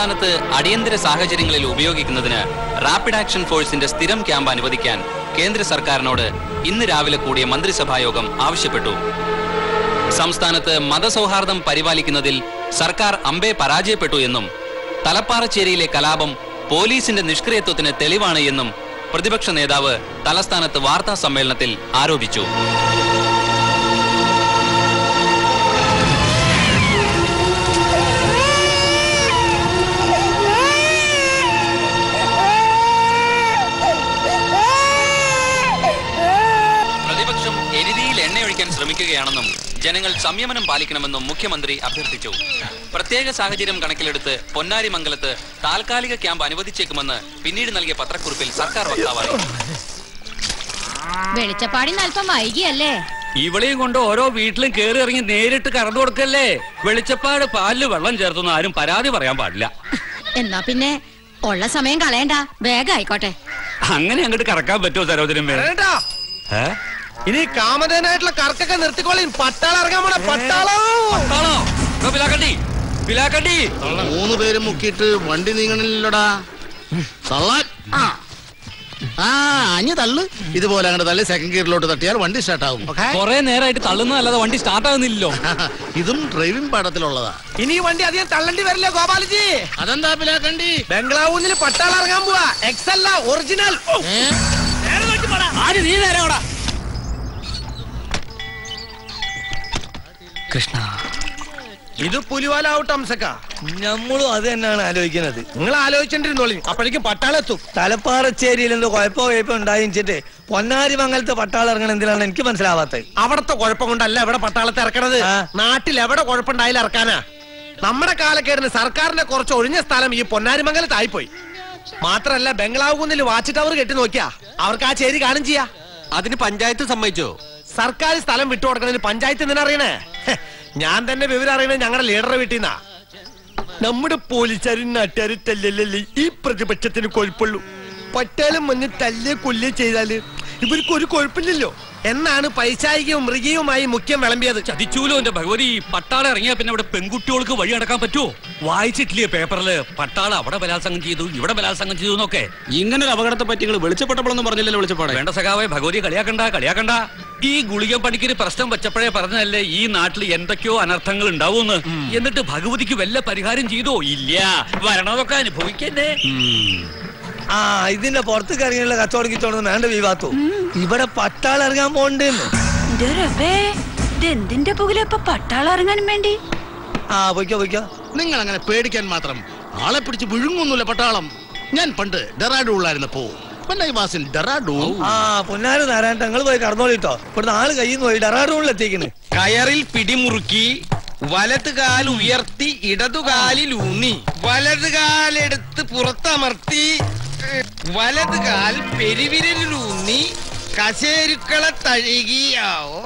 സംസ്ഥാനത്ത് അടിയന്തര സാഹചര്യങ്ങളിൽ ഉപയോഗിക്കുന്നതിന് റാപ്പിഡ് ആക്ഷൻ ഫോഴ്സിന്റെ സ്ഥിരം ക്യാമ്പ് അനുവദിക്കാൻ കേന്ദ്ര സർക്കാരിനോട് ഇന്ന് രാവിലെ കൂടിയ മന്ത്രിസഭാ യോഗം ആവശ്യപ്പെട്ടു. സംസ്ഥാനത്ത് മതസൗഹാർദ്ദം പരിപാലിക്കുന്നതിൽ സർക്കാർ അമ്പേ പരാജയപ്പെട്ടു എന്നും തലപ്പാറച്ചേരിയിലെ കലാപം പോലീസിന്റെ നിഷ്ക്രിയത്വത്തിന് തെളിവാണ് എന്നും പ്രതിപക്ഷ നേതാവ് തലസ്ഥാനത്ത് വാർത്താ സമ്മേളനത്തിൽ ആരോപിച്ചു. ജനങ്ങൾ സംയമനം പാലിക്കണമെന്നും മുഖ്യമന്ത്രി അഭ്യർത്ഥിച്ചു. പ്രത്യേക സാഹചര്യം കണക്കിലെടുത്ത് പൊന്നാരി മംഗലത്ത് താൽക്കാലിക ക്യാമ്പ് അനുവദിച്ചേക്കുമെന്ന് പിന്നീട് നൽകിയ പത്രക്കുറിപ്പിൽ സർക്കാർ വക്താവ് അറിയിച്ചു. ഇവളെയും കൊണ്ട് ഓരോ വീട്ടിലും കയറി ഇറങ്ങി നേരിട്ട് കറന്നു കൊടുക്കല്ലേ. വെളിച്ചപ്പാട് പാലില് വെള്ളം ചേർത്തൊന്നും ആരും പരാതി പറയാൻ പാടില്ല. എന്നാ പിന്നെ ഉള്ള സമയം കളയണ്ട, വേഗം ആയിക്കോട്ടെ. അങ്ങനെ അങ്ങോട്ട് കറക്കാൻ പറ്റുമോ സരോജനം? ഇനി കാമതനായിട്ടുള്ള കറക്കൊക്കെ നിർത്തിക്കോളി. പട്ടാളം ഇറങ്ങാൻ പോണ. പട്ടാളോ 3 പേരും മുക്കിയിട്ട് വണ്ടി നീങ്ങണില്ലടാ. അഞ്ഞു തള്ളു. ഇതുപോലെ അങ്ങോട്ട് തള്ളി സെക്കൻഡ് ഗിയറിലോട്ട് തട്ടിയാൽ വണ്ടി സ്റ്റാർട്ടാകും. കുറെ നേരമായിട്ട് തള്ളുന്നതല്ലാതെ വണ്ടി സ്റ്റാർട്ടാകുന്നില്ലല്ലോ. ഇതും ഡ്രൈവിംഗ് പാഠത്തിലുള്ളതാ. ഇനി വണ്ടി അധികം തള്ളണ്ടി വരില്ലേ ഗോപാലജി? അതെന്താ പിലാക്കണ്ടി? ബംഗ്ലാവൂന്നിൽ പട്ടാളം ഇറങ്ങാൻ പോവാ. എക്സല്ല ഒറിജിനൽ. നീ നേരെ കൃഷ്ണ, ഇത് പുലിവാലാവട്ടെ അംസക്ക. നമ്മളും അത് തന്നെയാണ് ആലോചിക്കുന്നത്. നിങ്ങൾ ആലോചിച്ചിട്ടിരുന്നോളി, അപ്പോഴേക്കും പട്ടാളം എത്തും. തലപ്പാറച്ചേരിയിൽ എന്തോ കുഴപ്പമോ ഉണ്ടായിട്ട് പൊന്നാരി മംഗലത്തെ പട്ടാളം ഇറങ്ങണം. എന്തിനാണ് എനിക്ക് മനസ്സിലാവാത്തത്? അവിടത്തെ കുഴപ്പം കൊണ്ടല്ല ഇവിടെ പട്ടാളത്തെ ഇറക്കണത്. നാട്ടിൽ എവിടെ കുഴപ്പമുണ്ടായാലും ഇറക്കാനാ. നമ്മുടെ കാലക്കേടിന് സർക്കാരിന്റെ കുറച്ച് ഒഴിഞ്ഞ സ്ഥലം ഈ പൊന്നാരി മംഗലത്ത് ആയിപ്പോയി. മാത്രല്ല ബംഗ്ലാവ് കുന്നിൽ വാച്ച് ടവർ കെട്ടി നോക്കിയാ അവർക്ക് ആ ചേരി കാണും ചെയ്യാ. അതിന് പഞ്ചായത്ത് സമ്മതിച്ചോ? സർക്കാർ സ്ഥലം വിട്ടുകൊടുക്കണതിന് പഞ്ചായത്ത് എന്തിനാ അറിയണേ? ഞാൻ തന്നെ വിവരം അറിയണേ ഞങ്ങളുടെ ലീഡറെ വീട്ടിൽ നിന്നാ. നമ്മുടെ പോലീസുകാരും നാട്ടുകാരും തല്ലല്ലേ ഈ പ്രതിപക്ഷത്തിന് കൊഴുപ്പുള്ളൂ. പട്ടാളം വന്ന് തല്ല് കൊല്ല് ചെയ്താല് ഇവർക്ക് ഒരു കുഴപ്പമില്ലല്ലോ എന്നാണ് പൈശാചികവും മൃഗീയവുമായി മുഖ്യം വിളമ്പിയത്. ചതിച്ചൂലോ എന്റെ ഭഗവതി. പട്ടാളം ഇറങ്ങിയാ പിന്നെ ഇവിടെ പെൺകുട്ടികൾക്ക് വഴി അടക്കാൻ പറ്റുമോ? വായിച്ചിട്ടില്ലേ പേപ്പറില്? പട്ടാളം അവിടെ ബലാത്സംഗം ചെയ്തു, ഇവിടെ ബലാത്സംഗം ചെയ്തു എന്നൊക്കെ. ഇങ്ങനെ ഒരു അപകടത്തെ പറ്റി നിങ്ങൾ വെളിച്ചപ്പെട്ടപ്പോഴൊന്നും പറഞ്ഞില്ലല്ലോ. വെളിച്ചപ്പാട് വേണ്ട സഖാവേ. ഭഗവതി കളിയാക്കണ്ട. ഈ ഗുളിക പണിക്കൊരു പ്രശ്നം വെച്ചപ്പോഴേ പറഞ്ഞതല്ലേ ഈ നാട്ടിൽ എന്തൊക്കെയോ അനർത്ഥങ്ങൾ ഉണ്ടാവൂന്ന്. എന്നിട്ട് ഭഗവതിക്ക് വല്ല പരിഹാരം ചെയ്തോ? ഇല്ല. വരണതൊക്കെ അനുഭവിക്കണ്ടേ. ആ ഇതിന്റെ പുറത്തേക്ക് ഇറങ്ങിയുള്ള കച്ചവടം കിച്ചോടൊന്നും വേണ്ട വിവാത്തു. ഇവിടെ പട്ടാളം ഇറങ്ങാൻ പോകണ്ടേന്ന്. എന്തിന്റെ പുകയില പട്ടാളം ഇറങ്ങാനും വേണ്ടി? ആ പോയിക്കോ പോയിക്കോ. നിങ്ങൾ അങ്ങനെ പേടിക്കാൻ മാത്രം ആളെ പിടിച്ച് വിഴുങ്ങൊന്നുമില്ല പട്ടാളം. ഞാൻ പണ്ട് ഡെറാഡൂളായിരുന്നപ്പോ പൊന്നാരി നാരായണ ഞങ്ങൾ പോയി കടന്നോളിട്ടോ. ഇവിടുന്ന് ആള് കയ്യിൽ നിന്ന് പോയി ഡെറാഡൂളിലെത്തിക്കണ്. കയറിൽ പിടിമുറുക്കി വലതുകാൽ ഉയർത്തി ഇടതുകാലിൽ ഊന്നി വലതുകാലെടുത്ത് പുറത്തമർത്തി വലതുകാൽ പെരുവിരലൂന്നി കശേരുക്കളെ തഴുകിയാവോ.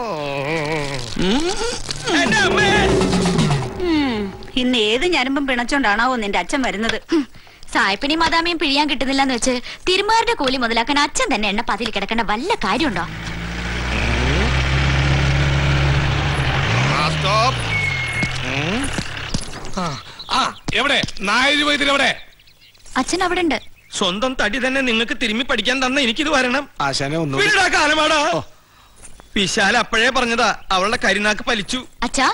ഇന്ന് ഏത് ഞരമ്പും പിണച്ചോണ്ടാണാവോ നിന്റെ അച്ഛൻ വരുന്നത്? സായിപ്പിനെയും മദാമയും പിഴിയാൻ കിട്ടുന്നില്ലെന്ന് വെച്ച് തിരുമാരുടെ കൂലി മുതലാക്കാൻ അച്ഛൻ തന്നെ എണ്ണ പതിൽ കിടക്കേണ്ട വല്ല കാര്യമുണ്ടോ? അച്ഛൻ അവിടെ ഉണ്ട്. സ്വന്തം തടി തന്നെ നിങ്ങൾക്ക് തിരുമ്മി പഠിക്കാൻ തന്നെ എനിക്കിത് വരണം. വിശാല അപ്പോഴേ പറഞ്ഞതാ അവളുടെ കരിനാക്ക് പലിച്ചു. അച്ഛാ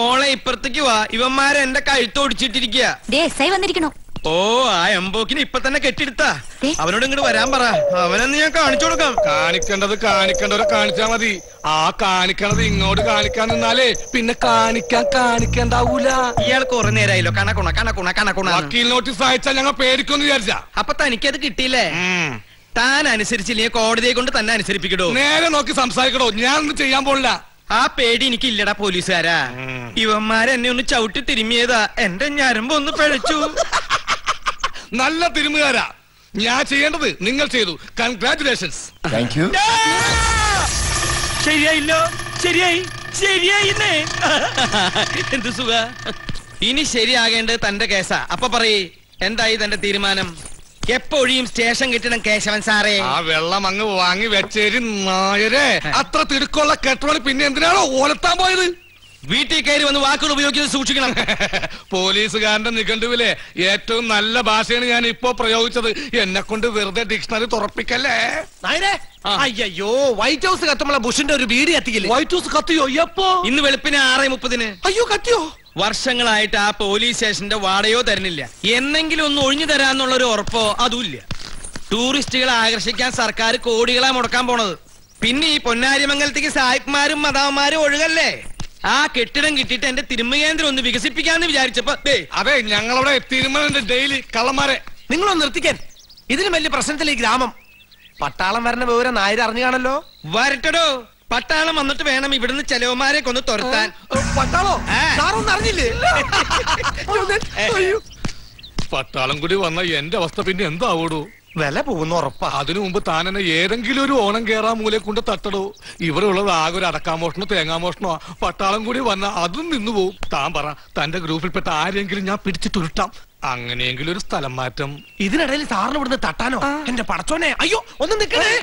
മോളെ ഇപ്പുറത്തേക്ക് വാ. ഇവന്മാരെ എന്റെ കഴുത്തൊടിച്ചിട്ടിരിക്കുക. ഓ ആ എംബോക്കിന് ഇപ്പൊ തന്നെ കെട്ടിയെടുത്താ. അവനോട് ഇങ്ങോട്ട് വരാൻ പറ. അവനെന്ന് ഞാൻ കാണിച്ചു കൊടുക്കാം. കാണിക്കേണ്ടത് കാണിക്കേണ്ടവരെ കാണിച്ചാ മതി. ആ കാണിക്കണത് ഇങ്ങോട്ട് കാണിക്കാൻ നിന്നാലേ പിന്നെ കാണിക്കണ്ടാവൂല. ഇയാൾ കുറെ നേരമായില്ലോ കണക്കുണ കണക്കുണ കണക്കുണ. വക്കീൽ നോട്ടീസ് അയച്ചാൽ ഞങ്ങൾ പേടിക്കൊന്ന് വിചാരിച്ചാ. അപ്പൊ തനിക്കത് കിട്ടിയില്ലേ? താൻ അനുസരിച്ചില്ലേ കോടതിയെ കൊണ്ട് തന്നെ അനുസരിപ്പിക്കടോ. നേരെ നോക്കി സംസാരിക്കടോ. ഞാനൊന്നും ചെയ്യാൻ പോണില്ല. ആ പേടി എനിക്കില്ലടാ പോലീസുകാരാ. ഇവന്മാരെന്നെ ഒന്ന് ചവിട്ടി തിരുമ്മിയതാ. എന്റെ ഞരമ്പ് ഒന്ന് പിഴച്ചു. നല്ല തിരുമുകാരാ. ഞാൻ ചെയ്യേണ്ടത് നിങ്ങൾ ചെയ്തു. കൺഗ്രാറ്റുലേഷൻസ്. ശരിയായില്ലോ? ശരിയായി. ശരിയായില്ലേ? എന്ത് സുഖ. ഇനി ശരിയാകേണ്ടത് തന്റെ കേസാ. അപ്പൊ പറയ് എന്തായി തന്റെ തീരുമാനം? എപ്പോഴും സ്റ്റേഷൻ കിട്ടണം കേശവൻ സാറേ. ആ വെള്ളം അങ്ങ് വാങ്ങി വെച്ചേരി നായരെ. അത്ര തിടുക്കുള്ള കെട്ടോളി പിന്നെ എന്തിനാണോ ഓലത്താൻ പോയത്? वीटी कैरी वह वाक उपयोग सूक्ष निकंडुवे ऐटों नाष प्रयोग वेद डिक्शनरी तुपे अयो वैट हौस बुशि बीड़ी वैट हौस कतो इन वेपि 6:30 अयो कतो वर्ष आ पोली स्टेशन वाड़यो तरणिल्लो अदू टूरिस्ट आकर्षिक सरकार कोड़ा मुड़का पोणारिमंगलते साहिब्मार मदावन्मारे ആ കെട്ടിടം കിട്ടിട്ട് എന്റെ തിരുമകേന്ദ്രം ഒന്ന് വികസിപ്പിക്കാന്ന് വിചാരിച്ചപ്പോൾ ദേ അതെ ഞങ്ങളവിടെ തിരുമകേന്ദ്രം ഡെയിലി കള്ളമാരെ നിങ്ങൾ ഒന്ന് നിർത്തിക്കാൻ ഇതിന് വലിയ പ്രശ്നത്തിലേ ഗ്രാമം പട്ടാളം വരണ വിവരം നായർ അറിഞ്ഞു കാണല്ലോ വരട്ടടോ പട്ടാളം വന്നിട്ട് വേണം ഇവിടുന്ന് ചെലവമാരെ കൊന്ന് തുരത്താൻ പട്ടാളോ സാർ ഒന്നും അറിഞ്ഞില്ലേ പട്ടാളം കൂടി വന്ന എന്റെ അവസ്ഥ പിന്നെ എന്താവൂടോ വില പോകുന്ന ഉറപ്പാ അതിനു മുമ്പ് താൻ എന്നെ ഏതെങ്കിലും ഒരു ഓണം കേറാ മൂലെ കൊണ്ട് തട്ടടോ ഇവിടെ ഉള്ളത് ആകെ ഒരു അടക്കാമോഷണോ തേങ്ങാമോഷണോ പട്ടാളം കൂടി വന്ന അതും നിന്നു പോവും താൻ പറ തന്റെ ഗ്രൂപ്പിൽപ്പെട്ട ആരെങ്കിലും ഞാൻ പിടിച്ചിട്ടുരുട്ടാം അങ്ങനെയെങ്കിലും ഒരു സ്ഥലം മാറ്റം ഇതിനിടയിൽ സാറിന് ഇവിടുന്ന് തട്ടാനോ എന്റെ പടച്ചോനെ അയ്യോ ഒന്ന് നിൽക്കണേ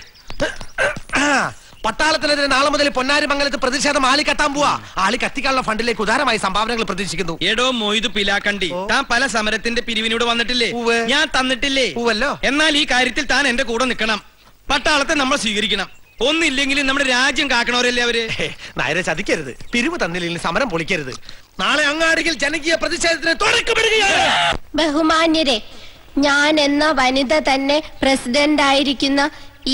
പട്ടാളത്തിനെതിരെ നാളെ മുതൽ പൊന്നാരിമംഗലത്ത് പ്രതിഷേധം ആളിക്കത്താൻ പോവാ ആളി കത്തിക്കാനുള്ള ഫണ്ടിലേക്ക് ഉദാരമായി സംഭാവനകൾ പ്രതീക്ഷിക്കുന്നു എടോ മൊയ്തു പിലാക്കണ്ടി താൻ പല സമരത്തിന്റെ പിരിവിനോട് വന്നിട്ടില്ലേ ഞാൻ തന്നിട്ടില്ലേ പൂവല്ലോ എന്നാൽ ഈ കാര്യത്തിൽ താൻ എന്റെ കൂടെ നിൽക്കണം പട്ടാളത്തെ നമ്മൾ സ്വീകരിക്കണം ഒന്നില്ലെങ്കിൽ നമ്മുടെ രാജ്യം കാക്കണവരല്ലേ അവര് നേരെ ചതിക്കരുത് പിരിവ് തന്നില്ലെങ്കിൽ സമരം പൊളിക്കരുത് നാളെ അങ്ങാടിയിൽ ജനകീയ പ്രതിഷേധത്തിന് തുടക്കമിടുകയാണ് ബഹുമാന്യരെ ഞാൻ എന്ന വനിത തന്നെ പ്രസിഡന്റ് ആയിരിക്കുന്ന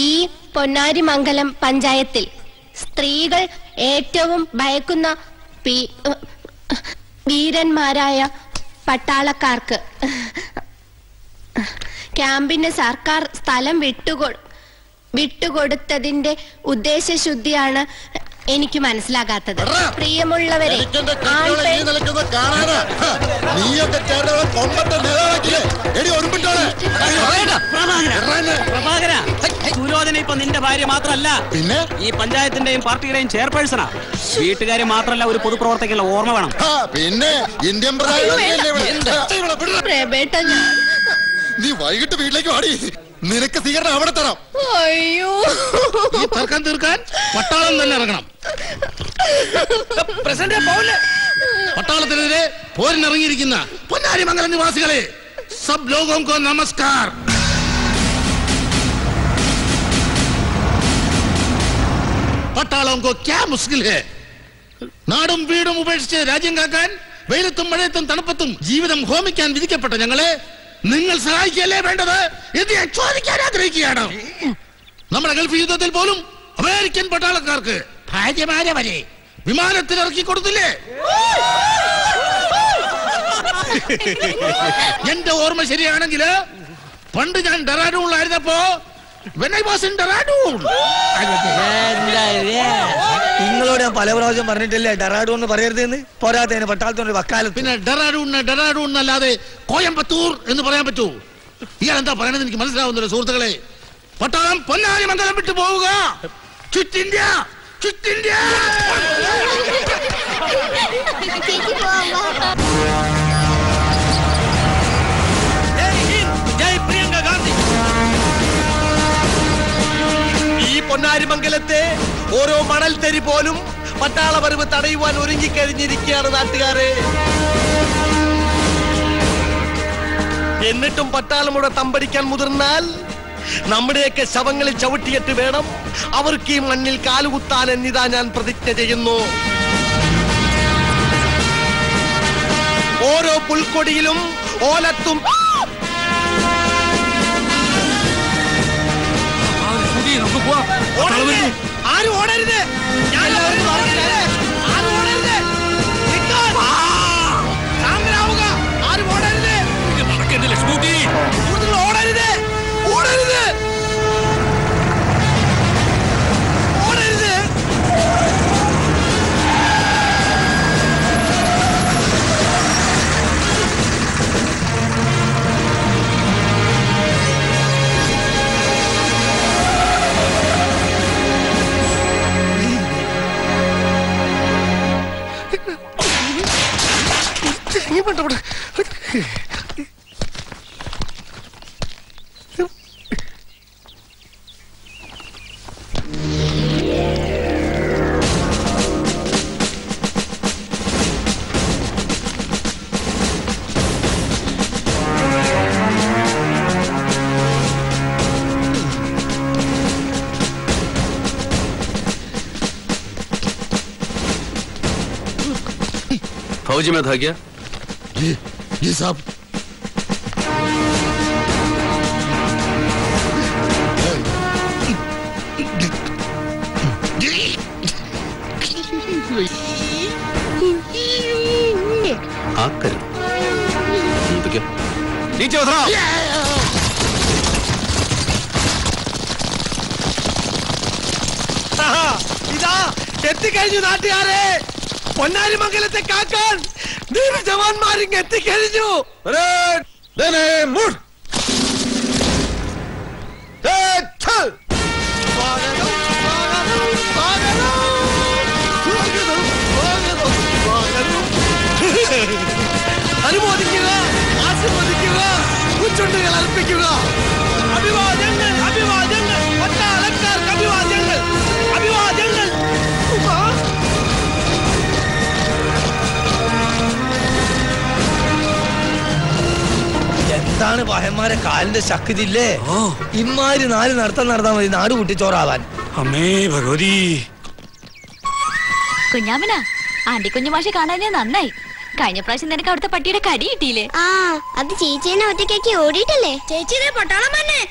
ഈ പൊന്നാരിമംഗലം പഞ്ചായത്തിൽ സ്ത്രീകൾ ഏറ്റവും ഭയക്കുന്ന വീരന്മാരായ പട്ടാളക്കാർക്ക് ക്യാമ്പിന് സർക്കാർ സ്ഥലം വിട്ടുകൊടുത്തതിന്റെ ഉദ്ദേശശുദ്ധിയാണ് എനിക്ക് മനസ്സിലാകാത്തത് പ്രിയമുള്ളവരെ ഇപ്പൊ നിന്റെ ഭാര്യ മാത്രമല്ല പിന്നെ ഈ പഞ്ചായത്തിന്റെയും പാർട്ടിയുടെയും ചെയർപേഴ്സണാ വീട്ടുകാര് മാത്രമല്ല ഒരു പൊതുപ്രവർത്തകനുള്ള ഓർമ്മ വേണം പിന്നെ ഇന്ത്യൻ നീ വൈകിട്ട് വീട്ടിലേക്ക് വാടി നിനക്ക് സ്വീകരണം അവിടെ തരാം അയ്യോ തീർക്കാൻ പട്ടാളം തന്നെ ഇറങ്ങണം പട്ടാളത്തിനെതിരെ പോരിനിറങ്ങിയിരിക്കുന്ന പൊന്നാരിമംഗലം നിവാസികളെ സബ് ലോകോംകോ നമസ്കാർ പട്ടാളോംകോ ക്യാ മുസ്കിൽ ഹേ നാടും വീടും ഉപേക്ഷിച്ച് രാജ്യം കാക്കാൻ വെയിലത്തും മഴയത്തും തണുപ്പത്തും ജീവിതം ഹോമിക്കാൻ വിധിക്കപ്പെട്ട ഞങ്ങളെ നിങ്ങൾ സഹായിക്കല്ലേ വേണ്ടത് ഇത് ഞാൻ ചോദിക്കാൻ ആഗ്രഹിക്കുകയാണ് നമ്മുടെ ഗൾഫ് യുദ്ധത്തിൽ പോലും അമേരിക്കൻ പട്ടാളക്കാർക്ക് ഭാര്യമാരെ വരെ വിമാനത്തിൽ ഇറക്കി കൊടുത്തില്ലേ എന്റെ ഓർമ്മ ശരിയാണെങ്കിൽ പണ്ട് ഞാൻ ഡെറാഡൂണിലായിരുന്നപ്പോ നിങ്ങളോട് ഞാൻ പല പ്രാവശ്യം പറഞ്ഞിട്ടില്ലേ ഡെറാഡൂൺ എന്ന് പറയരുതെന്ന് പോരാത്തതിന് പട്ടാളത്തോട് വക്കാലത്ത് പിന്നെ ഡെറാഡൂൺ എന്നല്ലാതെ കോയമ്പത്തൂർ എന്ന് പറയാൻ പറ്റൂ ഇയാളെന്താ പറയണത് എനിക്ക് മനസ്സിലാവുന്നില്ല സുഹൃത്തുക്കളെ പട്ടാളം പൊന്നാരിമംഗലം വിട്ടു പോവുക പൊന്നാരിമംഗലത്തെ ഓരോ മണൽത്തരി പോലും പട്ടാളവരവ് തടയുവാൻ ഒരുങ്ങിക്കഴിഞ്ഞിരിക്കുകയാണ് നാട്ടുകാരെ എന്നിട്ടും പട്ടാളം ഇവിടെ തമ്പടിക്കാൻ മുതിർന്നാൽ നമ്മുടെയൊക്കെ ശവങ്ങളിൽ ചവിട്ടിയിട്ട് വേണം അവർക്ക് ഈ മണ്ണിൽ കാലുകുത്താൻ എന്നിതാ ഞാൻ പ്രതിജ്ഞ ചെയ്യുന്നു ഓരോ പുൽക്കൊടിയിലും ഓലത്തും ആരും ഓടരുത് फौज में था क्या? जी साहब। आग कर तो क्या? नीचे उतरो। मंगलते काकन जवान मारेंगे अभिवादन अभिवादन अलंकार अभिवादन अभिवादन पहन्मारे कालिंदे शक्ति इम्मारी नाली मे ना कुटिचोरावा अम्मे भगवती कुंजामना आंटी कुंजुमाशे കാണാനേ നന്നായി കഴിഞ്ഞ പ്രാവശ്യം നിനക്ക് അവിടുത്തെ പട്ടിയുടെ കടി കിട്ടിയില്ലേ ആ അത് ചേച്ചിനെ ഒറ്റയ്ക്ക് ഓടിയിട്ടല്ലേ ചേച്ചിനെ പട്ടാളം തന്നെ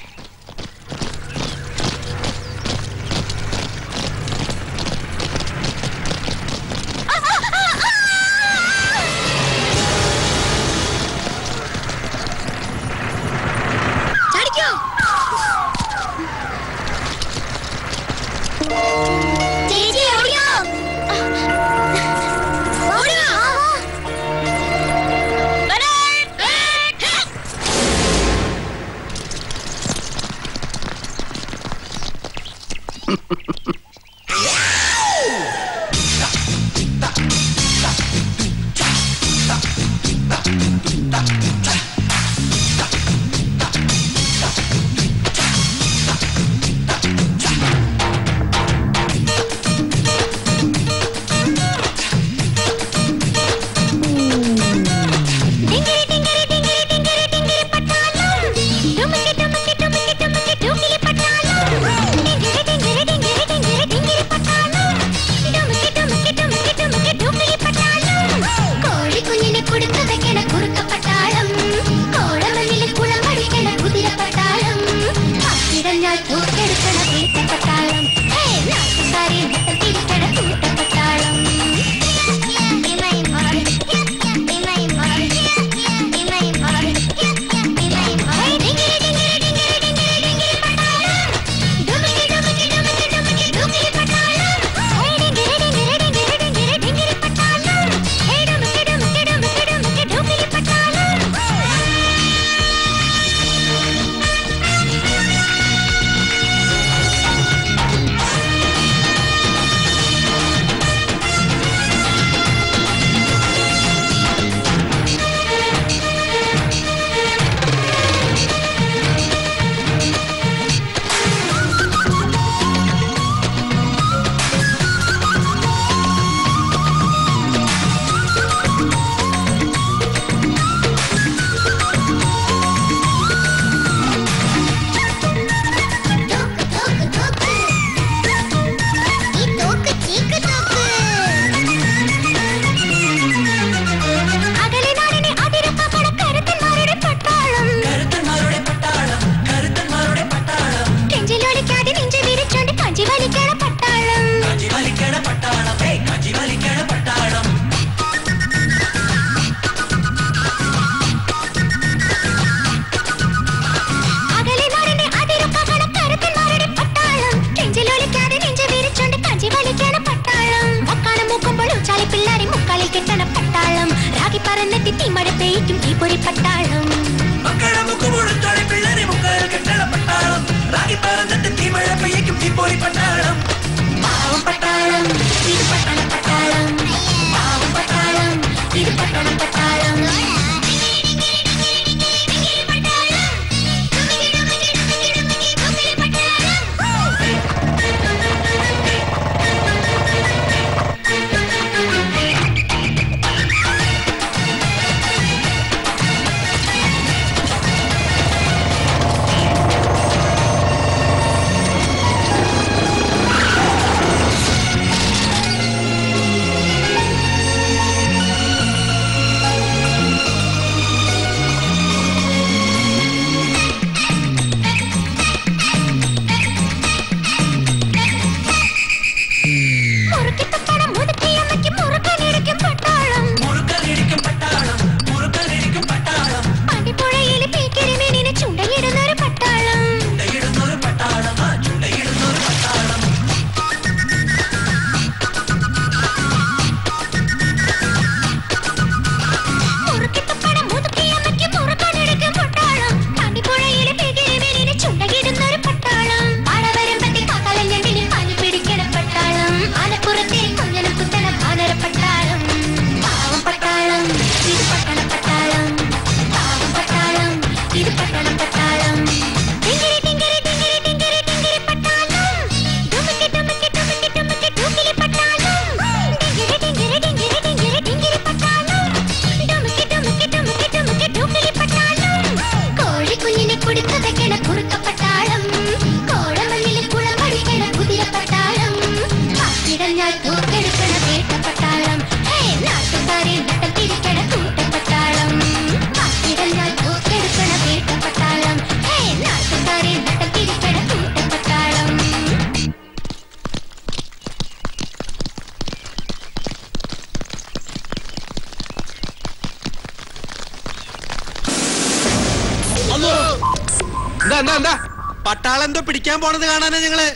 പട്ടാളം പിടിക്കാൻ പോണത് കാണാനാ ഞങ്ങള്.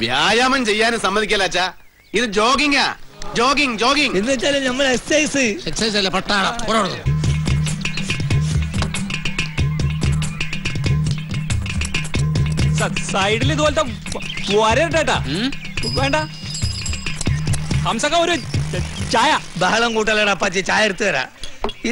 വ്യായാമം ചെയ്യാനും സമ്മതിക്കല്ല അച്ഛാ. ഇത് ജോഗിങ്ങാ, ജോഗിങ് ജോഗിങ് എന്ന് വെച്ചാൽ നമ്മൾ എക്സസൈസ്. എക്സസൈസ് അല്ല പട്ടാളം. സൈഡിൽ ഇതുപോലത്തെ വരട്ടാ വേണ്ട. ഹംസക്ക ഒരു ചായ. ബഹളം കൂട്ടലടാ അപ്പാച്ചി, ചായ എടുത്തു തരാം.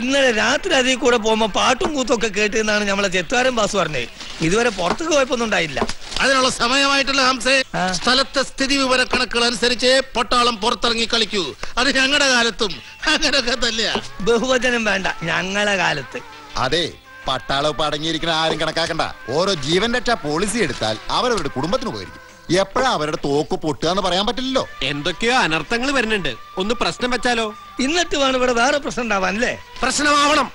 ഇന്നലെ രാത്രി അതിൽ കൂടെ പോകുമ്പോ പാട്ടും കൂത്തൊക്കെ കേട്ടെന്നാണ് നമ്മളെ ചെത്താരൻ ബാസ് പറഞ്ഞത്. ഇതുവരെ പുറത്തു പോയപ്പൊന്നും ഉണ്ടായില്ല. അതിനുള്ള സമയമായിട്ടില്ല ഹംസേ. സ്ഥലത്തെ സ്ഥിതി വിവര കണക്കുകൾ അനുസരിച്ച് പട്ടാളം പുറത്തിറങ്ങി കളിക്കൂ. അത് ഞങ്ങളുടെ കാലത്തും അങ്ങനൊക്കെ തന്നെയാ. ബഹുവചനം വേണ്ട, ഞങ്ങളുടെ കാലത്ത്. അതെ, പട്ടാളം ഇപ്പൊ അടങ്ങിയിരിക്കുന്ന ആരും കണക്കാക്കണ്ട. ഓരോ ജീവൻ രക്ഷാ പോളിസി എടുത്താൽ അവരവരുടെ കുടുംബത്തിന് ഉപകരിക്കും. എപ്പോഴാ അവരുടെ തോക്ക് പൊട്ടുക എന്ന് പറയാൻ പറ്റില്ലല്ലോ. എന്തൊക്കെയോ അനർത്ഥങ്ങൾ വരുന്നുണ്ട്. ഒന്ന് പ്രശ്നം വെച്ചാലോ? ഇന്നിട്ട് വേണം ഇവിടെ വേറെ പ്രശ്നം ഉണ്ടാവാൻ. അല്ലേ, പ്രശ്നമാവണം.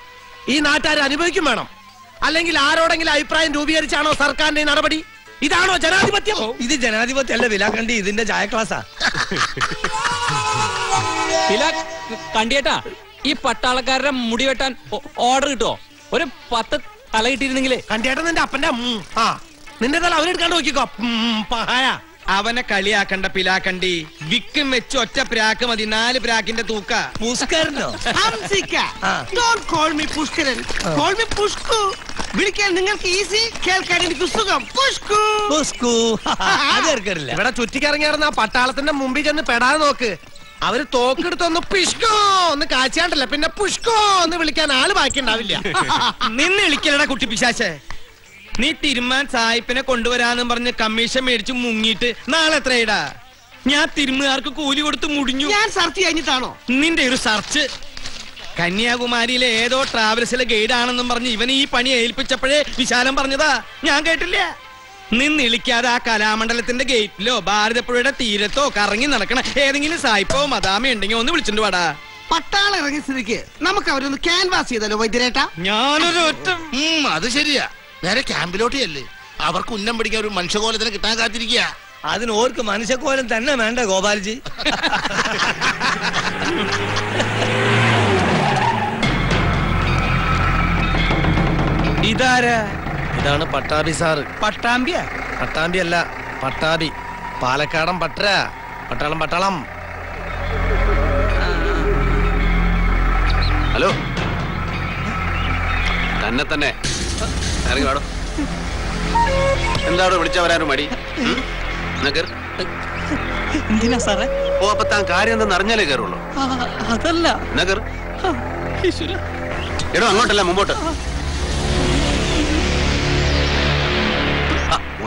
ഈ നാട്ടുകാർ അനുഭവിക്കും വേണം. അല്ലെങ്കിൽ ആരോടെങ്കിലും അഭിപ്രായം രൂപീകരിച്ചാണോ സർക്കാരിന്റെ നടപടി? ഇതാണോ ജനാധിപത്യം? ഇത് ജനാധിപത്യം അല്ല വിലാക്കണ്ടി, ഇതിന്റെ ചായ ക്ലാസ്സാ. കണ്ടിയേട്ടാ, ഈ പട്ടാളക്കാരുടെ മുടി വെട്ടാൻ ഓർഡർ കിട്ടുമോ? ഒരു 10 തല കിട്ടിയിരുന്നെങ്കിലേ. കണ്ടിയേട്ടാ, നിന്റെ അപ്പന്റെ ആ നിന്റെ തല അവരെടുക്കാണ്ട് നോക്കിക്കോ. അവനെ കളിയാക്കണ്ട പിലാക്കണ്ടി. വിക്കും വെച്ച് ഒറ്റ പ്രാക്ക് മതി, 4 പ്രാക്കിന്റെ തൂക്ക. വിളിക്കാൻ നിങ്ങൾക്ക് ഈസി, കേൾക്കാൻ എനിക്ക് സുഖം. ഇവിടെ ചുറ്റിക്കിറങ്ങിയായിരുന്ന ആ പട്ടാളത്തിന്റെ മുമ്പിൽ ചെന്ന് പെടാതെ നോക്ക്. അവര് തോക്കെടുത്തൊന്ന് പിഷ്കോ ഒന്ന് കാച്ചാണ്ടല്ല, പിന്നെ പുഷ്കോ ഒന്ന് വിളിക്കാൻ ആള് ബാക്കി ഉണ്ടാവില്ല. നിന്ന് വിളിക്കലടാ കുട്ടി പിശാശേ. നീ തിരുമാൻ സായിപ്പിനെ കൊണ്ടുവരാന്നും പറഞ്ഞ് കമ്മീഷൻ മേടിച്ച് മുങ്ങിയിട്ട് നാളെ എത്രയിടാ? ഞാൻ തിരുമുകാർക്ക് കൂലി കൊടുത്ത് മുടിഞ്ഞു. ഞാൻ സർച്ച് കഴിഞ്ഞിട്ടാണോ? നിന്റെ ഒരു സർച്ച്. കന്യാകുമാരിയിലെ ഏതോ ട്രാവൽസിലെ ഗൈഡ് ആണെന്നും പറഞ്ഞ് ഇവന് ഈ പണി ഏൽപ്പിച്ചപ്പോഴേ വിശാലം പറഞ്ഞതാ. ഞാൻ കേട്ടില്ല. നിന്നിളിക്കാതെ ആ കലാമണ്ഡലത്തിന്റെ ഗേറ്റിലോ ഭാരതപ്പുഴയുടെ തീരത്തോ കറങ്ങി നടക്കണ ഏതെങ്കിലും സായിപ്പോ മദാമ ഉണ്ടെങ്കിൽ ഒന്ന് വിളിച്ചിട്ട് വാടാ. പട്ടാളം ഇറങ്ങിയ സ്ഥിതിക്ക് നമുക്ക് അവരൊന്ന് ക്യാൻവാസ് ചെയ്തല്ലോ വൈദ്യരേട്ടാ. ഞാനൊരു ഒറ്റ അത് ശരിയാ. നേരെ ക്യാമ്പിലോട്ടിയല്ലേ. അവർക്ക് ഉന്നം പിടിക്കാൻ ഒരു മനുഷ്യകോലത്തിന് കിട്ടാൻ കാത്തിരിക്കുക. അതിന് ഓർക്ക് മനുഷ്യകോലം തന്നെ വേണ്ട ഗോപാൽജി. ഇതാരാ? ഇതാണ് പട്ടാമ്പി സാറ്. പട്ടാമ്പിയാ? പട്ടാമ്പി അല്ല, പട്ടാമ്പി. പാലക്കാടൻ പട്ടര. പട്ടാളം പട്ടാളം. ഹലോ, തന്നെ തന്നെ ഇറങ്ങിവാടോ. എന്താണോ വിളിച്ചാ വരാനും മടി? എന്തിനാ സാറേ? ഓ, അപ്പൊ താൻ കാര്യം എന്താണെന്ന് അറിഞ്ഞാലേ കയറുള്ളൂ. അതല്ല നഗർ. എടോ അങ്ങോട്ടല്ല, മുമ്പോട്ട്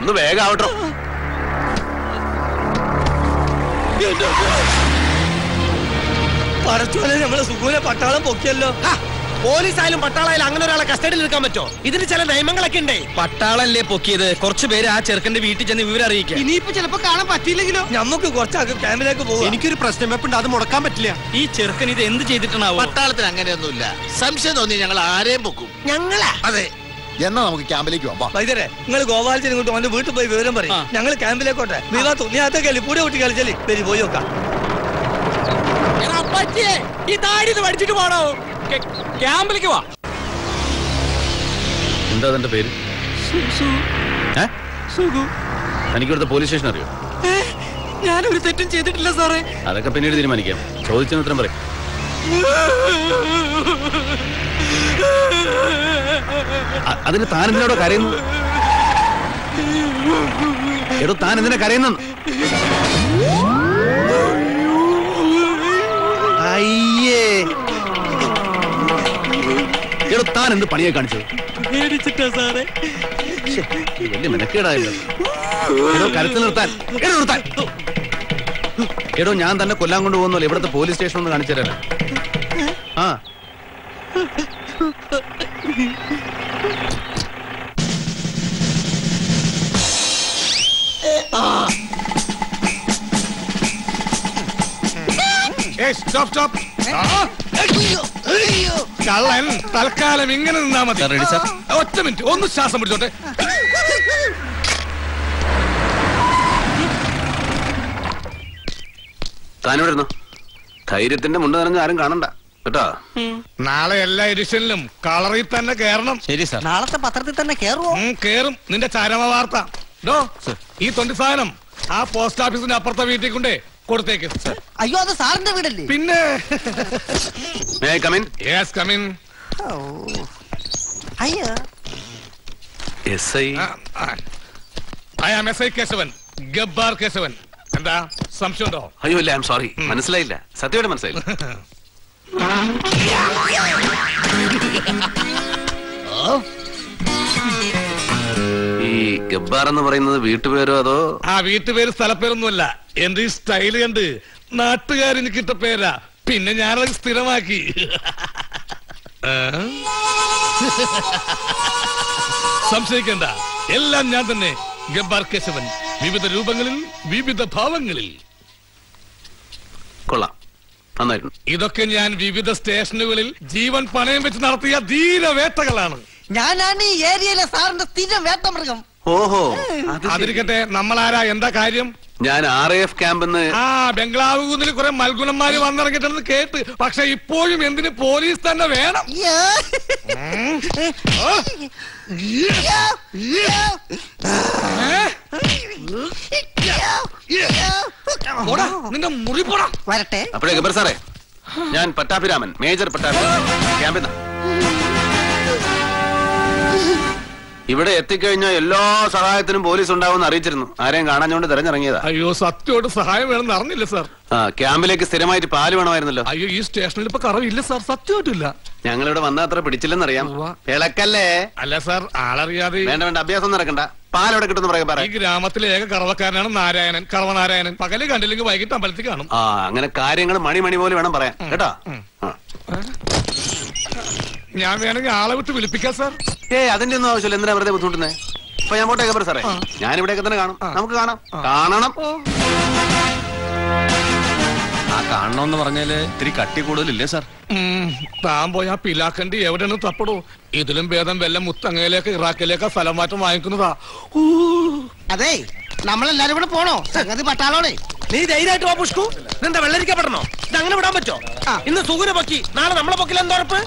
ഒന്ന് വേഗം ആവട്ടോ. പറച്ചോലെ, നമ്മളെ സുഖൂനെ പട്ടാളം പൊക്കിയല്ലോ. പോലീസായാലും പട്ടാളായാലും അങ്ങനെ ഒരാളെ കസ്റ്റഡിയിൽ എടുക്കാൻ പറ്റോ? ഇതിന് ചില നിയമങ്ങളൊക്കെ ഉണ്ട്. പട്ടാളല്ലേ പൊക്കിയത്? കുറച്ചു പേര് ആ ചെറുക്കന്റെ വീട്ടിൽ ചെന്ന് വിവരം അറിയിക്കാം. ഇനിയിപ്പോ ചിലപ്പോ കാണാൻ പറ്റിയില്ലെങ്കിലോ? നമുക്ക് കുറച്ചാൾക്ക് ക്യാമ്പിലേക്ക് പോകും. എനിക്കൊരു പ്രശ്നം വെപ്പുണ്ട്, അത് മുടക്കാൻ പറ്റില്ല. ഈ ചെറുക്കൻ ഇത് എന്ത് ചെയ്തിട്ടാണോ? പട്ടാളത്തിന് അങ്ങനെയൊന്നുമില്ല. സംശയം തോന്നി ഞങ്ങൾ ആരെയും പൊക്കും. ഞങ്ങളാ? അതെ. എന്നാ നമുക്ക് ക്യാമ്പിലേക്ക് പോവാം. വൈദ്യരെ, നിങ്ങൾ ഗോപാലച്ചൻ ഇങ്ങോട്ട് അവന്റെ വീട്ടിൽ പോയി വിവരം പറയും. ഞങ്ങൾ ക്യാമ്പിലേക്കോട്ടെ. നീവാ തുണിയാത്ത കളി പൂടെ കുട്ടി കളിച്ചല്ലേ പേര് പോയി നോക്കാം. ഈ താഴെ പഠിച്ചിട്ട് പോണോ? ക്യാമ്പിലേക്ക് വാ. എന്താ തന്റെ പേര്? എനിക്കിവിടുത്തെ പോലീസ് സ്റ്റേഷൻ അറിയോ? ഞാനൊരു തെറ്റും ചെയ്തിട്ടില്ല സാറേ. അതൊക്കെ പിന്നീട് തീരുമാനിക്കാം. ചോദിച്ചതിന് ഉത്തരം പറയും. അതിന് താൻ എന്തിനോട് കരയുന്നു? എടോ, താൻ എന്തിനാ കരയുന്നു? അയ്യേ, എടോ താൻ എന്ത് പണിയെ കാണിച്ചത്? പേടിച്ചിട്ടാ സാറേ. വലിയ മെനക്കേടായല്ലോ. എടോ കരുത്ത് നിർത്താൻ, എടോ നിർത്താൻ. എടോ ഞാൻ തന്നെ കൊല്ലാൻ കൊണ്ടുപോകുന്നല്ലോ. ഇവിടുത്തെ പോലീസ് സ്റ്റേഷൻ ഒന്ന് കാണിച്ചു തരാനാ. ആ കള്ളൻ തൽക്കാലം ഇങ്ങനെ നിന്നാ മതി. ഒറ്റ മിനിറ്റ്, ഒന്ന് ശ്വാസം പിടിച്ചോട്ടെ. താനിവിടുന്നു ധൈര്യത്തിന്റെ മുണ്ട് നനഞ്ഞ ആരും കാണണ്ട കേട്ടോ. നാളെ എല്ലാ എഡിഷനിലും കളറിൽ തന്നെ കേറണം. ശരി സാർ. നാളത്തെ പത്രത്തിൽ തന്നെ കേറുവോ? കേറും. നിന്റെ ചരമ വാർത്ത ഡോ ഈ തൊണ്ടി സാധനം ആ പോസ്റ്റ് ഓഫീസിന്റെ അപ്പുറത്തെ വീട്ടിൽ കൊണ്ടേ കൊടുത്തേക്ക്. അയ്യോ, അത് സാറിന്റെ വീടല്ലേ? പിന്നെ കേശവൻ, ഗബ്ബാർ കേശവൻ. എന്താ സംശയം ഉണ്ടോ? അയ്യോ ഇല്ല, ഐ ആം സോറി. മനസ്സിലായില്ല, സത്യമായിട്ട് മനസ്സിലായില്ല. ഈ ഗബ്ബാർ എന്ന് പറയുന്നത് വീട്ടുപേരോ അതോ? ആ വീട്ടുപേര് സ്ഥലപ്പേരൊന്നുമല്ല, എന്റെ ഈ സ്റ്റൈല് കണ്ട് നാട്ടുകാരെനിക്കിട്ട പേരാ. പിന്നെ ഞാനത് സ്ഥിരമാക്കി. സംശയിക്കണ്ട, എല്ലാം ഞാൻ തന്നെ. ഗബ്ബാർ കേശവൻ, വിവിധ രൂപങ്ങളിൽ വിവിധ ഭാവങ്ങളിൽ. കൊള്ളാം. ഇതൊക്കെ ഞാൻ വിവിധ സ്റ്റേഷനുകളിൽ ജീവൻ പണയം വെച്ച് നടത്തിയ ധീരവേട്ടകളാണ്. ഞാനാണ് ഈ ഏരിയയിലെ സാറിന്റെ സ്ഥിരം വേട്ടമൃഗം. ഓഹോ, അതിരിക്കട്ടെ, നമ്മളാരാ, എന്താ കാര്യം? ഞാൻ RAF ക്യാമ്പെന്ന് ആ ബംഗ്ലാവ് കൂതിൽ കുറെ മൽഗുണന്മാര് വന്നിറങ്ങിട്ടെന്ന് കേട്ട്. പക്ഷെ ഇപ്പോഴും എന്തിന് പോലീസ് തന്നെ വേണം? നിന്റെ മുറി പോടാ. വരട്ടെ. അപ്പോഴേ ഗബ്ബർ സാറേ, ഞാൻ പട്ടാഭിരാമൻ, മേജർ പട്ടാഭിരാമൻ ക്യാമ്പെന്ന. ഇവിടെ എത്തിക്കഴിഞ്ഞാൽ എല്ലാ സഹായത്തിനും പോലീസ് ഉണ്ടാവുമെന്ന് അറിയിച്ചിരുന്നു. ആരെയും കാണാഞ്ഞോണ്ട് തെരഞ്ഞിറങ്ങിയതാ. അയ്യോ, സത്യമായിട്ട് സഹായം വേണമെന്ന് അറിഞ്ഞില്ല സാർ. ആ ക്യാമ്പിലേക്ക് സ്ഥിരമായിട്ട് പാല് വേണമായിരുന്നല്ലോ. അയ്യോ, ഈ സ്റ്റേഷനിൽ ഇപ്പൊ കറവില്ല സാർ, സത്യമായിട്ടില്ല. ഞങ്ങളിവിടെ വന്നാൽ അത്ര പിടിച്ചില്ലെന്നറിയാം. ഇളക്കല്ലേ? അല്ല സാർ, ആളറിയാതെ. വേണ്ട വേണ്ട, അഭ്യാസം നടക്കണ്ട. പാലവിടെ കിട്ടുന്ന പറയാൻ പറയാം. ഈ ഗ്രാമത്തിലെ ഏക കറവക്കാരനാണ് നാരായണൻ, കറവനാരായണൻ. പകല് കണ്ടില്ലെങ്കിൽ വൈകിട്ട് അമ്പലത്തിൽ കാണും. ആ അങ്ങനെ കാര്യങ്ങൾ മണി പോലെ വേണം പറയാൻ കേട്ടോ. ഞാൻ വേണമെങ്കിൽ ആളെ വിട്ട് വിളിപ്പിക്കാം സാർ. ഏയ് അതിന്റെ ഒന്നും ആവശ്യമില്ല, എന്തിനാ വെറുതെ ബുദ്ധിമുട്ടുന്നത്? അപ്പൊ ഞാൻ പോട്ടെ ഗബ്ബർ സാറേ, ഞാനിവിടെയൊക്കെ തന്നെ കാണും. നമുക്ക് കാണാം. കാണണം. ആ കാണണമെന്ന് പറഞ്ഞാല് ഇത്തിരി കട്ടി കൂടുതലില്ലേ സാർ? താൻ പോയി ആ പിലാക്കണ്ടി എവിടെയാണ് തപ്പടോ. ഇതിലും ഭേദം വല്ല മുത്തങ്ങയിലേക്ക് ഇറാഖിലേക്ക് സ്ഥലം മാറ്റം വാങ്ങിക്കുന്നതാ. അതെ, നമ്മളെല്ലാരും കൂടെ പോണോ? സംഗതി പട്ടാളോടെ. നീ ധൈര്യമായിട്ട് പോ പുഷ്കു. എന്താ വെള്ളരിക്കപ്പെടണോ? ഇതങ്ങനെ വിടാൻ പറ്റോ? ഇന്ന് സുഖിനെ പൊക്കി, നാളെ നമ്മളെ പൊക്കിൽ എന്താ ഉറപ്പ്?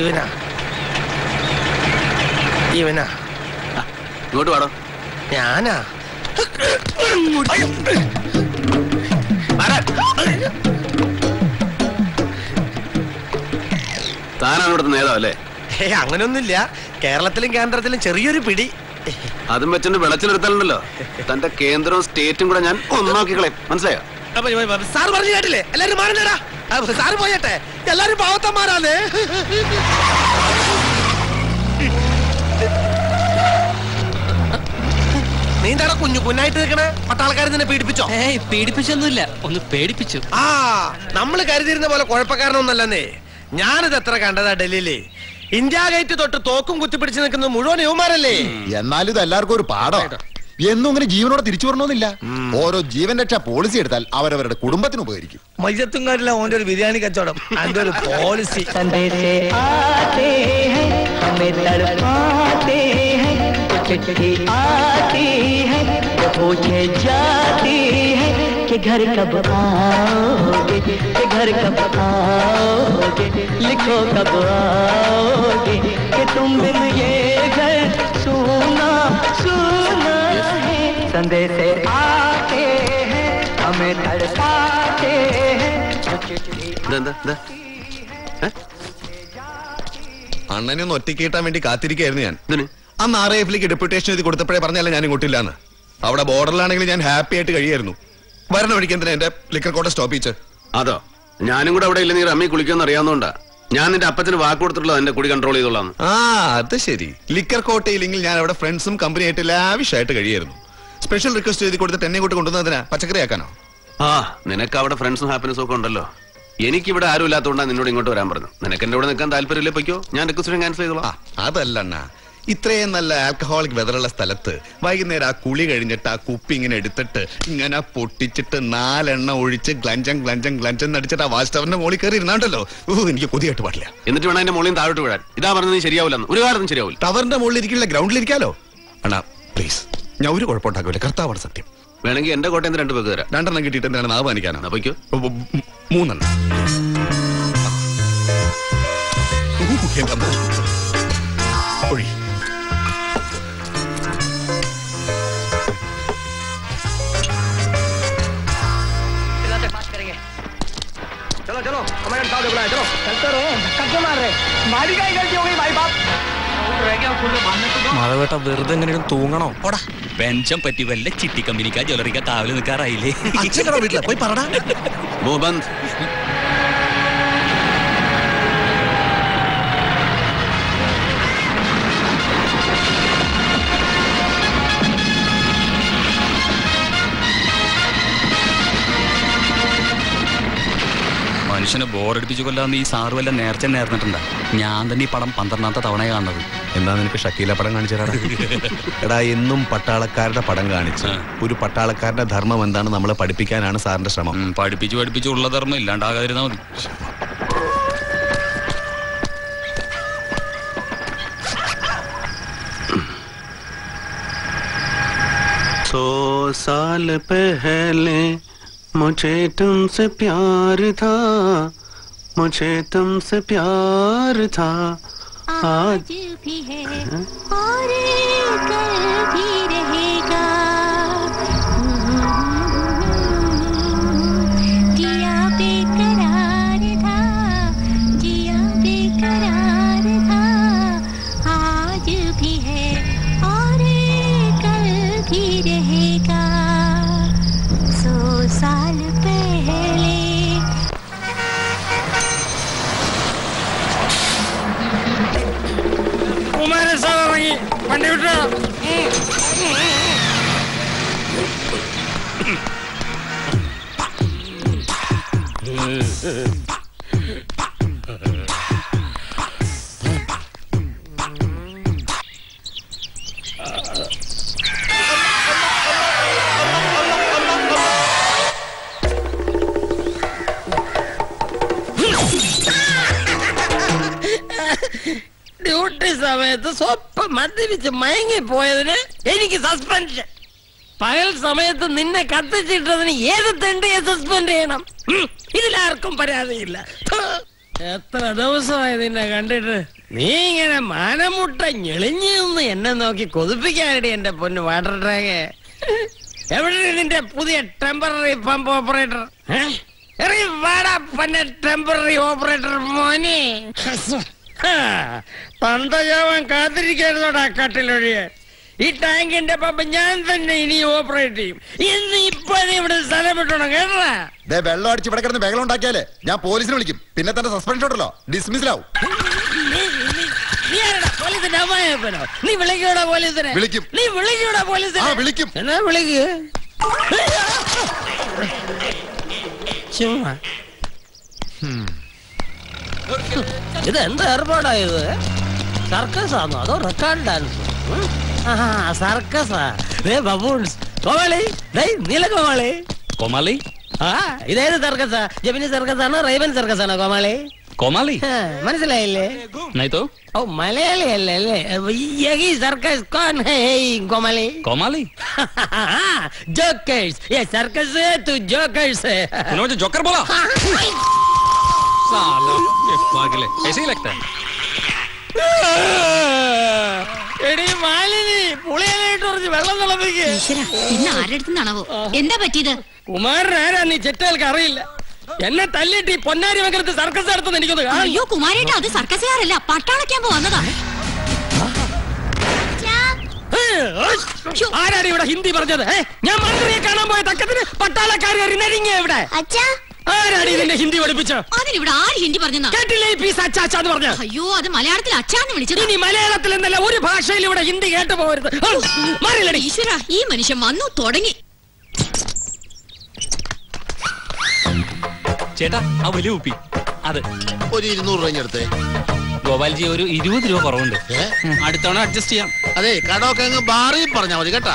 ഇവനാ ഇവനാ ഇങ്ങോട്ട് പാടോ. ഞാനാ താനാണ് ഇവിടുത്തെ നേതാവ് അല്ലേ? ഏ അങ്ങനെയൊന്നുമില്ല, കേരളത്തിലും കേന്ദ്രത്തിലും ചെറിയൊരു പിടി. അതും വെച്ചിട്ട് വെളച്ചിലെടുത്താലുണ്ടല്ലോ തന്റെ കേന്ദ്രവും സ്റ്റേറ്റും കൂടെ ഞാൻ ഒന്നാക്കിക്കളെ. മനസ്സിലായോ? സാറ് പറഞ്ഞു കേട്ടില്ലേ? എല്ലാരും മാറില്ലേടാ. സാറ് പോയട്ടെ, എല്ലാരും പാവത്തന്മാരാന്നേ. നീന്താടാ കുഞ്ഞു കുഞ്ഞായിട്ട് നിൽക്കണേ. പട്ടാൾക്കാരെ നിന്നെ പീഡിപ്പിച്ചോ? ഏയ് പീഡിപ്പിച്ചൊന്നുമില്ല, ഒന്ന് പേടിപ്പിച്ചു. ആ നമ്മള് കരുതിയിരുന്ന പോലെ കുഴപ്പക്കാരനൊന്നല്ലേ. ഞാനിത് എത്ര കണ്ടതാ ഡൽഹിയില്. ഇന്ത്യ ഗേറ്റ് തൊട്ട് തോക്കും കുത്തിപ്പിടിച്ച് നിൽക്കുന്നത് മുഴുവൻ യുവമാരല്ലേ. എന്നാലും ഇത് എല്ലാവർക്കും ഒരു പാഠം. എന്നും ഇങ്ങനെ ജീവനോടെ തിരിച്ചു വരണമെന്നില്ല. ഓരോ ജീവൻ രക്ഷാ പോളിസി എടുത്താൽ അവരവരുടെ കുടുംബത്തിന് ഉപകരിക്കും. മയ്യത്തും കാര്യമില്ല, ഓന്റെ ഒരു ബിരിയാണി കച്ചവടം, അതിന്റെ ഒരു പോളിസി. चिट्ठी आती है तो पूछे जाती है कि घर कब आओगे, कि घर कब आओगे, लिखो कब आओगे कि तुम बिन ये घर सूना सूना है। संदेश आते हैं हमें तड़पाते हैं. അണ്ണനെ ഒന്ന് ഒറ്റ കേട്ടാൻ വേണ്ടി കാത്തിരിക്കായിരുന്നു ഞാൻ. അന്ന് RAF-ലേക്ക് ഡെപ്യൂട്ടേഷൻ എഴുതി കൊടുത്തപ്പോഴേ പറഞ്ഞല്ല ഞാൻ ഇങ്ങോട്ടില്ലാന്ന്. അവിടെ ബോർഡറിലാണെങ്കിൽ ഞാൻ ഹാപ്പി ആയിട്ട് കഴിയായിരുന്നു. വരണ വഴിക്കെന്തിനാ എന്റെ ലിക്കർ കോട്ട സ്റ്റോപ്പിച്ച്? അതോ ഞാനും കൂടെ അവിടെ ഇല്ല. നീ റമ്മി കുളിക്കുമെന്ന് അറിയാവുന്നതുകൊണ്ടാ ഞാൻ നിന്റെ അപ്പത്തിന് വാക്ക് കൊടുത്തിട്ടുള്ളത് എന്റെ കുടി കൺട്രോൾ ചെയ്തോളാം. ആ അത് ശരി. ലിക്കർ കോട്ടയില്ലെങ്കിൽ ഞാൻ അവിടെ ഫ്രണ്ട്സും കമ്പനിയായിട്ട് ലാവിഷായിട്ട് കഴിയായിരുന്നു. സ്പെഷ്യൽ റിക്വസ്റ്റ് ചെയ്തു കൊടുത്തിട്ട് എന്നെ ഇങ്ങോട്ട് കൊണ്ടുവന്നതിനാ പച്ചക്കറിയാക്കാനോ? ആ നിനക്ക് അവിടെ ഫ്രണ്ട്സും ഹാപ്പിനെസ്സും ഒക്കെ ഉണ്ടല്ലോ. എനിക്കിവിടെ ആരും ഇല്ലാത്തതുകൊണ്ടാണ് നിന്നോട് ഇങ്ങോട്ട് വരാൻ പറഞ്ഞു. നിനക്ക് എൻ്റെ കൂടെ നിൽക്കാൻ താല്പര്യമില്ലേ പൊയ്ക്കോ, ഞാൻ റിക്വസ്റ്റ് ക്യാൻസൽ ചെയ്തോളാം. അതല്ല അണ്ണാ, ഇത്രയും നല്ല ആൽക്കഹോളിക് വെതറുള്ള സ്ഥലത്ത് വൈകുന്നേരം ആ കുളി കഴിഞ്ഞിട്ട് ആ കുപ്പി ഇങ്ങനെ എടുത്തിട്ട് ഇങ്ങനെ പൊട്ടിച്ചിട്ട് 4 എണ്ണം ഒഴിച്ച് ഗ്ലഞ്ചം ഗ്ലഞ്ചം ഗ്ലഞ്ചം നടിച്ചിട്ട് ആ വാസ്റ്റവറിന്റെ മോളിൽ കയറി ഇരുന്നാണ്ടല്ലോ, എനിക്ക് കൊതിയായിട്ട് പാടില്ല. എന്നിട്ട് വേണം എന്റെ മോളിൽ താഴോട്ട് വിടാൻ. ഇതാ പറഞ്ഞത് ശരിയാവില്ലെന്ന്. ഒരു കാലത്തും ശരിയാവില്ല. ടവറിന്റെ മുകളിൽ ഇരിക്കില്ല, ഗ്രൗണ്ടിൽ ഇരിക്കാലോ. അണ്ണാ പ്ലീസ്, ഞാൻ ഒരു കുഴപ്പമുണ്ടാക്കില്ല, കർത്താവാണ് സത്യം. വേണമെങ്കിൽ എന്റെ കോട്ടയം 2 പേർക്ക് തരാം. 2 എണ്ണം കിട്ടിയിട്ട് എന്താണ് നാവ് കാണിക്കാനാണ്? അപ്പൊയ്ക്കോ 3 എണ്ണം. चलो कमांडर साहब बुलाए, चलो चलते रहो, धक्का मार रहे, मारी का गलती हो गई भाई बाप रह गया फुल बांधने को। माधवेटा വെറുതെ എങ്ങനെയും തൂങ്ങണോ? പോടാ പെൻഷൻ പറ്റി വല്ല ചിട്ടി കമ്പനിക്കാ ജ്വല്ലറിക്കാ താവല നിൽക്കാറായില്ലേ? അച്ഛനോ വീട്ടിൽ പോയി പറടാ. മോബന്ദ് മനുഷ്യനെ ബോറടിപ്പിച്ചു കൊല്ലാന്ന് ഈ സാറ് വല്ല നേർച്ച നേർന്നിട്ടുണ്ടാ? ഞാൻ തന്നെ ഈ പടം 12ാമത്തെ തവണയെ കാണുന്നത്. എന്താ നിനക്ക് ഷക്കീല പടം കാണിച്ചതാണ്? എടാ എന്നും പട്ടാളക്കാരുടെ പടം കാണിച്ച് ഒരു പട്ടാളക്കാരുടെ ധർമ്മം എന്താണ് നമ്മളെ പഠിപ്പിക്കാനാണ് സാറിന്റെ ശ്രമം. പഠിപ്പിച്ചു പഠിപ്പിച്ചു ഉള്ള ധർമ്മം ഇല്ലാണ്ടാകാതിരുന്നാ മതി. സോ സാൽ പെഹലേ मुझे तुमसे प्यार था, मुझे तुमसे प्यार था, आज भी है और कल भी रहेगा, जिया बेकरार था, जिया बेकरार था, आज भी है और कल भी रहेगा, 100 साल पहले। उमर साहब आगे पंडित उठा ड्यूटी സമയത്ത് സ്വപ്പം മദ്യപിച്ച് മയങ്ങിപ്പോയതിന് എനിക്ക് സസ്പെൻഷൻ, പകൽ സമയത്ത് നിന്നെ കത്തിച്ചിട്ടതിന് ഏത് തെണ്ടിയെ സസ്പെൻഡ് ചെയ്യണം, ഇതിലാർക്കും പരാതിയില്ല. എത്ര ദിവസമായി നിന്നെ കണ്ടിട്ട്, നീ ഇങ്ങനെ മാനമുട്ട ഞെളിഞ്ഞു നിന്ന് എന്നെ നോക്കി കൊതിപ്പിക്കാനിട. എന്റെ പൊന്നു വാട്ടർ ടാങ്ക്, എവിടെ നിന്റെ പുതിയ temporary pump operator? Temporary operator മോനെ, തന്തയാവൻ കാത്തിരിക്കായിരുന്നോടാ കട്ടിലൊഴിയെ. ഈ ടാങ്കിന്റെ പമ്പ് ഞാൻ തന്നെ ഇനി ഓപ്പറേറ്റ് ചെയ്യും. ഇന്ന് ഇപ്പൊ ഇവിടെ സ്ഥലം വിട്ടോണം കേട്ടാ. വെള്ളം അടിച്ച് ഇവിടെ കിടന്ന് ബഹളം ഉണ്ടാക്കിയാലേ ഞാൻ പോലീസിനെ വിളിക്കും. പിന്നെ തന്നെ സസ്പെൻഷൻ ഉണ്ടല്ലോ, ഡിസ്മിസിലാവും. നീ വിളിക്കൂടാ പോലീസിനെ? വിളിക്കും. നീ വിളിക്കൂടാ പോലീസിനെ? വിളിക്കും. എന്നാ വിളിക്കുക. ചുമ്മാ ഇതെന്ത് ഏർപ്പാടായത്? സർക്കസാണോ അതോ റെക്കാർഡ് ഡാൻസ്? സർക്കസാ ബബൂൺസ് കോമാളി. നീല കോമാളി കോമാളി. ആ ഇതേത് സർക്കസാ? ജമിനി സർക്കസാണോ റൈവൻ സർക്കസാണോ കോമാളി? കോമാളി മനസ്സിലായില്ലേ? ഓ മലയാളി അല്ലേ? യഹി സർക്കസ് കോൻ ഹേ കോമാളി? കോമാളി ജോക്കേഴ്സ്. യേ സർക്കസ് ഹേ തു ജോക്കേഴ്സ് ഹേ. तुम मुझे जोकर बोला? पागले ऐसे ही लगता है। അറിയില്ല എന്നെ തല്ലിട്ട് ഈ പൊന്നാരി മകരത്ത് സർക്കസ് നടത്തുന്ന എനിക്കൊന്ന്. അയ്യോ കുമാരേട്ടാ, അത് സർക്കസുകാരല്ല, പട്ടാളക്കാൻ പോന്നതാ. ആരാണ് ഇവിടെ ഹിന്ദി പറഞ്ഞത്? ഞാൻ മന്ത്രിയെ കാണാൻ പോയ തക്കത്തിന് പട്ടാളക്കാർ ഇവിടെ. ചേട്ടാ ആ വലിയ കുപ്പി അത് ഒരു 200 രൂപ ഗോപാൽജി ഒരു 20 രൂപ കുറവുണ്ട് അടുത്തവണ അഡ്ജസ്റ്റ് ചെയ്യാം. അതെ കടമൊക്കെ അങ്ങ് ബാറിൽ പറഞ്ഞാൽ മതി കേട്ടാ.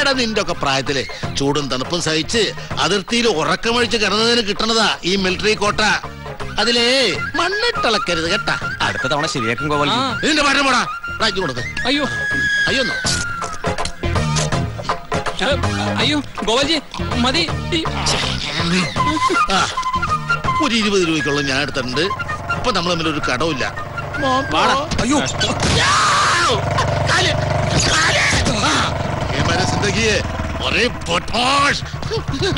എടാ നിന്റെ ഒക്കെ പ്രായത്തില് ചൂടും തണുപ്പും സഹിച്ച് അതിർത്തിയിൽ ഉറക്കമഴിച്ച് കിടന്നതിന് കിട്ടണതാ ഈ മിലിറ്ററി കോട്ട. അതിലേ മണ്ണിട്ടളക്കരുത് കേട്ടാ. അടുത്ത തവണ ശരിയാക്കും ഗോപാൽജി. ഇതിന്റെ മരണം പോടാ കൊടുക്ക. അയ്യോ അയ്യോ അയ്യോ ഗോപാൽജി മതി. ഒരു 20 രൂപയ്ക്കുള്ള ഞാൻ എടുത്തിട്ടുണ്ട്. ഇപ്പൊ നമ്മൾ തമ്മിൽ ഒരു കടവില്ല.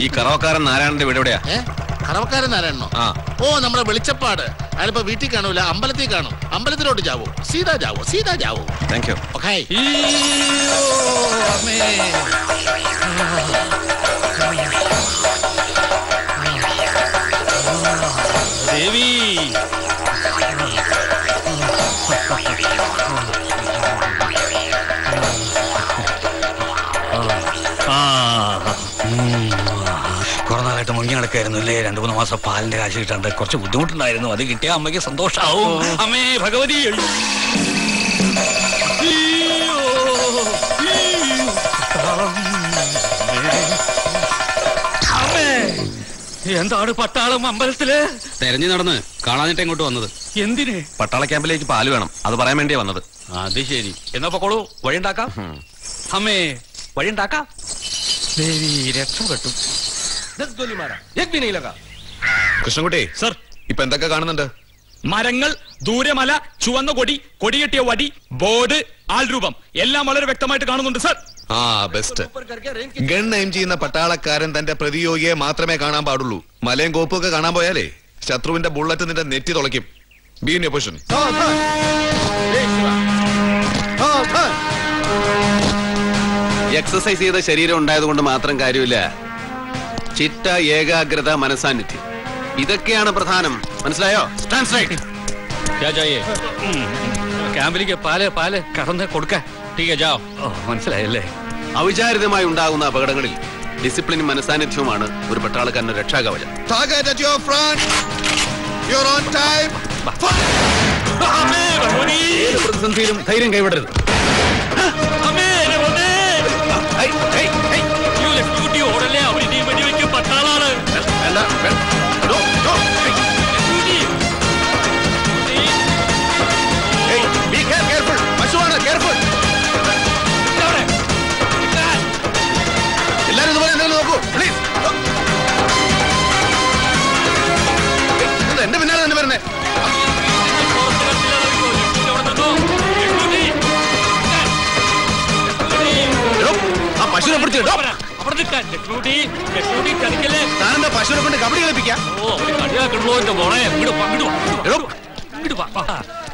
ഈ കറവക്കാരൻ നാരായണന്റെ വീട് എവിടെയാ? കറവക്കാരൻ നാരായണനോ? ഓ നമ്മുടെ വെളിച്ചപ്പാട്. അയാളിപ്പോ വീട്ടിൽ കാണൂല, അമ്പലത്തിൽ കാണും. അമ്പലത്തിലോട്ട് ചാവോ സീതാ, ചാവോ സീതാ, ചാവോ. Thank you. ദേവി കുറെ നാളായിട്ട് മുങ്ങി നടക്കായിരുന്നു അല്ലേ? 2-3 മാസം പാലിന്റെ കാശ് കിട്ടാണ്ട് കുറച്ച് ബുദ്ധിമുട്ടുണ്ടായിരുന്നു. അത് കിട്ടിയ അമ്മയ്ക്ക് സന്തോഷാവും. അമ്മേ ഭഗവതി. എന്താണ് പട്ടാളം അമ്പലത്തില് തെരഞ്ഞു നടന്ന് കാണാനിട്ട് എങ്ങോട്ട് വന്നത്? എന്തിന്? പട്ടാള ക്യാമ്പിലേക്ക് പാല് വേണം, അത് പറയാൻ വേണ്ടിയാ വന്നത്. അത് ശരി, എന്നാ പൊക്കോളൂ, വഴിണ്ടാക്കാം. അമ്മേ വഴിണ്ടാക്കാം. ദേവി രക്ഷപ്പെട്ടു. കൃഷ്ണൻകുട്ടി സർ, ഇപ്പൊ എന്തൊക്കെ കാണുന്നുണ്ട്? മരങ്ങൾ, ദൂരമല, ചുവന്ന കൊടി, കൊടികെട്ടിയ വടി, ബോർഡ്, ആൾരൂപം എല്ലാം വളരെ വ്യക്തമായിട്ട് കാണുന്നുണ്ട് സർ. ആ ബെസ്റ്റ്. ഗൺ എയിം ചെയ്യുന്ന പട്ടാളക്കാരൻ തന്റെ പ്രതിയോഗിയെ മാത്രമേ കാണാൻ പാടുള്ളൂ. മലയും കോപ്പും ഒക്കെ കാണാൻ പോയാലേ ശത്രുവിന്റെ ബുള്ളറ്റ് നിന്റെ നെറ്റി തുളയ്ക്കും. Be in a position. Exercise ചെയ്ത ശരീരം ഉണ്ടായതുകൊണ്ട് മാത്രം കാര്യമില്ല. ചിട്ട, ഏകാഗ്രത, മനസാന്നിധ്യം, ഇതൊക്കെയാണ് പ്രധാനം. മനസ്സിലായോ? ട്രാൻസ്ലേറ്റ്. ക്യാമ്പിലേക്ക് പാല് പാല് കടന്ന് കൊടുക്ക. മനസ്സിലായല്ലേ? അവിചാരിതമായി ഉണ്ടാകുന്ന അപകടങ്ങളിൽ ഡിസിപ്ലിനും മനസാന്നിധ്യവുമാണ് ഒരു പട്ടാളക്കാരന്റെ രക്ഷാകവചം. പ്രതിസന്ധിയിലും ധൈര്യം കൈവിടരുത്. എന്റെ പിന്നാലെ തന്നെ വരുന്നേ. ആ പശുവിനെ പിടിച്ചിട്ടോ. താനെന്താ പശുവിനെ കൊണ്ട് കബഡി കളിപ്പിക്കാം?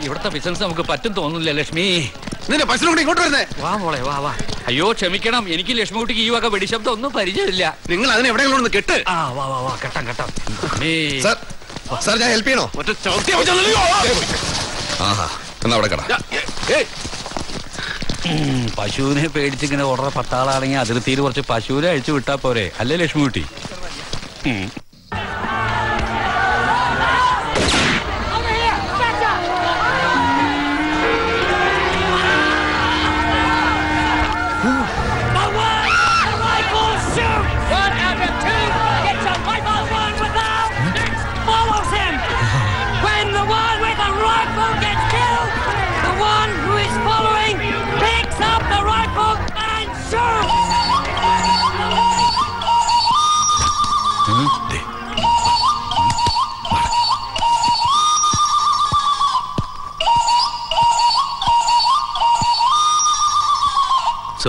ഇവിടുത്തെ ബിസിനസ് നമുക്ക് പറ്റും തോന്നുന്നില്ല ലക്ഷ്മി. നിന്റെ പശുവിനെ ഇങ്ങോട്ട് വരുന്നേ. വാ മോളെ വാ വാ. അയ്യോ ക്ഷമിക്കണം, എനിക്ക് ലക്ഷ്മിക്കുട്ടിക്ക് ഈ വക വെടിശബ്ദം ഒന്നും പരിചയമില്ല. നിങ്ങൾ അതിനെ എവിടെയെങ്കിലും കെട്ട്. ആ വാ വാ വാ, കെട്ടാം കെട്ടാം. സാർ ഞാൻ ഹെൽപ്പ് ചെയ്യണോ? പശുവിനെ പേടിച്ചിങ്ങനെ ഓർഡർ പട്ടാളാണെങ്കിൽ അതിർത്തിയിൽ കുറച്ച് പശുവിനെ അഴിച്ചു വിട്ടാ പോരെ, അല്ലേ ലക്ഷ്മിക്കുട്ടി?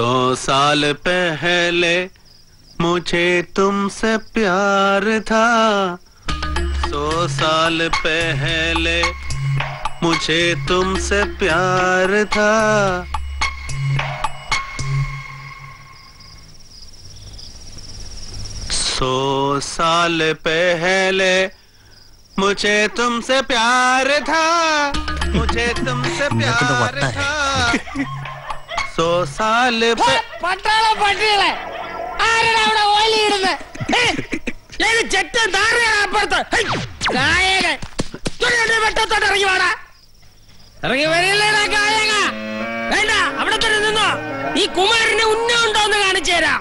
सौ साल पहले मुझे तुमसे प्यार था, 100 साल पहले मुझे तुमसे प्यार था. सौ साल पहले मुझे तुमसे प्यार था, मुझे तुमसे प्यार था। 100 साल पट्टाला पट्टीले आरेडा उड़ा ओली इडने ये जट्टे दारे आपरता गाएगा तुरंत बैठो तो डरगी वाला ले ना गाएगा ऐना अपने तो नहीं ना ये कुमार ने उन्ने उन्ना उन्ना गाने चेरा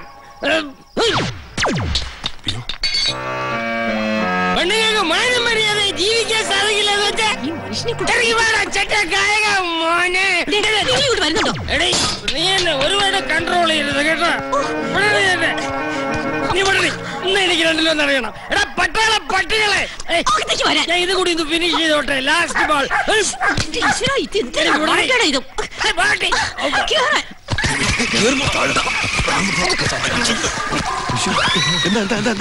बंदे का मान मरिया दे जीवी के सारे की लगा जाए डरगी वाला जट्टे गाएगा माने नहीं उड़ बारी ना अरे नहीं ना एक बार कंट्रोल ही रहता क्या नहीं बढ़ रही नहीं किरण लोग ना रहे ना अरे पट्टे ले ओके देखिए बारे क्या इधर कुड़ी तो फिनिश ही होता है लास्ट बॉल इसे आई थी तेरे को नहीं करना इधर है बाटे क्या है घर में ताड़ दा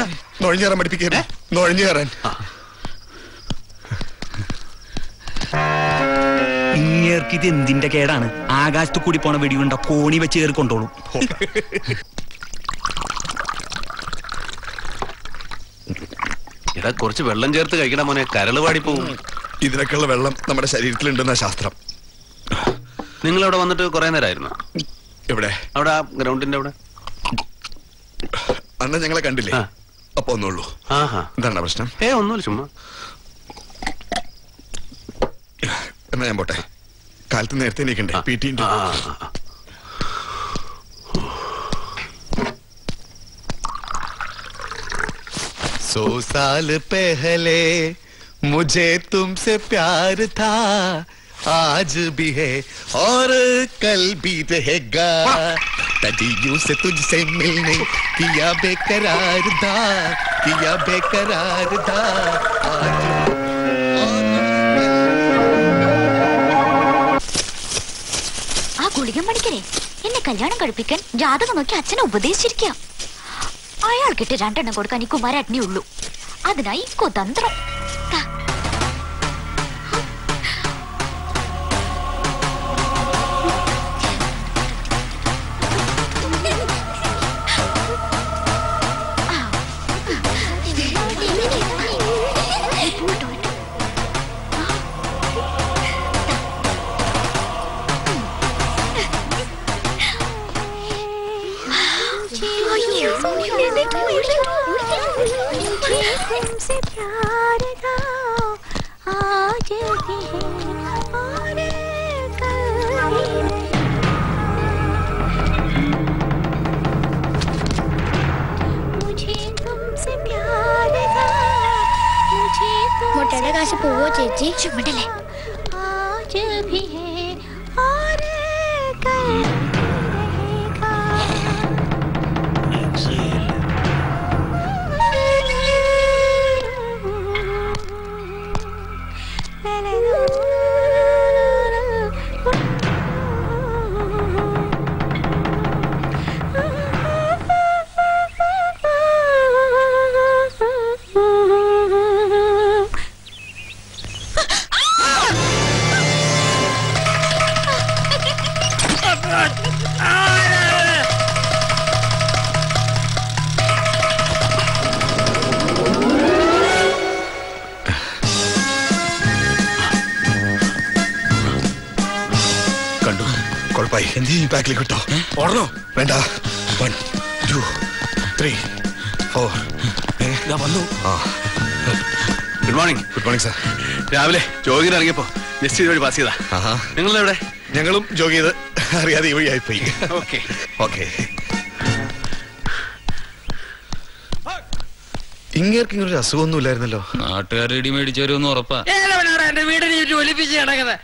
ना नॉर्नियारा मर्डी पिके है नॉर्नियारा इंग्लिश की दिन दिन टके ऐडा ना आगाज तो कुड़ी पौना वीडियो ना कोनी बच्चे घर कंट्रोल इड़ा कोर्चे वेल्लम चेर्त्त कळिक्कण मोने करल वाडी पोवुम इदिनक्कल्ल वेल्लम नम्मुടെ शरीरत्तिल उണ്ടെന്ന शास्त्रम നിങ്ങൾ അവിടെ വന്നിട്ട് കുറേ നേരമായിരുന്നു എവിടെ അവിടെ ഗ്രൗണ്ടിന്റെ അവിടെ അണ്ണ ഞങ്ങളെ കണ്ടില്ലേ അപ്പോൾ ഒന്നുള്ളൂ ആഹാ എന്താണ് പ്രശ്നം ഏ ഒന്നുമില്ല ചുമ്മാ എന്നാ ഞാൻ പോട്ടെ കാലത്തെ നേരത്തെ എണീക്കണ്ടേ പിടി ഉണ്ട് सौ साल पहले मुझे तुमसे प्यार था, आज भी है और कल भी रहेगा। तदियों से तुझसे मिलने किया बेकरार था आज आ गुलिका मणिकरे इन्हें कल्याण कड़पिक्कन जातक नोक्की अच्छन उपदेशिच्चिरिक्कुम आया किटे रण्डेण्णम कोडुक्कान कुमाराट्टने उल्लू अतिनायि कोतंत्रम बैक लिखो और लो बेटा 1 2 3 4 ना बंदो हां गुड मॉर्निंग सर രാവിലെ ജോഗിന് ഇറങ്ങിയപ്പോൾ ജസ്റ്റ് ഇതുവഴി പാസ് ചെയ്താ ആഹാ നിങ്ങൾ എവിടെ ഞങ്ങളും ജോഗ് ചെയ്ത് അറിയാതെ ഈ വഴി ആയി പോയി ഓക്കേ ഇങ്ങേർക്കിങ്ങ ഒരു അസുഖമൊന്നും ഇല്ലായിരുന്നല്ലോ നാട്ടുകാർ ഇടി മേടിച്ചവരൊന്നും ഉറപ്പാ ഏലവനാരാ എൻ്റെ വീടിനെ ഒലിപ്പിച്ച് നടക്കടാ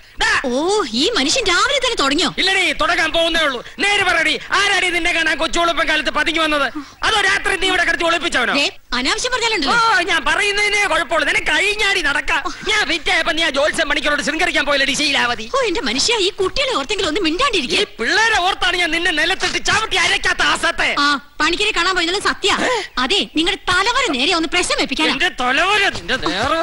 ओह ये मनुष्य डावरे तेरे तोड़न्यो इल्लेरी तोड़ा काम पाऊँ ना उल्लू नेर बराड़ी आराड़ी दिन ने कहना को जोड़ों पे काले तो पाती क्यों ना था अतो रात रात दिन वड़ा करती जोड़े पिचावना ये अनावश्यक बातें लंडन ओह याँ बराड़ी दिन ने घर पोल देने काई न्यारी नरका याँ बिट्टे अपन याँ जोड़ से मणिकरोड़ सिंगर क्या पॉइलर इसे इलावती ओ इंटर मनुष्य ये कुट्टे ले औरतें के लोंडे मिंटा डीरी के पिल्ले रे औरतानी याँ निन्ने नैले तट्टी चावटी आये क्या तासत है आ पानी केरे काना बोलने सात्या आधे निंगर तालावर नेरे उन्हें प्रेशर में पिकना निंदे तालावर निंदे नेर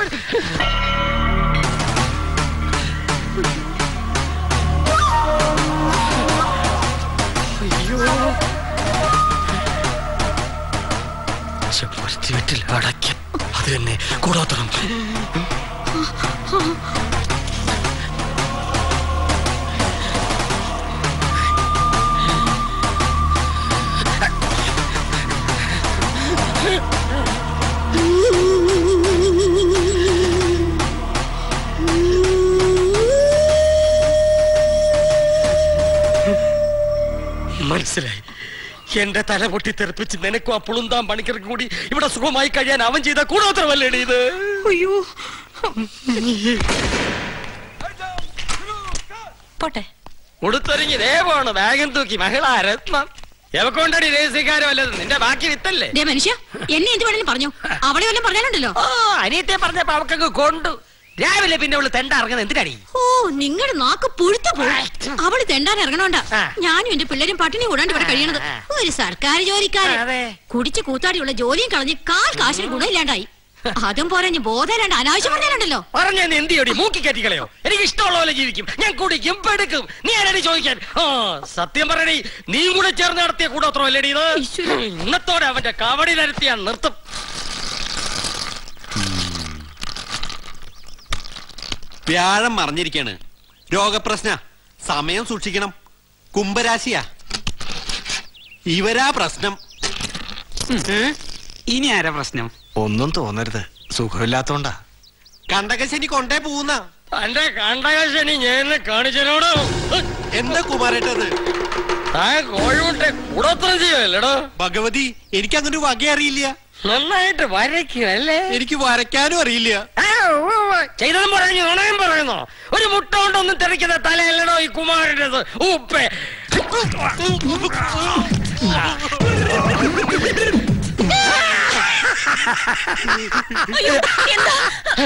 अड़ा तल पोटी तेरपी नुंदा मणिकर कूड़ी इवे सुखा कहन कूड़ोत्रवल वागन तूकी महिला रत्न मनुष्यो രാവിലെ പിന്നെ അവൾ തെണ്ടാ ഇറങ്ങുന്നത് എന്തിനാടി? ഓ നിങ്ങളുടെ നാക്ക് പുഴുത്തു പോയി. അവൾ തെണ്ടാൻ ഇറങ്ങണോണ്ട. ഞാനും എൻ്റെ പിള്ളേരും പട്ടിണി കൂടാണ്ട് ഇവിടെ കഴിയണത്. ഒരു സർക്കാർ ജോലിക്കാരൻ. കുടിച്ച് കൂത്താടിയുള്ള ജോലിയും കളഞ്ഞ് കാൽ കാശിന് ഗുണമില്ലാണ്ടായി. അതും പോരാഞ്ഞ് ബോധേരണ്ട അനാവശ്യം പറഞ്ഞാലുണ്ടല്ലോ. പറഞ്ഞേ നീ എന്തിയോടി മൂക്കി കെട്ടി കളയോ? എനിക്ക് ഇഷ്ടമുള്ള പോലെ ജീവിക്കും. ഞാൻ കുടിക്കും പെടുക്കും. നീ ആരെടി ചോദിക്കാൻ? ഓ സത്യം പറയടി. നീ കൂടെ ചേർന്ന് നടത്തിയ കൂടോത്രമല്ലേടി ഇത്? ഇന്നത്തോടെ അവന്റെ കവടി നരത്തിയാൽ നിർത്തും. വ്യാഴം മറിഞ്ഞിരിക്കാണ്. രോഗപ്രശ്ന സമയം സൂക്ഷിക്കണം. കുംഭരാശിയാ ഇവരാ പ്രശ്നം. ഇനി ആരാ പ്രശ്നം? ഒന്നും തോന്നരുത്, സുഖമില്ലാത്തോണ്ടാ. കണ്ടകശനി കൊണ്ടേ പോകുന്ന തന്റെ കണ്ടകശനി ഞാൻ കാണിച്ചോടോ. എന്താ കുമാരേട്ടത്? ഭഗവതി, എനിക്ക് അങ്ങനെ ഒരു വക അറിയില്ല. നന്നായിട്ട് വരയ്ക്കല്ലേ? എനിക്ക് വരയ്ക്കാനും അറിയില്ല. ചെയ്തതും പറഞ്ഞു നുണയും പറയുന്നോ? ഒരു മുട്ട കൊണ്ടൊന്നും തെറിക്കുന്ന തലയല്ലടോ ഈ കുമാരനത്. ഉപ്പേ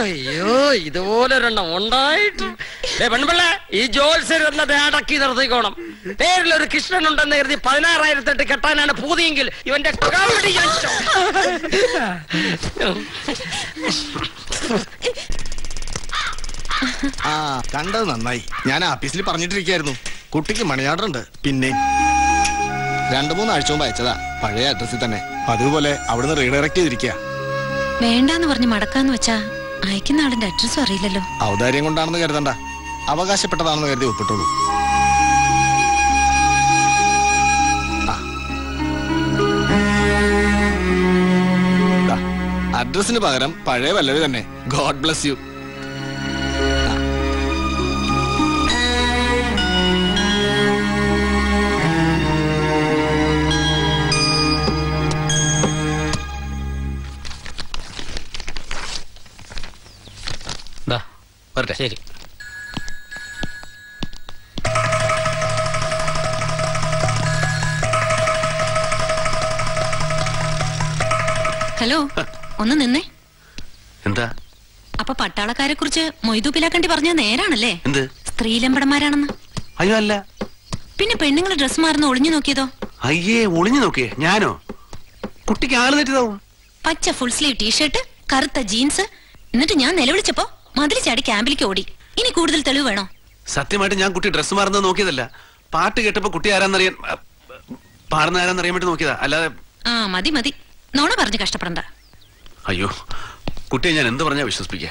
അയ്യോ, ഇതുപോലൊരെണ്ണം ഉണ്ടായിട്ടും. പെൺപിള്ള, ഈ ജോത്സ്യരത്നത്തെ അടക്കി നിർത്തിക്കോണം. പേരിലൊരു കൃഷ്ണൻ ഉണ്ടെന്ന് കരുതി 16,000 കെട്ടാനാണ് പൂതിയെങ്കിൽ ഇവന്റെ കവടി ആ കണ്ടത് നന്നായി. ഞാൻ ആഫീസിൽ പറഞ്ഞിട്ടിരിക്കായിരുന്നു, കുട്ടിക്ക് മണിയാടുണ്ട്. പിന്നെ 2-3 ആഴ്ച മുമ്പ് അയച്ചതാ, പഴയ അഡ്രസ്സിൽ തന്നെ. അതുപോലെ അവിടുന്ന് റീഡയറക്ട് ചെയ്തിരിക്കുക. വേണ്ടാന്ന് പറഞ്ഞ് മടക്കാന്ന് വെച്ചാ അയക്കുന്ന ആളിന്റെ അഡ്രസ്സും അറിയില്ലല്ലോ. ഔദാര്യം കൊണ്ടാണെന്ന് കരുതണ്ട, അവകാശപ്പെട്ടതാണെന്ന് കരുതി ഒപ്പിട്ടുള്ളൂ. അഡ്രസ്സിന് പകരം പഴയ വല്ലവി തന്നെ. God bless you. ശരി. ഹലോ, ഒന്ന് നിന്നേ. എന്താ? അപ്പൊ പട്ടാളക്കാരെ കുറിച്ച് മൊയ്തു പിലാക്കണ്ടി പറഞ്ഞ നേരാണല്ലേ? എന്ത്? സ്ത്രീലമ്പടന്മാരാണെന്ന്. അയ്യോ അല്ല. പിന്നെ പെണ്ണുങ്ങൾ ഡ്രസ് മാറുന്ന ഒളിഞ്ഞു നോക്കിയതോ? അയ്യേ, ഒളിഞ്ഞു നോക്കിയേ ഞാനോ? കുട്ടിക്ക് ആള് തെറ്റിതാവും. പച്ച ഫുൾ സ്ലീവ് ടീഷർട്ട്, കറുത്ത ജീൻസ്. എന്നിട്ട് ഞാൻ നിലവിളിച്ചപ്പോ മതിൽ ചാടി ക്യാമ്പിലേക്ക് ഓടി. ഇനി കൂടുതൽ തെളിവ് വേണോ? സത്യമായിട്ട് ഞാൻ കുട്ടി ഡ്രസ് മാറുന്നത് നോക്കിയതല്ല. പാട്ട് കേട്ടപ്പോ കുട്ടി ആരാന്നറിയാൻ, പാടുന്ന ആരാന്നറിയാൻ വേണ്ടി നോക്കിയതാ. അല്ലാതെ ആ മതി മതി, നോണ പറഞ്ഞ് കഷ്ടപ്പെടണ്ട. അയ്യോ, കുട്ടിയെ ഞാൻ എന്ത് പറഞ്ഞാ വിശ്വസിപ്പിക്കുക?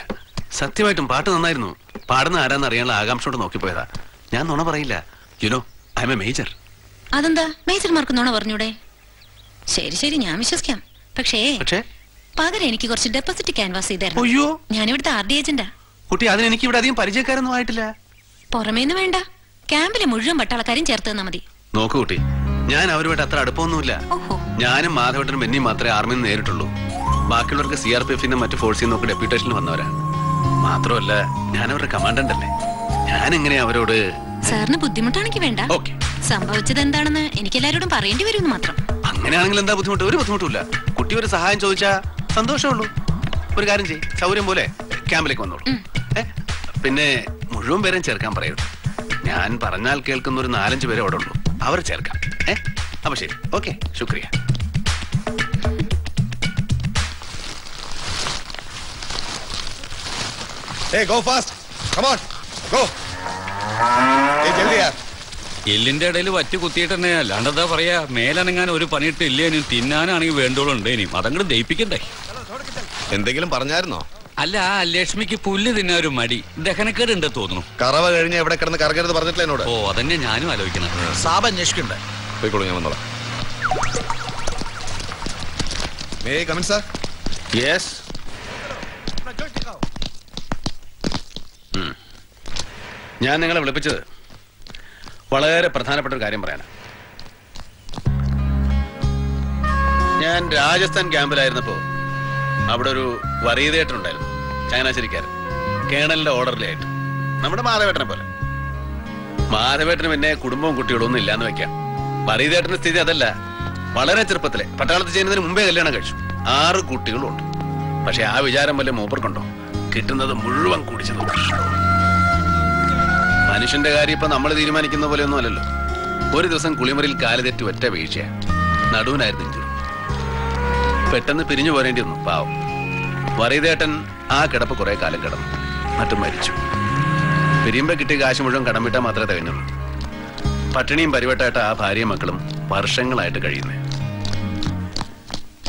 സത്യമായിട്ടും പാട്ട് നന്നായിരുന്നു. പാടുന്ന ആരാന്നറിയാനുള്ള ആകാംക്ഷയോട് നോക്കിപ്പോയതാ ഞാൻ. നോണ പറയില്ല. You know, I M a major. അതെന്താ മേജർമാർക്ക് നോണ പറഞ്ഞൂടെ? ശരി ശരി, ഞാൻ വിശ്വസിക്കാം. പക്ഷേ പക്ഷേ പകരം എനിക്ക് കുറച്ച് ഡെപ്പോസിറ്റ് ക്യാൻവാസ് ചെയ്തായിരുന്നു. അയ്യോ, ഞാൻ ഇവിടുത്തെ ആർ ഡി ഏജന്റാ. കുട്ടി അതിന് എനിക്ക് ഇവിടെ അധികം പരിചയക്കാരൊന്നും ആയിട്ടില്ല. പുറമേന്ന് വേണ്ട, ക്യാമ്പിലെ മുഴുവൻ പട്ടാളക്കാരും ചേർത്ത് തന്നാ മതി. നോക്കൂ കുട്ടി, ഞാൻ അവരുമായിട്ട് അത്ര അടുപ്പമൊന്നുമില്ല. ഞാനും മാധവട്ടനും ബെന്നിയും മാത്രമേ ആർമിയിൽ നിന്ന് നേരിട്ടുള്ളൂ. ബാക്കിയുള്ളവർക്ക് CRPF-ന്റെ മറ്റു ഫോഴ്സിൽ നിന്നൊക്കെ ഡെപ്യൂട്ടേഷനിൽ വന്നവരാ. മാത്രമല്ല ഞാൻ അവരുടെ കമാൻഡന്റ് അല്ലേ. ഞാൻ എങ്ങനെയാ അവരോട്? സാറിന് ബുദ്ധിമുട്ടാണെങ്കിൽ വേണ്ട. സംഭവിച്ചത് എന്താണെന്ന് എനിക്ക് എല്ലാരോടും പറയേണ്ടി വരുമെന്ന് മാത്രം. അങ്ങനെയാണെങ്കിൽ എന്താ ബുദ്ധിമുട്ട്? ഒരു ബുദ്ധിമുട്ടില്ല. കുട്ടി ഒരു സഹായം ചോദിച്ചാ സന്തോഷമുള്ളൂ. ഒരു കാര്യം ചെയ്യും, സൗകര്യം പോലെ ക്യാമ്പിലേക്ക് വന്നോളൂ. പിന്നെ മുഴുവൻ പേരും ചേർക്കാൻ പറയൂ. ഞാൻ പറഞ്ഞാൽ കേൾക്കുന്ന ഒരു 4-5 പേരെ അവിടെ ഉള്ളൂ. അവരെ ചേർക്കാം. അപ്പൊ ശരി, ഓക്കെ, ശുക്രിയ. Hey, go fast. Come on. Go. Hey, jaldi yaar. എല്ലിന്റെ ഇടയിൽ വറ്റി കുത്തിയിട്ടെന്നെ അല്ലാണ്ടെന്താ പറയാ, മേലനങ്ങാൻ ഒരു പണിയിട്ട് ഇല്ലേനും തിന്നാനാണെങ്കിൽ വേണ്ടോളുണ്ട് ഇനി അതങ്ങോട്ട് ദയിപ്പിക്കണ്ടേ. എന്തെങ്കിലും പറഞ്ഞായിരുന്നോ? അല്ല, ലക്ഷ്മിക്ക് പുല്ല് തിന്നാ ഒരു മടി, ദഹനക്കേടുണ്ട് തോന്നുന്നു. കറവ കഴിഞ്ഞ എവിടെ കിടന്ന് കറകരുത് പറഞ്ഞിട്ടില്ല എന്നോട്. ഓ അതന്നെ ഞാനും ആലോചിക്കുന്നത്. സാബ് അന്വേഷിക്കണ്ടേ? പോയിക്കോളൂ, ഞാൻ വന്നോളാം. May I come in, sir? Yes. ഞാൻ നിങ്ങളെ വിളിപ്പിച്ചത് വളരെ പ്രധാനപ്പെട്ട ഒരു കാര്യം പറയാനാണ്. ഞാൻ രാജസ്ഥാൻ ക്യാമ്പിലായിരുന്നപ്പോൾ അവിടെ ഒരു വറീതേട്ടൻ ഉണ്ടായിരുന്നു, ചങ്ങനാശ്ശേരിക്കാരൻ, കേണലിന്റെ ഓർഡറിലായിട്ട്, നമ്മുടെ മാധവേട്ടനെ പോലെ. മാധവേട്ടന് പിന്നെ കുടുംബവും കുട്ടികളൊന്നും ഇല്ലാന്ന് വെക്കാം. വറീതേട്ടന്റെ സ്ഥിതി അതല്ല. വളരെ ചെറുപ്പത്തിലെ പട്ടാളത്തിൽ ചെയ്യുന്നതിന് മുമ്പേ കല്യാണം കഴിച്ചു. 6 കുട്ടികളുണ്ട്. പക്ഷെ ആ വിചാരം വല്ല മൂപ്പർക്കുണ്ടോ? കിട്ടുന്നത് മുഴുവൻ കുടിച്ചത്. മനുഷ്യന്റെ കാര്യം ഇപ്പൊ നമ്മൾ തീരുമാനിക്കുന്ന പോലെയൊന്നും അല്ലല്ലോ. ഒരു ദിവസം കുളിമുറിയിൽ കാലുതെറ്റി ഒറ്റ വീഴ്ചയാ, നടുവിനായിരുന്നു ഇഞ്ചുറി. പെട്ടെന്ന് പിരിഞ്ഞു പോരേണ്ടി വന്നു. പാവം വറീതേട്ടൻ ആ കിടപ്പ് കുറെ കാലം കിടന്നു, മറ്റും മരിച്ചു. പിരിയുമ്പോ കിട്ടിയ കാശ് മുഴുവൻ കടം വിട്ടാൽ മാത്രമേ തികഞ്ഞുള്ളൂ. പട്ടിണിയും പരിവട്ടായിട്ട് ആ ഭാര്യയും മക്കളും വർഷങ്ങളായിട്ട് കഴിയുന്നേ.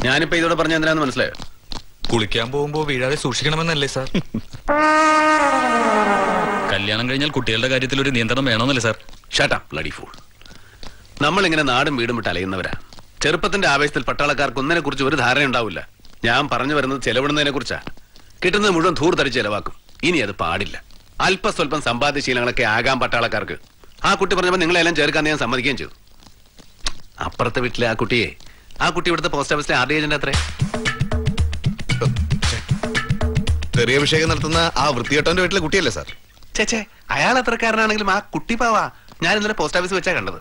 ഞാനിപ്പോ ഇതോടെ പറഞ്ഞ എന്തിനാന്ന് മനസ്സിലായോ? കുളിക്കാൻ പോകുമ്പോ വീഴാതെ സൂക്ഷിക്കണമെന്നല്ലേ സാർ? കല്യാണം കഴിഞ്ഞാൽ കുട്ടികളുടെ കാര്യത്തിൽ ഒരു നിയന്ത്രണം വേണമെന്നല്ലേ sir? Shut up bloody fool. നമ്മളിങ്ങനെ നാടും വീടും വിട്ട് അലയുന്നവരാ. ചെറുപ്പത്തിന്റെ ആവേശത്തിൽ പട്ടാളക്കാർക്ക് ഒന്നിനെ കുറിച്ച് ഒരു ധാരണ ഉണ്ടാവില്ല. ഞാൻ പറഞ്ഞു വരുന്നത് ചെലവിടുന്നതിനെ കുറിച്ചാ. കിട്ടുന്നത് മുഴുവൻ ധൂർത്തടിച്ച് ചെലവാക്കും. ഇനി അത് പാടില്ല. അല്പസ്വല്പം സമ്പാദ്യശീലങ്ങളൊക്കെ ആകാം പട്ടാളക്കാർക്ക്. ആ കുട്ടി പറഞ്ഞപ്പോൾ നിങ്ങളെല്ലാം ചേർക്കാൻ ഞാൻ സമ്മതിക്കുകയും ചെയ്തു. അപ്പുറത്തെ വീട്ടിലെ ആ കുട്ടിയെ, ആ കുട്ടി ഇവിടുത്തെ പോസ്റ്റ് ഓഫീസിലെ ആർ ഡി ഏജന്റ് അത്രേ. തെറിയഭിഷേകം നടത്തുന്ന ആ വൃത്തിയേട്ടന്റെ വീട്ടിലെ കുട്ടിയല്ലേ സാർ? ചേച്ചേ, അയാൾ അത്രക്കാരനാണെങ്കിലും ആ കുട്ടി പാവാ. ഞാൻ ഇന്നലെ പോസ്റ്റ് ഓഫീസിൽ വെച്ചാ കണ്ടത്.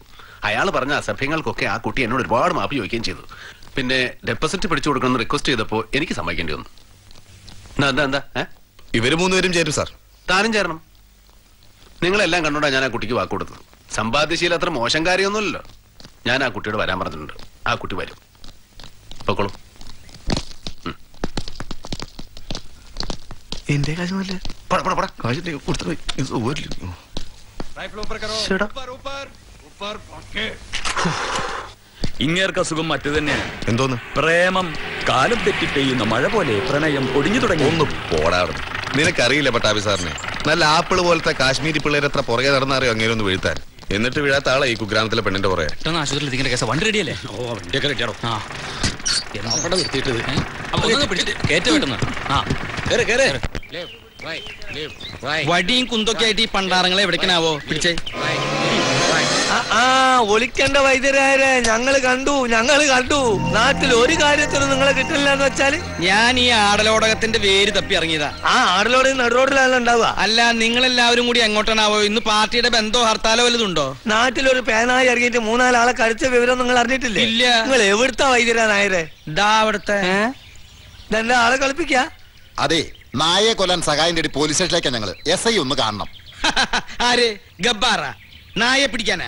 അയാൾ പറഞ്ഞ അസഭ്യങ്ങൾക്കൊക്കെ ആ കുട്ടി എന്നോട് ഒരുപാട് മാപ്പ് ചോദിക്കുകയും ചെയ്തു. പിന്നെ ഡെപ്പോസിറ്റ് പിടിച്ചു കൊടുക്കണമെന്ന് റിക്വസ്റ്റ് ചെയ്തപ്പോൾ എനിക്ക് സമ്മതിക്കേണ്ടി വന്നു. എന്താ എന്താ ഇവര് 3 പേരും ചേരും സാർ. താനും ചേരണം. നിങ്ങളെല്ലാം കണ്ടോണ്ടാ ഞാൻ ആ കുട്ടിക്ക് വാക്ക് കൊടുത്തത്. സമ്പാദ്യശീലം അത്ര മോശം കാര്യമൊന്നുമില്ലല്ലോ. ഞാൻ ആ കുട്ടിയോട് വരാൻ പറഞ്ഞിട്ടുണ്ട്. ആ കുട്ടി വരും. പൊക്കോളൂ. എന്റെ കാശ് ഇങ്ങേർക്ക് അസുഖം മറ്റു തന്നെയാണ്. എന്തോന്ന്? പ്രേമം കാലം തെറ്റി പെയ്യുന്ന മഴ പോലെ പ്രണയം ഒടിഞ്ഞു തുടങ്ങി. ഒന്നും പോടാറുണ്ട്. നിനക്കറിയില്ല പട്ടാഭി സാറിനെ. നല്ല ആപ്പിൾ പോലത്തെ കാശ്മീരി പിള്ളേർ എത്ര പുറകെ നടന്നറിയോ അങ്ങനെ ഒന്ന് വീഴ്ത്താൻ? എന്നിട്ട് വീഴാത്ത ആളെ ഈ കുഗ്രാമത്തിലെ പെണ്ണിന്റെ പുറകെ. വടിയും കുന്തൊക്കെ ആയിട്ട് ഈ പണ്ടാറങ്ങളെ എവിടേക്കാവോ പിടിച്ചേ? ആ ഒളിക്കേണ്ട വൈദ്യരായ ഞങ്ങള് കണ്ടു, ഞങ്ങള് കണ്ടു. നാട്ടിൽ ഒരു കാര്യത്തിനും നിങ്ങളെ കിട്ടില്ല എന്ന് വെച്ചാല് ഞാൻ ഈ ആടലോടകത്തിന്റെ വേര് തപ്പി ഇറങ്ങിയതാ. ആ ആടലോടകം നടുറോഡിലാണല്ലോ ഉണ്ടാവുക. അല്ല, നിങ്ങളെല്ലാവരും കൂടി എങ്ങോട്ടാണാവോ? ഇന്ന് പാർട്ടിയുടെ ബന്ധോ ഹർത്താലോ വല്ലതുണ്ടോ? നാട്ടിലൊരു പേനായി ഇറങ്ങിയിട്ട് 3-4 ആളെ കഴിച്ച വിവരം നിങ്ങൾ അറിഞ്ഞിട്ടില്ലേ? ഇല്ല. നിങ്ങൾ എവിടുത്തെ വൈദ്യരാനായരെ? ഇതാ അവിടുത്തെ ഇതെന്റെ ആളെ കളിപ്പിക്ക. അതെ, നായെ കൊല്ലാൻ സഹായം തേടി പോലീസ് സ്റ്റേഷനിലേക്കാണ് ഞങ്ങള്. SI ഒന്ന് കാണണം. ആര് ഗബ്ബാറ? നായെ പിടിക്കാനാ?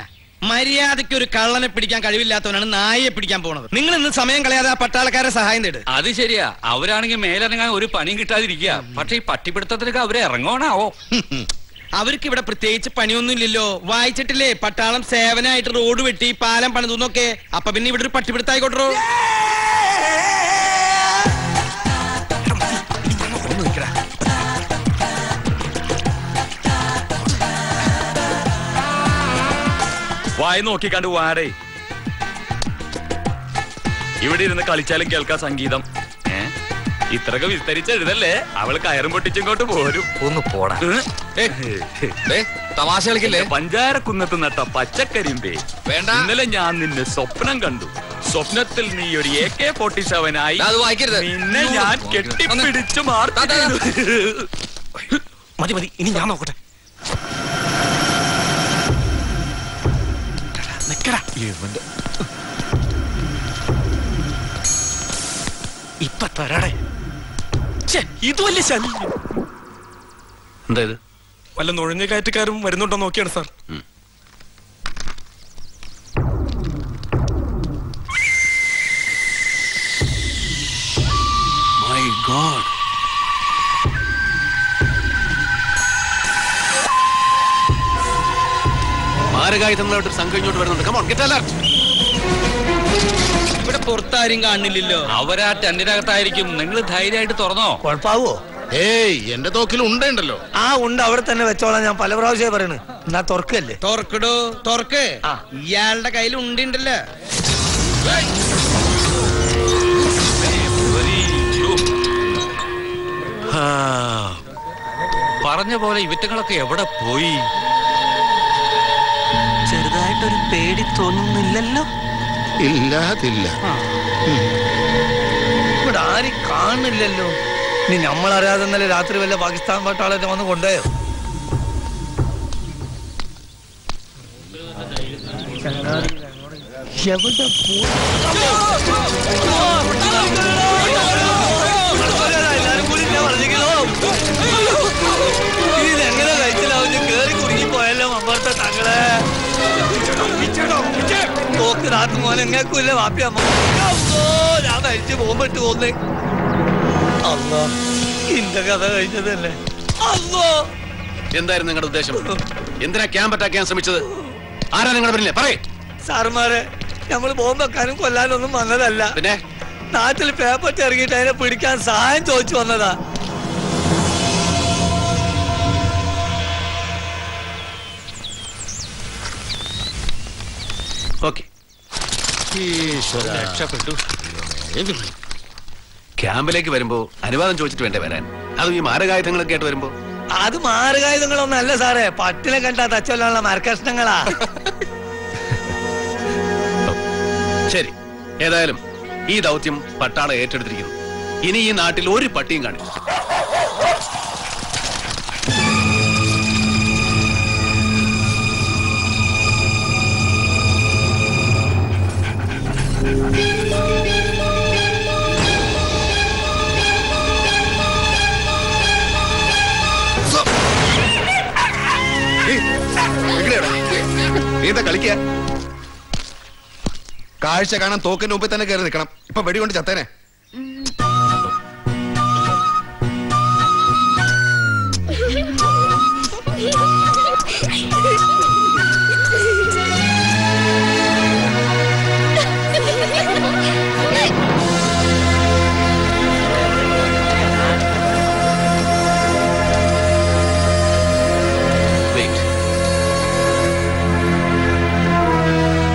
മര്യാദയ്ക്ക് ഒരു കള്ളനെ പിടിക്കാൻ കഴിവില്ലാത്തവനാണ് നായയെ പിടിക്കാൻ പോണത്. നിങ്ങൾ ഇന്ന് സമയം കളയാതെ ആ പട്ടാളക്കാരെ സഹായം തേട്. അത് ശരിയാ, അവരാണെങ്കിൽ മേലിറങ്ങാൻ ഒരു പണിയും കിട്ടാതിരിക്കുക. പക്ഷെ ഈ പട്ടിപ്പിടുത്തത്തിലൊക്കെ അവരെ ഇറങ്ങോണാവോ? അവർക്ക് ഇവിടെ പ്രത്യേകിച്ച് പണിയൊന്നും ഇല്ലല്ലോ. വായിച്ചിട്ടില്ലേ പട്ടാളം സേവനമായിട്ട് റോഡ് വെട്ടി പാലം പണിതൊക്കെ? അപ്പൊ പിന്നെ ഇവിടെ ഒരു പട്ടിപ്പിടുത്തായിക്കോട്ടോ. വായി നോക്കിക്കാണ്ട് വാടേ. ഇവിടെ ഇരുന്ന് കളിച്ചാലും കേൾക്കാം സംഗീതം. ഇത്രയൊക്കെ വിസ്തരിച്ചെഴുതല്ലേ, അവൾ കയറും പൊട്ടിച്ചിങ്ങോട്ട് പോരും. ഒന്ന് പോടാ. തമാശ കളിക്കില്ലേ? പഞ്ചാരക്കുന്നത്ത് നട്ട പച്ചക്കരിമ്പേ, ഇന്നലെ ഞാൻ നിന്നെ സ്വപ്നം കണ്ടു. സ്വപ്നത്തിൽ നീ ഒരു AK-47 ആയി നിന്നെ ഞാൻ കെട്ടിപ്പിടിച്ചു മാർത്തി. മതി മതി, ഇനി ഞാൻ നോക്കട്ടെ. ഇപ്പൊ തരാടേ. ഇത് വലിയ ശല്യം. എന്തായത്? വല്ല നുഴഞ്ഞ കയറ്റക്കാരും വരുന്നുണ്ടോ നോക്കിയാണ് സാർ. മൈ ഗോഡ്, മാരകായുധങ്ങളായിട്ട് ഒരു സംഘം ഇങ്ങോട്ട് വരുന്നുണ്ട്. Come on get alert. ഇവിടെ പുറത്താരും കാണില്ലല്ലോ. അവരാ ടെന്റിനകത്തായിരിക്കും. നിങ്ങൾ ധൈര്യമായിട്ട് തുറന്നോ. കുഴപ്പാവോ? ഏയ് എന്റെ തോക്കിൽ ഉണ്ടല്ലോ. ആ ഉണ്ട് അവിടെ തന്നെ വെച്ചോളാം. ഞാൻ പല പ്രാവശ്യം പറയണേ. എന്നാ തുറക്കല്ലേ? തുറക്കടോ, തുറക്ക്. ഇയാളുടെ കയ്യിൽ ഉണ്ടല്ലോ. പറഞ്ഞ പോലെ ഇവറ്റകളൊക്കെ എവിടെ പോയി? ചെറുതായിട്ടൊരു പേടി തോന്നുന്നില്ലല്ലോ. ഇല്ലാതില്ല, ഇവിടെ ആരും കാണില്ലല്ലോ. ഇനി നമ്മളറിയാതെ ഇന്നലെ രാത്രി വല്ല പാകിസ്ഥാൻ പട്ടാളത്തെ വന്ന് കൊണ്ടുപോയോ? ഇതെങ്ങനെ കഴിച്ചിലാവും? കേറി കുടുങ്ങിപ്പോയല്ലോ അമ്മത്തെ തങ്ങളെ. നോക്ക് രാത്രി മോനെ എങ്ങനെയൊക്കെ വാപ്പി അമ്മ ഞാൻ കഴിച്ച് പോകുമ്പോട്ട് പോന്നേ. അല്ലോ ഇന്റെ കഥ കഴിച്ചതല്ലേ. അല്ലോ എന്തായിരുന്നു നിങ്ങളുടെ ഉദ്ദേശം? എന്തിനാ ക്യാമ്പ് അറ്റാക്കാൻ ശ്രമിച്ചത്? ആരാ നിങ്ങളുടെ പേരില്ലേ? പറയേ സാറുമാരെ, നമ്മള് ബോംബ് വെക്കാനും കൊല്ലാനും ഒന്നും വന്നതല്ല. പിന്നെ നാട്ടിൽ പേപ്പർ ഇറങ്ങിയിട്ട് അതിനെ പിടിക്കാൻ സഹായം ചോദിച്ചു വന്നതാ. ഓക്കെ രക്ഷപ്പെട്ടു. ക്യാമ്പിലേക്ക് വരുമ്പോ അനുവാദം ചോദിച്ചിട്ട് വേണ്ടേ വരാൻ? അതും ഈ മാരകായുധങ്ങളൊക്കെ ആയിട്ട് വരുമ്പോ? അത് മാരകായുധങ്ങളൊന്നല്ല സാറേ, പട്ടിനെ കണ്ടാ തച്ചുകൊല്ലാനുള്ള മരക്കഷ്ണങ്ങളാ. ശരി, ഏതായാലും ഈ ദൗത്യം പട്ടാള ഏറ്റെടുത്തിരിക്കുന്നു. ഇനി ഈ നാട്ടിൽ ഒരു പട്ടിയും കാണില്ല. എന്താ കളിക്ക? കാഴ്ച കാണാൻ തോക്കിന്റെ മുമ്പിൽ തന്നെ കയറി നിൽക്കണം. ഇപ്പൊ വെടികൊണ്ട് ചത്തേനെ.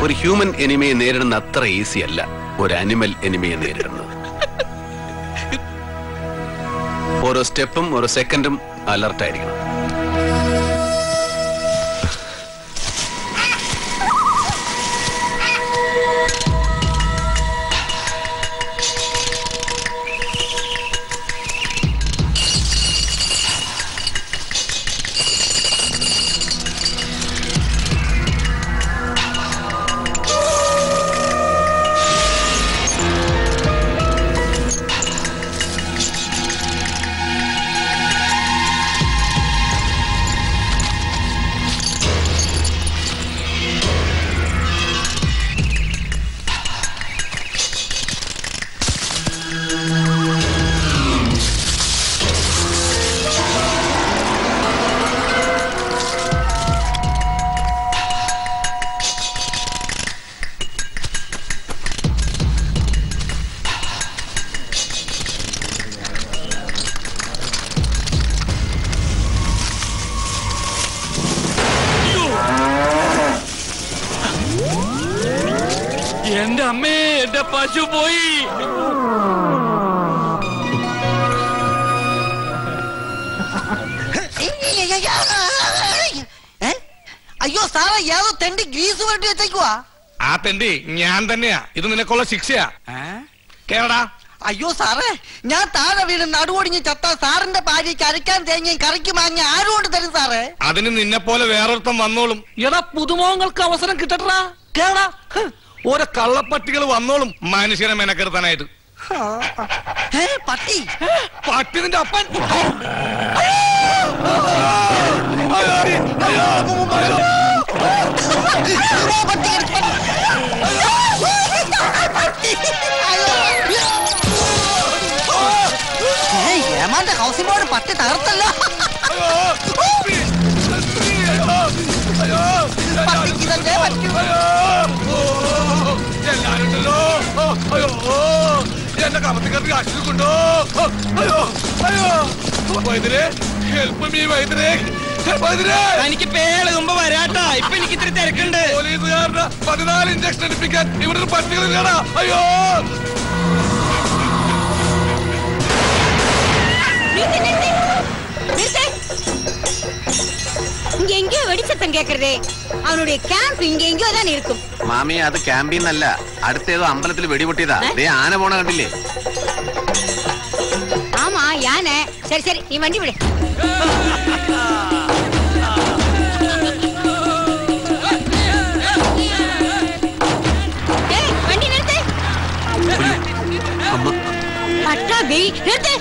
ഒരു ഹ്യൂമൻ എനിമയെ നേരിടുന്ന അത്ര ഈസി അല്ല ഒരു അനിമൽ എനിമയെ നേരിടുന്നത്. ഓരോ സ്റ്റെപ്പും ഓരോ സെക്കൻഡും അലർട്ടായിരിക്കണം. ഞാൻ തന്നെയാ ഇത്. നിനക്കുള്ള ശിക്ഷയാ കേടാ. അയ്യോ സാറേ, ഞാൻ താഴെ വീട് നടുവൊടിഞ്ഞ് ചത്താ സാറിന്റെ ഭാര്യയ്ക്ക് അരയ്ക്കാൻ തേങ്ങയും കറിക്ക് മാങ്ങി ആരോട് തരും സാറേ? അതിന് നിന്നെ പോലെ വേറൊരുത്തം വന്നോളും. എടാ പുതുമോങ്ങൾക്ക് അവസരം കിട്ടട്ടാ. കേടാ, ഓരോ കള്ളപ്പട്ടികൾ വന്നോളും മനുഷ്യനെ മെനക്കെടുത്താനായിട്ട്. പട്ടി പട്ടി നിന്റെ അപ്പൻ. ഏമാന്റെ ഹൗസിംഗ് ബോർഡ് പട്ടി തകർത്തല്ലോ. തന്നെ പറ്റുള്ളൂ. എല്ലാരുണ്ടല്ലോ. അയ്യോ എന്റെ കമത്തിക്കാർക്ക് കാശിലുണ്ടോ? അയ്യോ അയ്യോ വൈദ്യരെ ഹെൽപ്പ് മീ വൈദ്യരെ. എനിക്ക് പേളുമ്പോ വരാട്ടാ, ഇപ്പൊ എനിക്ക് ഇത്തിരി തിരക്കുണ്ട്. പോലീസുകാരുടെ 14 ഇഞ്ചക്ഷൻ എടുപ്പിക്കാൻ ഇവിടെ പറ്റുന്നില്ലടാ. അയ്യോ മാമി, അത് ക്യാമ്പിന്നല്ല, അടുത്തേതോ അമ്പലത്തിൽ വെടിപൊട്ടിയതാ. ദേ ആന പോണ കണ്ടില്ലേ? ആമാ യാന. ശരി ശരി, നീ വണ്ടി വിടേ. വണ്ടി നിർത്തേ. പട്ടാബി നിർത്തേ.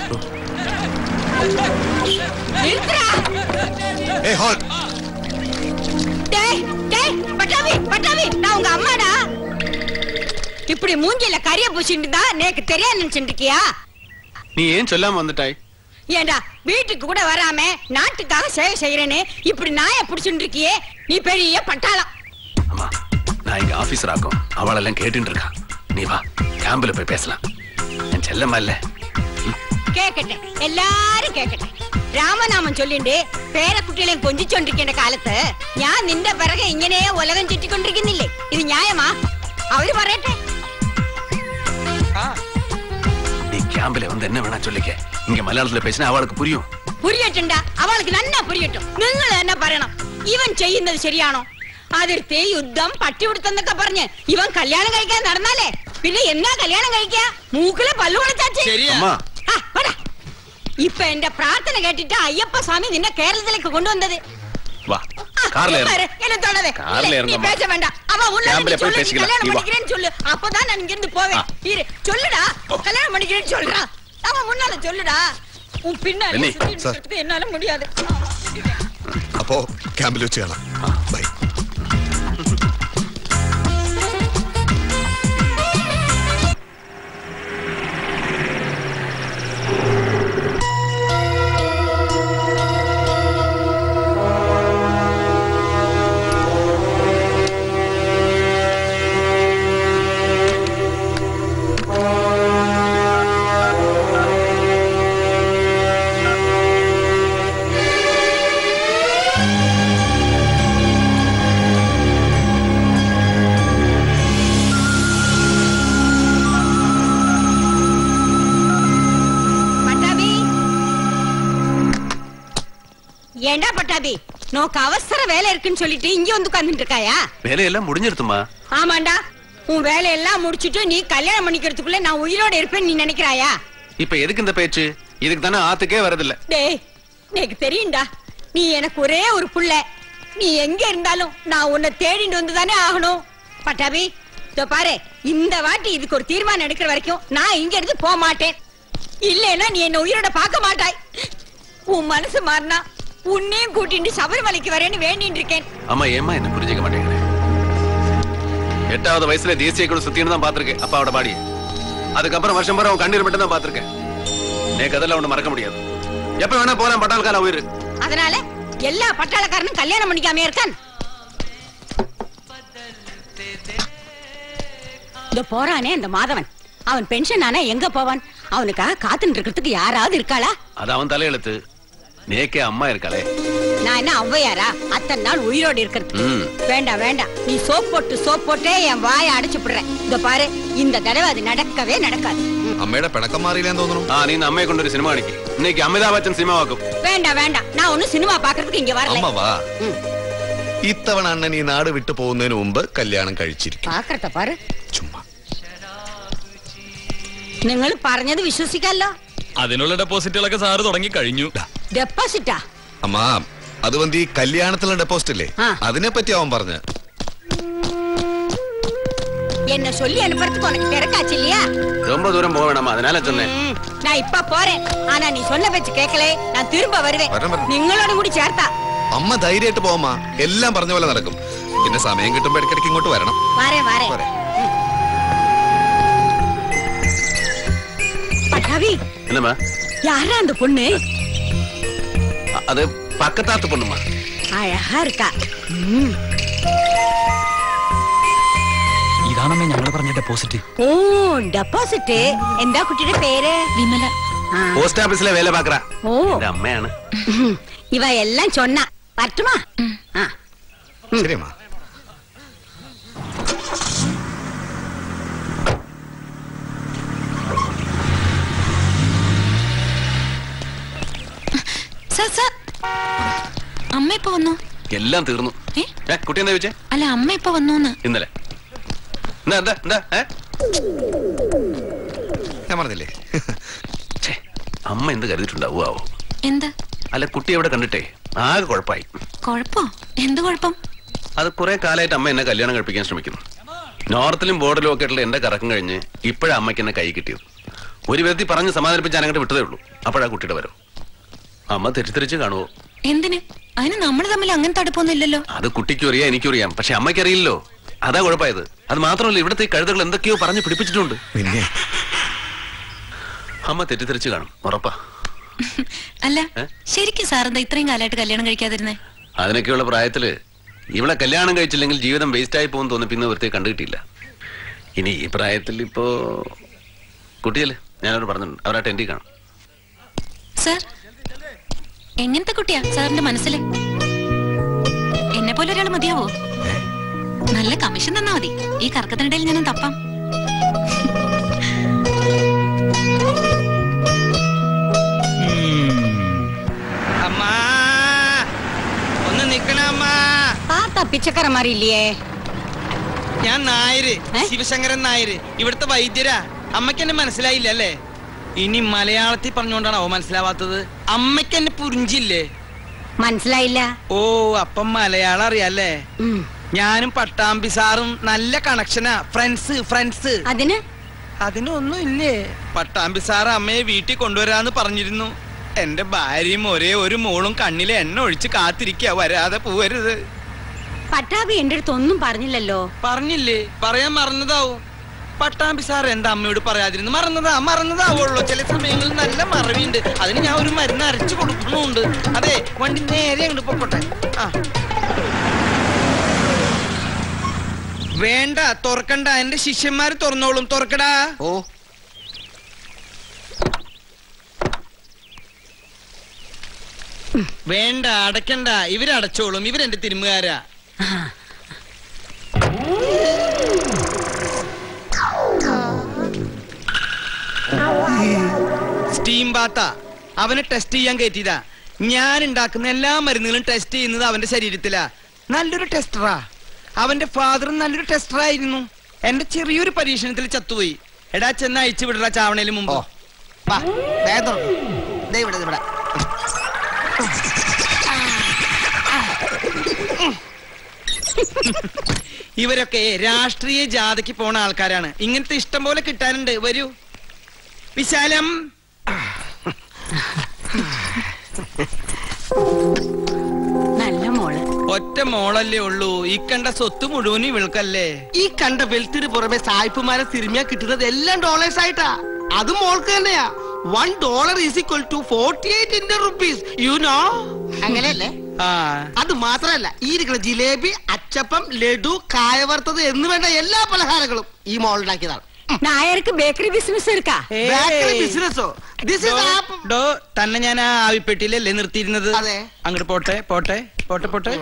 இப்படி மூஞ்சில கரிய பூசிட்டுதா நேக்கு தெரிய நினைச்சிட்டியா? நீ ஏன் சொல்லாம வந்துட்டாய்? ஏண்டா வீட்டுக்கு கூட வராம நாட்டுக்காக சேவை செய்யறேன்னு இப்படி நாய புடிச்சிட்டு இருக்கியே, நீ பெரிய பட்டாளம். அம்மா, நான் இங்க ஆபீசர் ஆகும் அவளெல்லாம் கேட்டுட்டு இருக்கா. நீ வா, கேம்பில் போய் பேசலாம். என் செல்லமா இல்ல கேக்கட்டே, எல்லாரும் கேக்கட்டே. രാമനാമം ചൊല്ലിണ്ട് പേരക്കുട്ടികളെയും കൊഞ്ചിച്ചോണ്ടിരിക്കേണ്ട കാലത്ത് ഞാൻ നിന്റെ പിറകെ ഇങ്ങനെ ഉലകം ചുറ്റിക്കൊണ്ടിരിക്കുന്നില്ലേ? ഇത് ന്യായമാ? അവര് പറയട്ടെ. ഈ ക്യാമ്പിലെ വന്ന് എന്നെ വേണം ചൊല്ലിക്കേ. ഇങ്ങനെ മലയാളത്തിലെ പേശിനെ അവൾക്ക് പുരിയും. പുരിയട്ടുണ്ടാ, അവൾക്ക് നന്നാ പുരിയട്ടും. നിങ്ങൾ തന്നെ പറയണം, ഇവൻ ചെയ്യുന്നത് ശരിയാണോ? അതിർത്തി യുദ്ധം പട്ടിപിടുത്തെന്നൊക്കെ പറഞ്ഞ് ഇവൻ കല്യാണം കഴിക്കാൻ നടന്നാലേ പിന്നെ എന്നാ കല്യാണം കഴിക്കാ? മൂക്കിലെ പല്ലു കൊളച്ചാച്ചി. ഇപ്പൊ എന്റെ പ്രാർത്ഥന കേട്ടിട്ട് അയ്യപ്പ സ്വാമി നിന്നെ കേരളത്തിലേക്ക് കൊണ്ടുവന്നത്. അപ്പോ ക്യാമ്പിൽ വെച്ച് കാണാം. ബൈ. ஏண்டா பட்டாபி, நோக்கு அவசர வேலை இருக்குன்னு சொல்லிட்டு இங்க வந்து உட்கார்ந்துட்டு இருக்காயா? வேலையெல்லாம் முடிஞ்சிருதுமா? ஆமாண்டா, உன் வேலையெல்லாம் முடிச்சிட்டு நீ கல்யாணம் பண்ணிக்கிறதுக்குள்ள நான் உயிரோட இருப்பேன்னு நீ நினைக்கிறாயா? இப்போ எதுக்கு இந்த பேச்சு? இதுக்கு தான ஆத்துக்கே வரது இல்ல. டேய், எனக்கு தெரியும்டா, நீ எனக்கு ஒரே ஒரு புள்ள. நீ எங்க இருந்தாலும் நான் உன்னை தேடிட்டு வந்து தானே ஆகணும். பட்டாபி, இதோ பாரு, இந்த வாட்டி இதுக்கு ஒரு தீர்மானம் எடுக்கிற வரைக்கும் நான் இங்க இருந்து போக மாட்டேன். இல்லைன்னா நீ என்ன உயிரோட பார்க்க மாட்டாய். உன் மனசு மாறினா உன்னையும் கூட்டிட்டு சபரிமலைக்கு வரேன்னு வேண்டிட்டு இருக்கேன். அம்மா, ஏமா என்ன புரிஞ்சுக்க மாட்டேங்கிறேன்? 8வது வயசுல தேசிய குழு சுத்தின்னு தான் பாத்துருக்கேன் அப்பாவோட பாடி. அதுக்கப்புறம் வருஷம் பூரா அவன் கண்ணீர் மட்டும் தான் பாத்துருக்கேன். எனக்கு அதெல்லாம் ஒண்ணு மறக்க முடியாது. எப்ப வேணா போறான் பட்டாளக்கார உயிர். அதனால எல்லா பட்டாளக்காரனும் கல்யாணம் பண்ணிக்காம இருக்கான். இந்த போறானே அந்த மாதவன், அவன் பென்ஷன் ஆனா எங்க போவான்? அவனுக்காக காத்துட்டு இருக்கிறதுக்கு யாராவது இருக்காளா? அது அவன் தலையெழுத்து. நேக்கே அம்மா இருக்காளே. நான் என்ன அவ்வையாரா அத்தனை நாள் உயிரோடு இருக்கிறது? வேண்டாம் வேண்டாம், நீ சோப் போட்டே என் வாயை அடைச்சுடுறேன். இதோ பாரு, இந்த தடவை அது நடக்கவே நடக்காது. அம்மையோட பணக்கம் மாறிலேன்னு தோணுது. நீ அம்மையை கொண்டு ஒரு சினிமா அடிக்கு. இன்னைக்கு அமிதாப் பச்சன் சினிமா வாக்கும். வேண்டாம் வேண்டாம், நான் ஒன்னும் சினிமா பாக்குறதுக்கு இங்க வரல. அம்மா வா. இத்தவன் அண்ணன் நீ நாடு விட்டு போகுதுன்னு முன்பு கல்யாணம் കഴിച്ചിരിക്കും. பாக்குறத பாரு. சும்மா. നിങ്ങൾ പറഞ്ഞது വിശ്വസിക്കല്ലോ. അതിനുള്ള ഡെപ്പോസിറ്റുകളൊക്കെ സാറ് തുടങ്ങി കഴിഞ്ഞു. ഡെപ്പോസിറ്റാ? അമ്മാ, അത് വന്തി കല്യാണത്തിലുള്ള ഡെപ്പോസിറ്റ് ഇല്ലേ, അതിനെ പറ്റി അവൻ പറഞ്ഞു. എന്നെ ചൊല്ലി അനുപ്പുറത്ത് ഉനക്ക് തിരക്കാച്ചില്ലയാ? ரொம்ப ദൂരം പോവണം, അതിനാലാ ചൊന്നേ. ഞാൻ ഇപ്പ പോരേ. ആനാ നീ சொன்ன വെച്ച് കേക്കലേ, ഞാൻ திரும்ப വരുവേ. നിങ്ങളോട് കൂടി ചേർത്താ. അമ്മ ധൈര്യമായിട്ട് പോവമ്മ, എല്ലാം പറഞ്ഞ പോലെ നടക്കും. പിന്നെ സമയം കിട്ടുമ്പോൾ ഇടയ്ക്കിടയ്ക്ക് ഇങ്ങോട്ട് വരണം. വരേ വരേ. പട്ടാവി என்னமா யாரா அந்த பொண்ணு? அது பக்கத்தாத்து பொண்ணுமா? அழகா இருக்கா. അതാണമ്മേ ഞങ്ങൾ പറഞ്ഞ ഡെപ്പോസിറ്റ്. ഓ ഡെപ്പോസിറ്റ്. എന്താ കുട്ടിയുടെ പേര്? വിമല. പോസ്റ്റ് ഓഫീസിലെ വേല പാക്കറ. ഓ എൻ്റെ അമ്മയാണ്. ഇവ എല്ലാം ചൊന്ന പറ്റുമാ? ആ ശരിയമ്മ. സർ സർ അമ്മ ഇപ്പോൾ വന്നോ? എല്ലാം തീർന്നു. കുട്ടി എന്താ ചോദിച്ചേ? അല്ല അമ്മ ഇപ്പൊ വന്നോന്ന്. ഇന്നലെ ഞാൻ പറഞ്ഞില്ലേ അമ്മ എന്ത് കരുതിട്ടുണ്ടാവോ? എന്ത്? അല്ല കുട്ടി എവിടെ കണ്ടിട്ടേ ആകെ കുഴപ്പമായി. കുഴപ്പോ? എന്ത് കുഴപ്പം? അത് കുറെ കാലമായിട്ട് അമ്മ എന്നെ കല്യാണം കഴിപ്പിക്കാൻ ശ്രമിക്കുന്നു. നോർത്തിലും ബോർഡിലും ഒക്കെ ആയിട്ടുള്ള എന്റെ കറക്കം കഴിഞ്ഞ് ഇപ്പോഴാണ് അമ്മയ്ക്ക് എന്നെ കൈ കിട്ടിയത്. ഒരു വ്യക്തി പറഞ്ഞ് സമാധാനിപ്പിച്ച് ഞാനങ്ങോട്ട് വിട്ടതേ ഉള്ളൂ. അപ്പോഴാ കുട്ടിയുടെ വരും. അമ്മ തെറ്റിദ്ധരിച്ച് കാണുവോ? എന്തിന്? അതിന് നമ്മൾ തമ്മിൽ അങ്ങനത്തെ അടുപ്പൊന്നുമില്ലല്ലോ. അത് കുട്ടിക്കും അറിയാം എനിക്കും അറിയാം. പക്ഷെ അമ്മയ്ക്കറിയില്ലല്ലോ. അതാ കുഴപ്പമായത്. അത് മാത്രമല്ല ഇവിടത്തെ കഴുതകൾ എന്തൊക്കെയോ പറഞ്ഞു പിടിപ്പിച്ചിട്ടുണ്ട്. പിന്നെ അമ്മ തെറ്റിദ്ധരിച്ചു കാണും ഉറപ്പാ. അല്ല ശരിക്കും സാറെന്താ ഇത്രയും കാലമായിട്ട് കല്യാണം കഴിക്കാതിരുന്നേ? അതിനൊക്കെയുള്ള പ്രായത്തില് ഇവിടെ കല്യാണം കഴിച്ചില്ലെങ്കിൽ ജീവിതം വേസ്റ്റ് ആയി പോകും തോന്നി. പിന്നെ വൃത്തി കണ്ടുകിട്ടില്ല. ഇനി ഈ പ്രായത്തിൽ ഇപ്പോ കുട്ടിയല്ലേ? ഞാനവർ പറഞ്ഞിട്ടുണ്ട് അവരാ ടെൻഡി കാണും. സാർ എങ്ങനത്തെ കുട്ടിയാ സാറിന്റെ മനസ്സില്? എന്നെ പോലെ ഒരാൾ മതിയാവോ? നല്ല കമ്മീഷൻ തന്നാ മതി. ഈ കറക്കത്തിനിടയിൽ ഞാനും തപ്പാം. പിച്ചക്കരമാരില്ലേ? ഞാൻ നായര്, ശിവശങ്കരൻ നായര്, ഇവിടുത്തെ വൈദ്യരാ. അമ്മയ്ക്ക് എന്നെ മനസ്സിലായില്ല അല്ലേ? ഇനി മലയാളത്തിൽ പറഞ്ഞുകൊണ്ടാണ് അവ മനസ്സിലാവാത്തത്. അമ്മയ്ക്ക് എന്നെ പുരിഞ്ചില്ലേ? മനസ്സിലായില്ല. ഓ അപ്പം മലയാളം അറിയാല്ലേ? ഞാനും പട്ടാമ്പി സാറും നല്ല കണക്ഷനാ. Friends friends. അതിനൊന്നും ഇല്ലേ? പട്ടാമ്പി സാർ അമ്മയെ വീട്ടിൽ കൊണ്ടുവരാന്ന് പറഞ്ഞിരുന്നു. എന്റെ ഭാര്യയും ഒരേ ഒരു മോളും കണ്ണിലെ എണ്ണ ഒഴിച്ച് കാത്തിരിക്കുക, വരാതെ പോവരുത്. പട്ടാമ്പി എന്റെ അടുത്ത് ഒന്നും പറഞ്ഞില്ലല്ലോ. പറഞ്ഞില്ലേ? പറയാൻ മറന്നതാവും. പട്ടാമ്പി സാർ എന്റെ അമ്മയോട് പറയാതിരുന്നു. മറന്നതാവുള്ളൂ. ചില സമയങ്ങളിൽ നല്ല മറവിയുണ്ട്. അതിന് ഞാൻ ഒരു മരുന്ന് അരച്ചു കൊടുക്കുന്നുണ്ട്. അതെ വണ്ടി നേരെ അങ്ങോട്ട് പോട്ടെ. ആ വേണ്ട തുറക്കണ്ട. എന്റെ ശിഷ്യന്മാര് തുറന്നോളും. തുറക്കടാ. ഓ വേണ്ട അടക്കണ്ട. ഇവരടച്ചോളും. ഇവരെന്റെ തിരുമുകാരാ. സ്റ്റീം ബാത്ത അവനെ ടെസ്റ്റ് ചെയ്യാൻ കയറ്റിയതാ. ഞാൻ ഉണ്ടാക്കുന്ന എല്ലാ മരുന്നുകളും ടെസ്റ്റ് ചെയ്യുന്നത് അവന്റെ ശരീരത്തിലാ. നല്ലൊരു ടെസ്റ്ററാ. അവന്റെ ഫാദറും നല്ലൊരു ടെസ്റ്ററായിരുന്നു. എന്റെ ചെറിയൊരു പരീക്ഷണത്തിൽ ചത്തുപോയി. എടാ ചെന്ന് അയച്ചു വിടടാ ചാവണേലും മുമ്പോ. ഇവരൊക്കെ രാഷ്ട്രീയ ജാഥയ്ക്ക് പോണ ആൾക്കാരാണ്. ഇങ്ങനത്തെ ഇഷ്ടം പോലെ കിട്ടാനുണ്ട്. വരൂ വിശാലം. നല്ല മോള്. ഒറ്റ മോളല്ലേ ഉള്ളൂ. ഈ കണ്ട സ്വത്ത് മുഴുവനും ഇവൾക്കല്ലേ? ഈ കണ്ട വെൽത്തിന് പുറമെ സായിപ്പുമാരെ തിരുമ്മിയാ കിട്ടുന്നത് എല്ലാം ഡോളേഴ്സ് ആയിട്ടാ. അത് മോൾക്ക് തന്നെയാ. $1 = 48 Indian rupees. You know? അങ്ങനെയല്ലേ? അത് മാത്രല്ല ഈ ഇരിക്കുന്ന ജിലേബി, അച്ചപ്പം, ലഡു, കായവർത്തത് എന്ന് വേണ്ട എല്ലാ പലഹാരങ്ങളും ഈ മോളുണ്ടാക്കിയതാണ്. നായർക്ക് ബേക്കറി ബിസിനസ് ബിസിനസ്സോ? തന്നെ ഞാൻ ആ ആവിപ്പെട്ടിയിലല്ലേ നിർത്തിയിരുന്നത്? അങ്ങോട്ട് പോട്ടെ പോട്ടെ പോട്ടെ പോട്ടെ.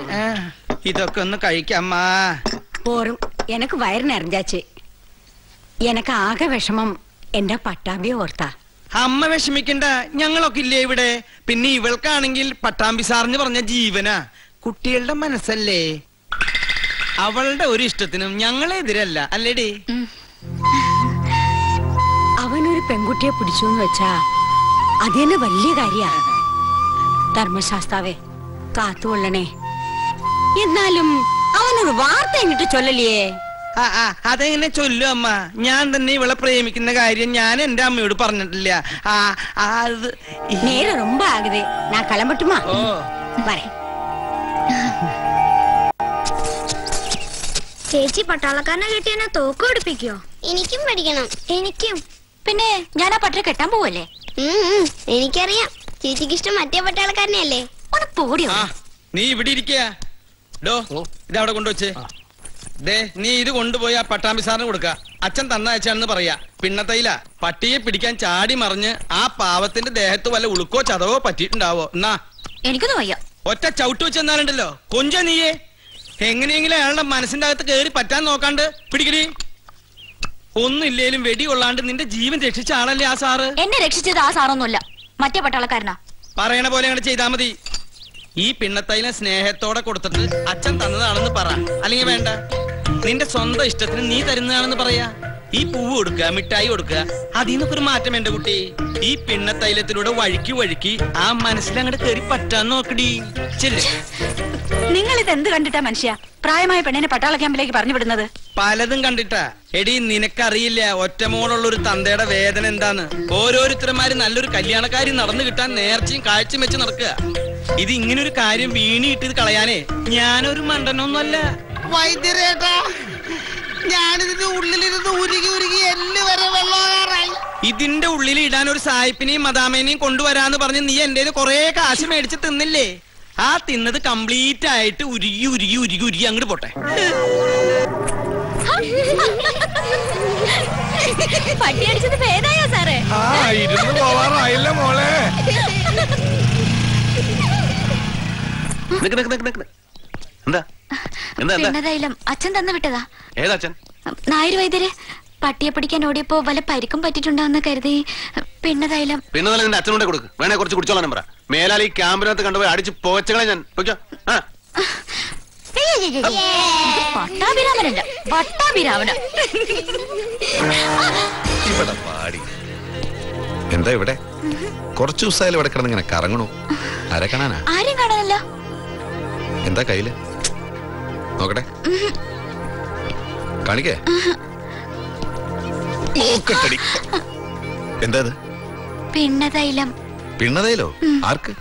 ഇതൊക്കെ ഒന്ന് കഴിക്കാമ്മാ. പോരും. എനക്ക് വയറിനറിഞ്ചാച്ച്. എനക്ക് ആകെ വിഷമം എന്റെ പട്ടാമ്പിയെ ഓർത്താ. അമ്മ വിഷമിക്കണ്ട. ഞങ്ങളൊക്കെ ഇല്ലേ ഇവിടെ? പിന്നെ ഇവൾക്കാണെങ്കിൽ പട്ടാമ്പി സാറിന് പറഞ്ഞ ജീവനാ. കുട്ടികളുടെ മനസ്സല്ലേ? അവളുടെ ഒരു ഇഷ്ടത്തിനും ഞങ്ങളെതിരല്ല അല്ലേടി? അവനൊരു പെൺകുട്ടിയെ പിടിച്ചു എന്ന് വെച്ചാ അത് തന്നെ വലിയ കാര്യമാണ്. ധർമ്മശാസ്താവേ കാത്തുകൊള്ളണേ. എന്നാലും അവനൊരു വാർത്ത എങ്ങിട്ട് ചൊല്ലല്ലേ? അതെങ്ങനെ ചൊല്ലു അമ്മ? ഞാൻ തന്നെ ഇവളെ പ്രേമിക്കുന്ന കാര്യം ഞാൻ എന്റെ അമ്മയോട് പറഞ്ഞിട്ടില്ല. നേരെ ரொம்ப ആകുതേ. ഞാൻ കളമ്പട്ടുമാ. ഓ വരെ. ചേച്ചി പട്ടാളക്കാരനെ കിട്ടിയെന്നെ തോക്ക് ഓടിപ്പിക്കോ? എനിക്കും പഠിക്കണം. എനിക്കും. പിന്നെ ഞാൻ ആ പട്ടരെ കെട്ടാൻ പോവല്ലേ? എനിക്കറിയാം. ചേച്ചിക്ക് ഇഷ്ടം മറ്റേ പട്ടാളക്കാരനെ അല്ലേ? ഒന്ന് പോടിയോ. നീ ഇവിടെ ഇരിക്കോ. ഇതവിടെ കൊണ്ടുവച്ചേ. नी इत आ पट्टामी सार अच्छन तल पटिये पिटा चाड़ी मरी आ पावती देहत वाले उलुको चतवो पचीटो चवट वालो कुंज नीये एंगे अया मनसत कैरी पचान नोक पिटी वेड़ी नि जीवन रक्षित आड़े आ सा रक्षित आ सा मत पटाला मे ई पिणतल स्नेहतोड़े को अच्छन तक अलग वेंड नि स्वंत इष्ट नी तरह ई पूव मिठाई अदीर माटम कुटी ई पिणतलू वह वह आ मनस पटा नोकड़ी निंदा मनुष्य प्रायമായ പെണ്ണിനെ പട്ടാള ക്യാമ്പിലേക്ക് പറഞ്ഞു വിടുന്നത് പലതും കണ്ടിട്ടാ എടി നിനക്കറിയില്ല ഒറ്റമോളുള്ള ഒരു തന്തയുടെ വേദന എന്താണ് ഓരോരുത്തരമാര് നല്ലൊരു കല്യാണക്കാരി നടന്നു കിട്ടാൻ നേർച്ചയും കാഴ്ചയും വെച്ച് നടക്കുക ഇത് ഇങ്ങനെ ഒരു കാര്യം വീണിട്ട് ഇത് കളയാനേ ഞാൻ ഒരു മണ്ടനൊന്നുമല്ല വൈദ്യരേട്ടാ ഞാൻ ഇതിന്റെ ഉള്ളിലിരുന്ന് ഉരുകി എല്ല് വരെ വെള്ളാറായി ഇതിന്റെ ഉള്ളിൽ ഇടാൻ ഒരു സായിപ്പിനെയും മദാമേനെയും കൊണ്ടുവരാന്ന് പറഞ്ഞു നീ എൻടേൽ കുറേ കാശ് മേടിച്ച് തിന്നില്ലേ आ तिन्द कंप्लीट नायर वैद्य पटिये पिटी ओडियप्पो वल्ल परिक्कुम पट्टिट्टुंडोन्नु करुति मेलाली क्याम्पिनകത്ത് കണ്ടുപോയി അടിച്ചു പോച്ചകളെ ഞാൻ നോക്കിയോ ആ പട്ടാഭിരാമനല്ല പട്ടാഭിരാമന ഇവിടെ പാടി എന്താ ഇവിടെ കുറച്ച് ദിവസായി ഇവിടെ കിടന്ന് ഇങ്ങനെ കറങ്ങണോ ആരെ കാണാനാ ആരെ കാണാനല്ല എന്താ കയ്യില് നോക്കട്ടെ കാണിക്കേ ഓക്കട്ടടി എന്താ ഇത് പിണ്ണതൈലം പിണ്ണതയിലോ ആർക്ക്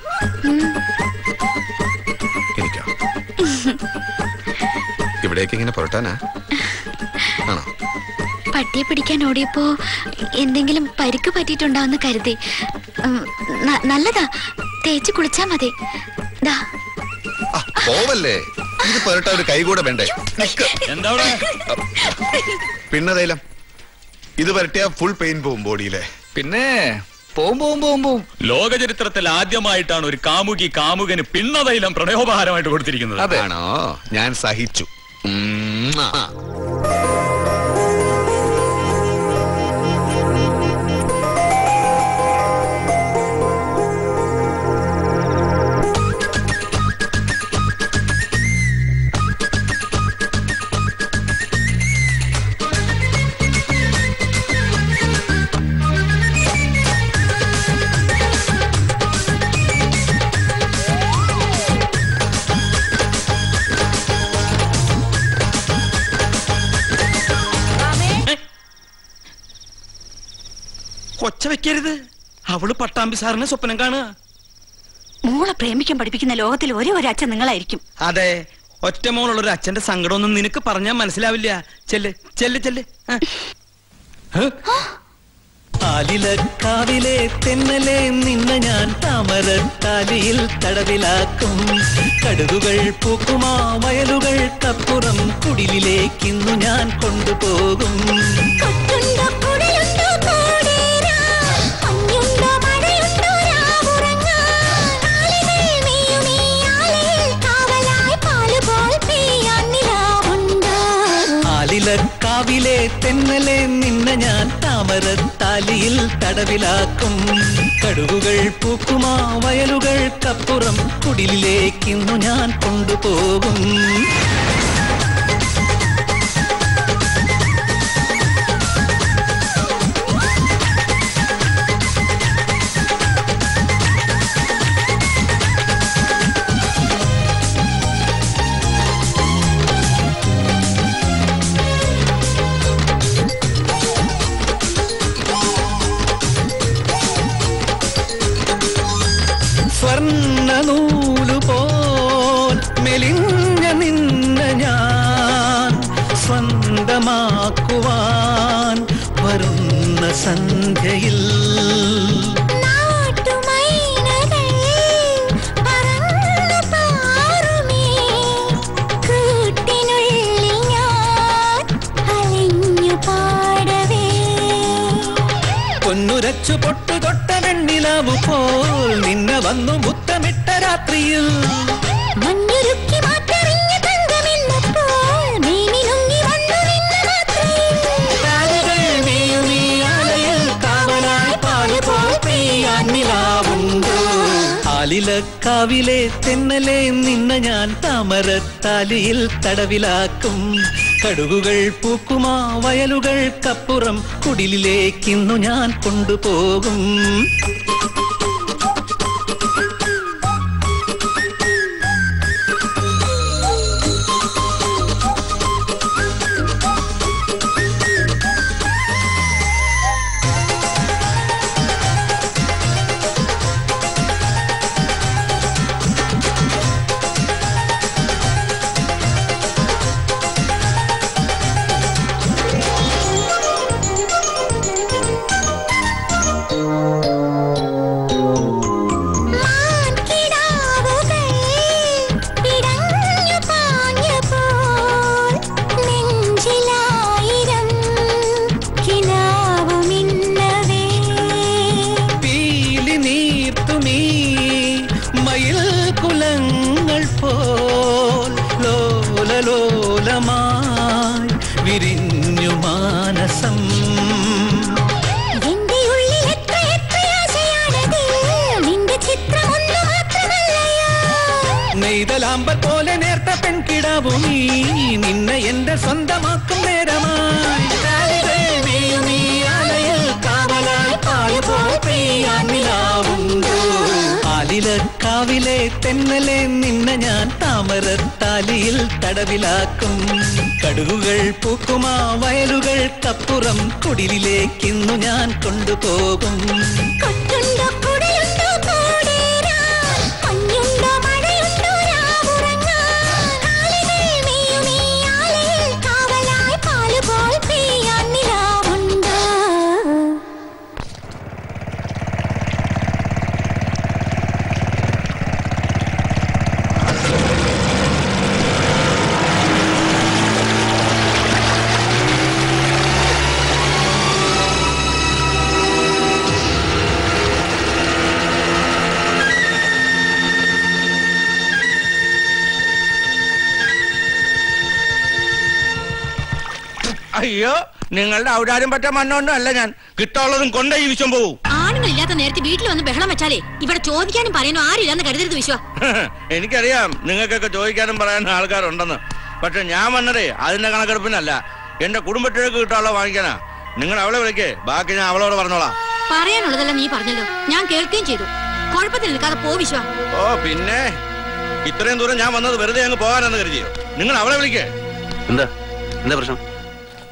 എനിക്കാ ഇവിടേക്ക് ഇങ്ങനെ പുരട്ടാനാ ആണോ പട്ടിയെ പിടിക്കാൻ ഓടിയപ്പോ എന്തെങ്കിലും പരിക്ക് പറ്റിയിട്ടുണ്ടാവുന്ന കരുതി നല്ലതാ തേച്ച് കുളിച്ചാ മതി ദാ പോവല്ലേ ഇത് പുരട്ടാ ഒരു കൈ കൂടെ വേണ്ടേ എന്താടാ പിണ്ണതയിലം ഇത് പുരട്ടിയാ ഫുൾ പെയിൻ പോവും ബോഡിയിലെ പിന്നെ लोक चरित्र आदमी कामुकी कामुकन पिणतैल प्रणयोपहार या सहित पट्टाम्बी सारे स्वप्न का मोड़ प्रेमिक पढ़िपी लोक अदे मोल अच्छे संगड़ नि मनसुम കാവിലെ തെന്നലെ നിന്നെ ഞാൻ താമരത്താലിയിൽ തടവിലാക്കും കടുവകൾ പൂക്കുമാ വയലുകൾക്കപ്പുറം കുടിലിലേക്ക് ഇന്നു ഞാൻ കൊണ്ടുപോകും സന്ധ്യയിൽ നാട്ടുമൈനകൾ പറന്നു പാറുമേ കൂട്ടിനുള്ളിൽ ഞാൻ പൊന്നുരച്ചു പൊട്ടു തൊട്ട വെണ്ണിലാവു പോൽ നിന്നെ വന്നു മുത്തമിട്ട രാത്രിയിൽ മഞ്ഞുരുക്കി മാറ്ററിഞ്ഞ തങ്കമെന്ന പോൽ നീനിലുങ്ങി വന്നു നിന്ന രാത്രിയിൽ താരകൾ നീയുമീ ആലയിൽ കാവലായി പാലു പോൽ പെയ്യാൻ നിലാവുണ്ട് ആലിലക്കാവിലെ തെന്നലെ നിന്നെ ഞാൻ താമരത്താലിയിൽ തടവിലാക്കും കടുകുകൾ പൂക്കുമാ വയലുകൾക്കപ്പുറം കുടിലിലേക്കിന്നു ഞാൻ കൊണ്ടുപോകും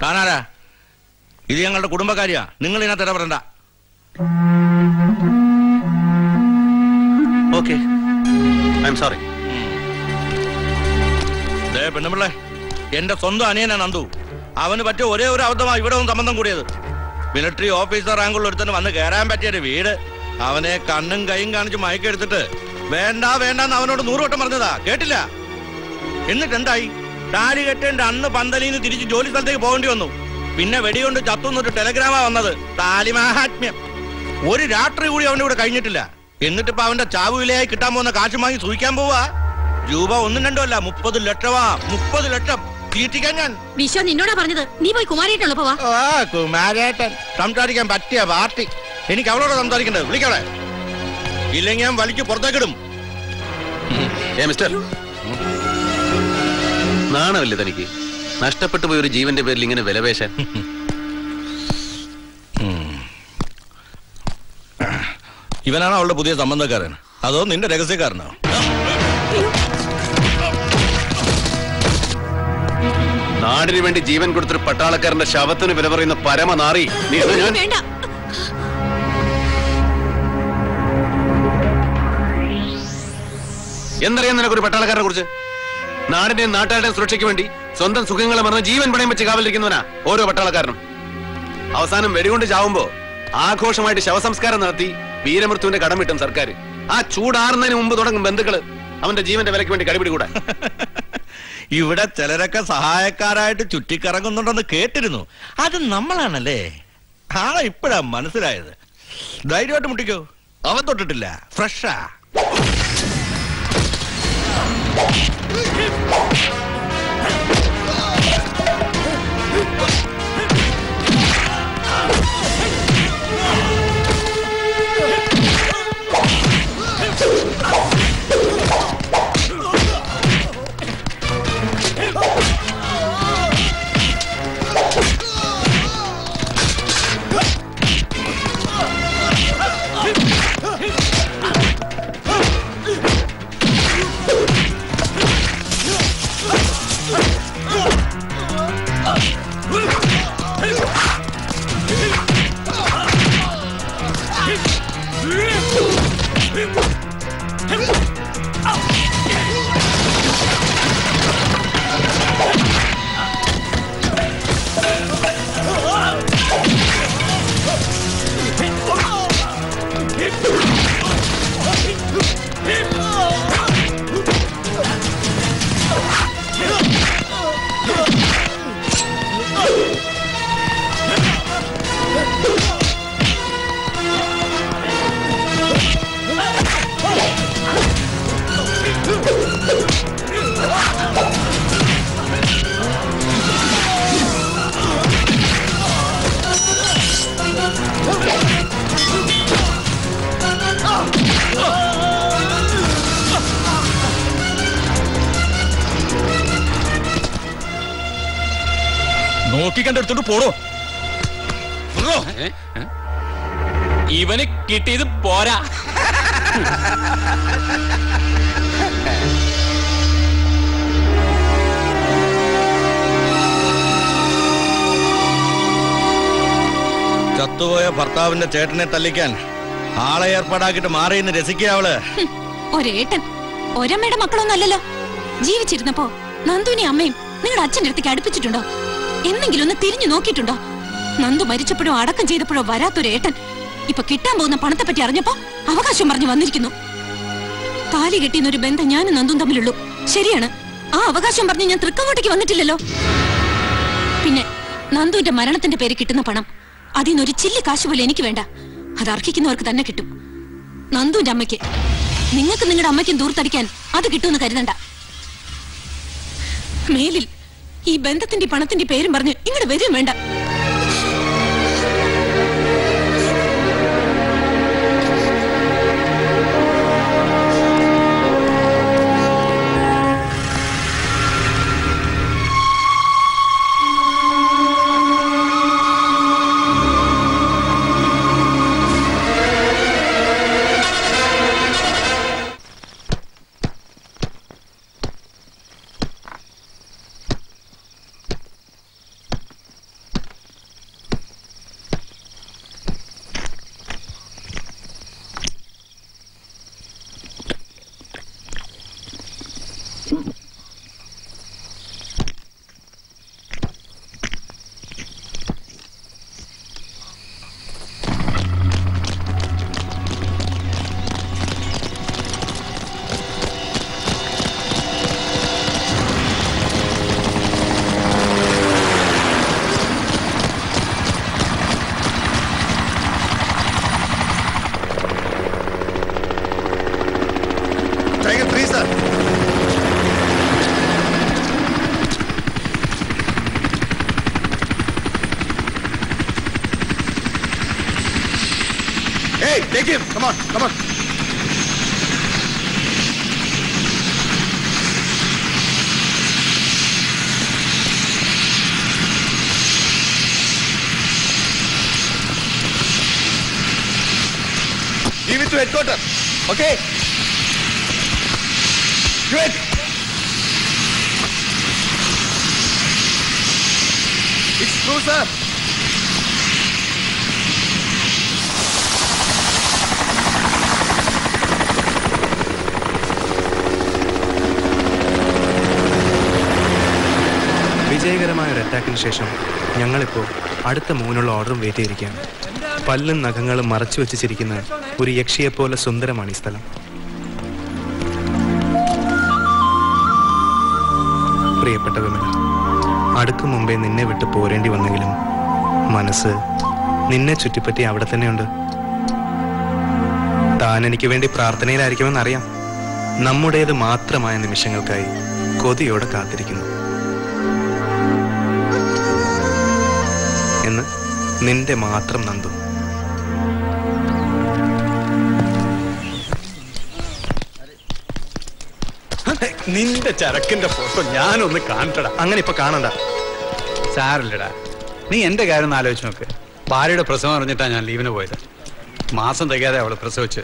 ാ ഇത് ഞങ്ങളുടെ കുടുംബകാര്യാ, നിങ്ങൾ ഇതിനകത്ത് ഇടപെടണ്ട. Okay, I M sorry. പെണ്ണുപിള്ളേ, എന്റെ സ്വന്തം അനിയനാണ് നന്ദു. അവന് പറ്റിയ ഒരേ ഒരു അബദ്ധമാണ് ഇവിടെ ഒന്ന് സംബന്ധം കൂടിയത്. മിലിറ്ററി ഓഫീസർ റാങ്കുള്ള ഒരുത്തന് വന്ന് കയറാൻ പറ്റിയൊരു വീട്. അവനെ കണ്ണും കൈയും കാണിച്ച് മയക്കെടുത്തിട്ട് വേണ്ട വേണ്ടെന്ന് അവനോട് 100 വട്ടം പറഞ്ഞതാ, കേട്ടില്ല. എന്നിട്ട് എന്തായി? താലി കെട്ടേണ്ട അന്ന് പന്തലിൽ നിന്ന് തിരിച്ച് ജോലി സ്ഥലത്തേക്ക് പോകേണ്ടി വന്നു. പിന്നെ വെടികൊണ്ട് ചത്തുന്നൊരു ടെലഗ്രാമാ വന്നത്. താലിമാഹാത്മ്യം. ഒരു രാത്രി കൂടി അവൻ്റെ ഇവിടെ കഴിഞ്ഞിട്ടില്ല. എന്നിട്ടിപ്പോ അവന്റെ ചാവുവിലയായി കിട്ടാൻ പോകുന്ന കാശ് വാങ്ങി സൂഹിക്കാൻ പോവാ. രൂപ 1 2 അല്ല, 30 ലക്ഷമാ. 30 ലക്ഷം തീറ്റിക്കാൻ ഞാൻ വിശ്വ നിന്നോടാ പറഞ്ഞത്. നീ പോയി കുമാരേട്ടൻ സംസാരിക്കാൻ പറ്റിയ പാർട്ടി. എനിക്ക് അവളോട് സംസാരിക്കണ്ടേ? വിളിക്കവിടെ, ഇല്ലെങ്കിൽ ഞാൻ വലിച്ചു പുറത്തേക്കിടും. നാണമല്ലേ തനിക്ക്? നഷ്ടപ്പെട്ടു പോയി ഒരു ജീവന്റെ പേരിൽ ഇങ്ങനെ വിലപേശാൻ. ഇവനാണോ അവളുടെ പുതിയ സംബന്ധക്കാരൻ? അതോ നിന്റെ രഹസ്യക്കാരനോ? നാടിനു വേണ്ടി ജീവൻ കൊടുത്തൊരു പട്ടാളക്കാരന്റെ ശവത്തിന് വില പറയുന്ന പരമനാറി നീ. എന്തറിയാൻ നിനക്കൊരു പട്ടാളക്കാരനെ കുറിച്ച്? നാടിന്റെയും നാട്ടുകാരുടെയും സുരക്ഷയ്ക്ക് വേണ്ടി സ്വന്തം സുഖങ്ങളെ മറന്ന് ജീവൻ പണയം വെച്ച് കാവലിരിക്കുന്നവനാ ഓരോ പട്ടാളക്കാരനും. അവസാനം വെടികൊണ്ട് ചാവുമ്പോ ആഘോഷമായിട്ട് ശവസംസ്കാരം നടത്തി വീരമൃത്യുവിന്റെ കടം വിട്ടും സർക്കാർ. ആ ചൂടാറുന്നതിന് മുമ്പ് തുടങ്ങും ബന്ധുക്കള് അവന്റെ ജീവന്റെ വിലയ്ക്ക് വേണ്ടി കടിപിടികൂടാ. ഇവിടെ ചിലരൊക്കെ സഹായക്കാരായിട്ട് ചുറ്റിക്കറങ്ങുന്നുണ്ടെന്ന് കേട്ടിരുന്നു. അത് നമ്മളാണല്ലേ? ആളെ ഇപ്പഴാ മനസ്സിലായത്. ധൈര്യമായിട്ട് മുട്ടിക്കോ, അവൻ തൊട്ടിട്ടില്ല, ഫ്രഷാ. ഇവന് കിട്ടിയത് പോരാ. ചത്തുപോയ ഭർത്താവിന്റെ ചേട്ടനെ തല്ലിക്കാൻ ആളെ ഏർപ്പാടാക്കിട്ട് മാറിയെന്ന് രസിക്കാവള്. ഒരേട്ടൻ ഒരമ്മയുടെ മക്കളൊന്നല്ലല്ലോ. ജീവിച്ചിരുന്നപ്പോ നന്ദുവിനെ അമ്മയും നിങ്ങളുടെ അച്ഛൻ്റെ അടുത്തേക്ക് അടുപ്പിച്ചിട്ടുണ്ടോ? എന്തെങ്കിലും ഒന്ന് തിരിഞ്ഞു നോക്കിയിട്ടുണ്ടോ? നന്ദു മരിച്ചപ്പോഴോ അടക്കം ചെയ്തപ്പോഴോ വരാത്തൊരേട്ടൻ ഇപ്പൊ കിട്ടാൻ പോകുന്ന പണത്തെ പറ്റി അറിഞ്ഞപ്പോ അവകാശം പറഞ്ഞു വന്നിരിക്കുന്നു. താലി കെട്ടിയെന്ന ഒരു ബന്ധം ഞാനും നന്ദും തമ്മിലുള്ളൂ, ശരിയാണ്. ആ അവകാശം പറഞ്ഞ് ഞാൻ തൃക്കങ്ങോട്ടേക്ക് വന്നിട്ടില്ലല്ലോ. പിന്നെ നന്ദുവിന്റെ മരണത്തിന്റെ പേര് കിട്ടുന്ന പണം, അതിനൊരു ചില്ലി കാശ് പോലെ എനിക്ക് വേണ്ട. അത് അർഹിക്കുന്നവർക്ക് തന്നെ കിട്ടും. നന്ദുവിന്റെ അമ്മയ്ക്ക്, നിങ്ങൾക്ക് നിങ്ങളുടെ അമ്മയ്ക്കും ദൂർത്തടിക്കാൻ അത് കിട്ടുമെന്ന് കരുതണ്ട. മേലിൽ ഈ ബന്ധത്തിന്റെ പണത്തിന്റെ പേരും പറഞ്ഞ് ഇങ്ങോട്ട് വരും വേണ്ട. ശേഷം ഞങ്ങളിപ്പോൾ അടുത്ത മൂന്നുള്ള ഓർഡറും വെയിറ്റ് ചെയ്തിരിക്കുകയാണ്. പല്ലും നഖങ്ങളും മറച്ചു വെച്ചിരിക്കുന്ന ഒരു യക്ഷിയെപ്പോലെ സുന്ദരമാണ് ഈ സ്ഥലം. പ്രിയപ്പെട്ട വിമല, അടുക്കും മുമ്പേ നിന്നെ വിട്ട് പോരേണ്ടി വന്നെങ്കിലും മനസ്സ് നിന്നെ ചുറ്റിപ്പറ്റി അവിടെ തന്നെയുണ്ട്. താൻ എനിക്ക് വേണ്ടി പ്രാർത്ഥനയിലായിരിക്കുമെന്നറിയാം. നമ്മുടേത് മാത്രമായ നിമിഷങ്ങൾക്കായി കൊതിയോടെ കാത്തിരിക്കുന്നു എന്ന് നിന്റെ മാത്രം നന്ദു. നിന്റെ ചരക്കിന്റെ ഫോട്ടോ ഞാനൊന്ന് കാണട്ടടാ. അങ്ങനെ ഇപ്പൊ കാണണ്ട. സാറില്ലടാ, നീ എന്റെ കാര്യം ആലോചിച്ച് നോക്ക്. ഭാര്യയുടെ പ്രസവം അറിഞ്ഞിട്ടാ ഞാൻ ലീവിന് പോയത്. മാസം തികയാതെ അവള് പ്രസവിച്ച്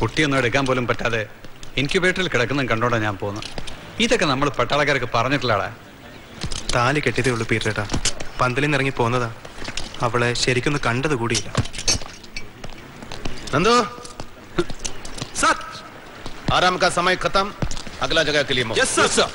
കുട്ടിയൊന്നും എടുക്കാൻ പോലും പറ്റാതെ ഇൻക്യുബേറ്ററിൽ കിടക്കുന്നതും കണ്ടോണ്ടാ ഞാൻ പോന്നു. ഇതൊക്കെ നമ്മൾ പട്ടാളക്കാർക്ക് പറഞ്ഞിട്ടില്ലടാ. താലി കെട്ടിയതേ ഉള്ളു പീറ്റേട്ടാ, പന്തലിൽ നിന്നിറങ്ങി പോന്നതാ. അവളെ ശരിക്കൊന്ന് കണ്ടത് കൂടിയില്ല. എന്തോ ആരാം കാ സമയ ഖത്തം. अगला जगह के लिए मौका। Yes sir.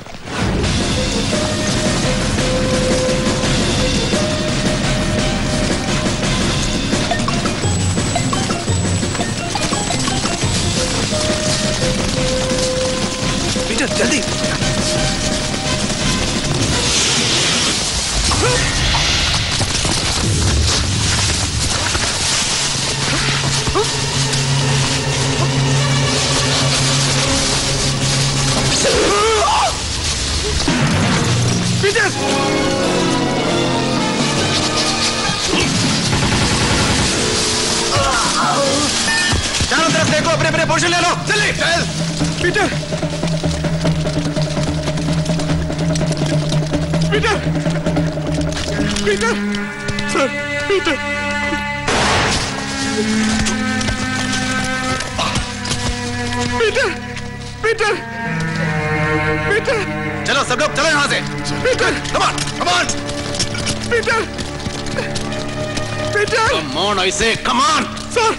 पीटर जल्दी। Peter! चारों तरफ देखो, अपने अपने पोजीशन ले लो। चलिए Peter, Peter, Peter sir, Peter Peter Peter Peter. चलो सब लोग चलो यहाँ से। Peter come on come on. Peter Peter come on, ऐसे कमान सर।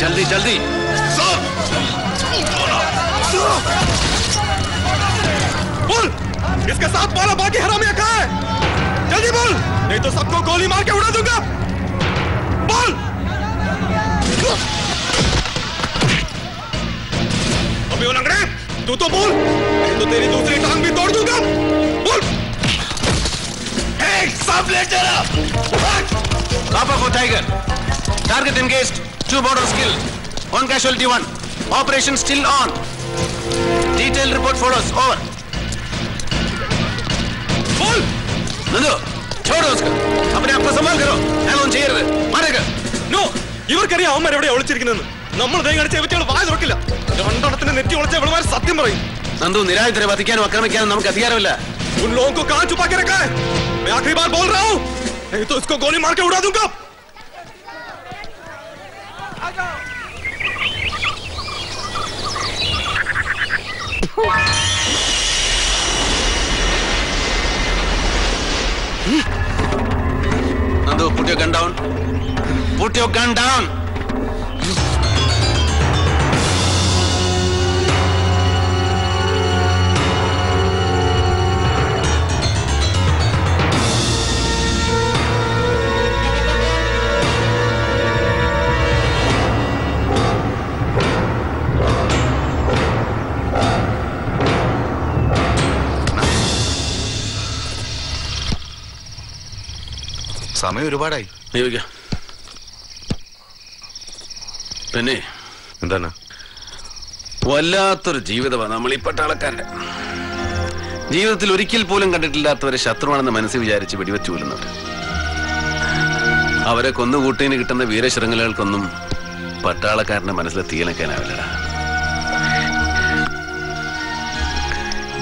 जल्दी जल्दी बोल, इसके साथ बोला। बाकी हरामिया कहाँ है? जल्दी बोल नहीं तो सबको गोली मार के उड़ा दूंगा। बोल। अबे वो लंगड़े, तू तो बोल नहीं तो तेरी दूसरी टांग भी तोड़ दूंगा। बोल। एक सांप ले चला। लापक हो tiger. Target engaged. Two border skill. One casualty one. Operation still on. Detailed report follows. Over. Full. Nandu, छोड़ो उसको. अपने आप को संभाल करो. Alone चेयर में. मारेगा. No. ये बार करिया हमारे बड़े औल्ड चिरकिनन. नम्बर देंगे ना चेवटे और वाइस रखिला. जवान तो अपने नेटी औल्ड चेवड़वार साथी मरोई. नंदू निराश तेरे बात क्या नमक में क्या नमक अधिकार वाला. उन लोगों को कहाँ छुपा के रखा है? मैं आखिरी बार बोल रहा हूँ. नहीं तो इसको गोली मार के उड़ा दूंगा. Nandu, put your gun down. Put your gun down. സമയം ഒരുപാടായി. പിന്നെ എന്താണ് വല്ലാത്തൊരു ജീവിതമാണ് നമ്മൾ ഈ പട്ടാളക്കാരൻ. ജീവിതത്തിൽ ഒരിക്കൽ പോലും കണ്ടിട്ടില്ലാത്തവരെ ശത്രുവാണെന്ന് മനസ്സിൽ വിചാരിച്ച് വെടിവെച്ചു കൊല്ലുന്നവർ. അവരെ കൊന്നുകൂട്ടിന് കിട്ടുന്ന വീരശൃംഖലകൾക്കൊന്നും പട്ടാളക്കാരന്റെ മനസ്സിൽ തീയിലക്കാനാവില്ല.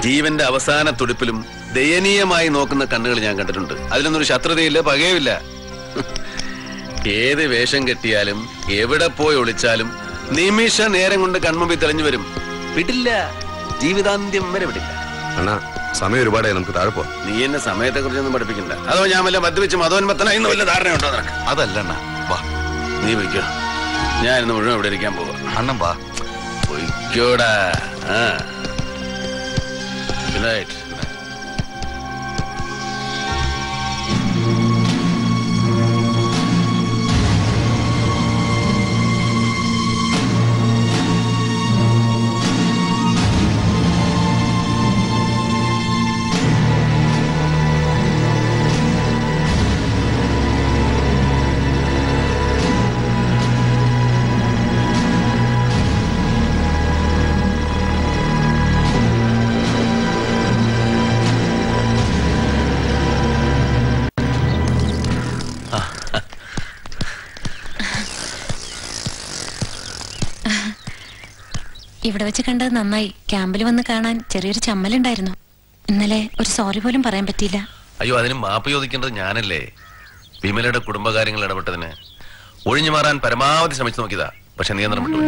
ജീവന്റെ അവസാന തുടിപ്പിലും ദയനീയമായി നോക്കുന്ന കണ്ണുകൾ ഞാൻ കണ്ടിട്ടുണ്ട്. അതിലൊന്നൊരു ശത്രുതയില്ല, പകയുമില്ല. ഏത് വേഷം കെട്ടിയാലും എവിടെ പോയി ഒളിച്ചാലും നിമിഷ നേരം കൊണ്ട് കൺമുമ്പിൽ തെളിഞ്ഞു വരും. വിടില്ല, ജീവിതാന്ത്യം വരെ വിടില്ല. അണ്ണാ സമയം ഒരുപാടായി, നമുക്ക് താഴെ പോവാം. നീ എന്നെ സമയത്തെ കുറിച്ചൊന്നും പഠിപ്പിക്കണ്ട. അതോ ഞാൻ വല്ല മദ്യപിച്ച് മതോന്മത്തനായി എന്ന് വല്ല ധാരണയുണ്ടോ നിനക്ക്? അതല്ല അണ്ണാ, വാ നീ വയ്ക്കോ, ഞാൻ ഇന്ന് മുഴുവൻ ഇവിടെ ഇരിക്കാൻ പോവാ. അണ്ണൻ വാ, വയ്ക്കോടാ. ഇവിടെ വെച്ച് കണ്ടത് നന്നായി. ക്യാമ്പിൽ വന്ന് കാണാൻ ചെറിയൊരു ചമ്മലുണ്ടായിരുന്നു. ഇന്നലെ ഒരു സോറി പോലും പറയാൻ പറ്റിയില്ല. അയ്യോ, അതിന് മാപ്പ് ചോദിക്കേണ്ടത് ഞാനല്ലേ. വിമലയുടെ കുടുംബകാര്യങ്ങൾ ഇടപെട്ടതിന് ഒഴിഞ്ഞു മാറാൻ പരമാവധി ശ്രമിച്ചു നോക്കിയതാ, പക്ഷെ നിയന്ത്രണം വിട്ടു.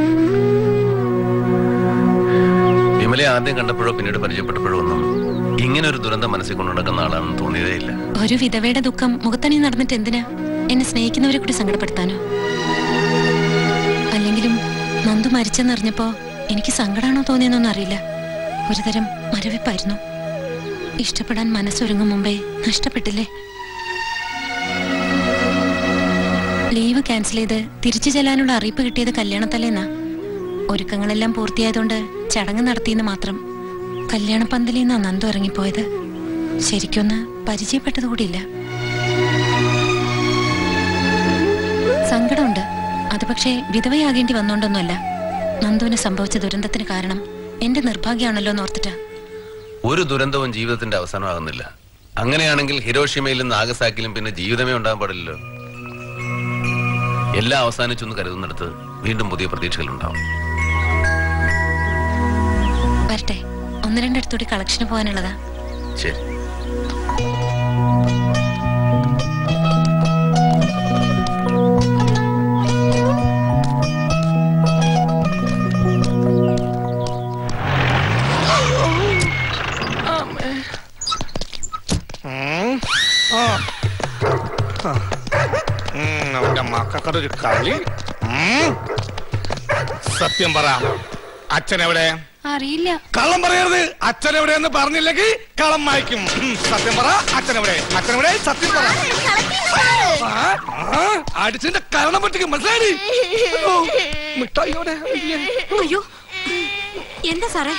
വിമലയെ ആദ്യം കണ്ടപ്പോഴോ പിന്നീട് പരിചയപ്പെട്ടപ്പോഴോ ഒന്നും ഇങ്ങനെ ഒരു ദുരന്തം മനസ്സിൽ കൊണ്ടു നടക്കുന്ന ആളാണെന്ന് തോന്നിയതേ ഇല്ല. ഒരു വിധവയുടെ ദുഃഖം മുഖത്തണി നടന്നിട്ട് എന്തിനാ? എന്നെ സ്നേഹിക്കുന്നവരെ കൂടി സങ്കടപ്പെടുത്താനോ? അല്ലെങ്കിലും നന്ദു മരിച്ചെന്നറിഞ്ഞപ്പോ എനിക്ക് സങ്കടമാണോ തോന്നിയെന്നൊന്നും അറിയില്ല, ഒരുതരം മരവിപ്പായിരുന്നു. ഇഷ്ടപ്പെടാൻ മനസ്സൊരുങ്ങും മുമ്പേ നഷ്ടപ്പെട്ടില്ലേ? ലീവ് ക്യാൻസൽ ചെയ്ത് തിരിച്ചു ചെല്ലാനുള്ള അറിയിപ്പ് കിട്ടിയത് കല്യാണത്തലേന്നാ. ഒരുക്കങ്ങളെല്ലാം പൂർത്തിയായതുകൊണ്ട് ചടങ്ങ് നടത്തിയെന്ന് മാത്രം. കല്യാണപ്പന്തലിന്നാ നന്ദു ഇറങ്ങിപ്പോയത്. ശരിക്കൊന്ന് പരിചയപ്പെട്ടതുകൂടിയില്ല. സങ്കടമുണ്ട്, അത് പക്ഷേ വിധവയാകേണ്ടി വന്നോണ്ടൊന്നുമല്ല. നന്ദുവിന് സംഭവിച്ച ദുരന്തത്തിന് കാരണം എന്റെ നിർഭാഗ്യമാണല്ലോ ഓർത്തിട്ടാ. ഒരു ദുരന്തവും ജീവിതത്തിന്റെ അവസാനമാകുന്നില്ല. അങ്ങനെയാണെങ്കിൽ ഹിരോഷിമയിലും നാഗസാക്കിലും പിന്നെ ജീവിതമേ ഉണ്ടാകാൻ പാടില്ലല്ലോ. എല്ലാം അവസാനിച്ചെന്ന് കരുതുന്നിടത്ത് വീണ്ടും പുതിയ പ്രതീക്ഷകൾ ഉണ്ടാവും. വരട്ടെ, ഒന്ന് രണ്ടിടത്തൂടി കളക്ഷന് പോകാനുള്ളതാ. ശരി. ഒരു കളി. സത്യം പറ, അച്ഛനെവിടെ? അറിയില്ല. കള്ളം പറയരുത്. അച്ഛനെവിടെയെന്ന് പറഞ്ഞില്ലെങ്കിൽ കളം വായിക്കും. സത്യം പറ, അച്ഛനെവിടെ? അച്ഛനെവിടെ? സത്യം പറ. അടിച്ചിന്റെ കാരണം പറ്റിക്കും, മനസ്സിലായി? മിഠായിയോടെ എന്താ സാറേ?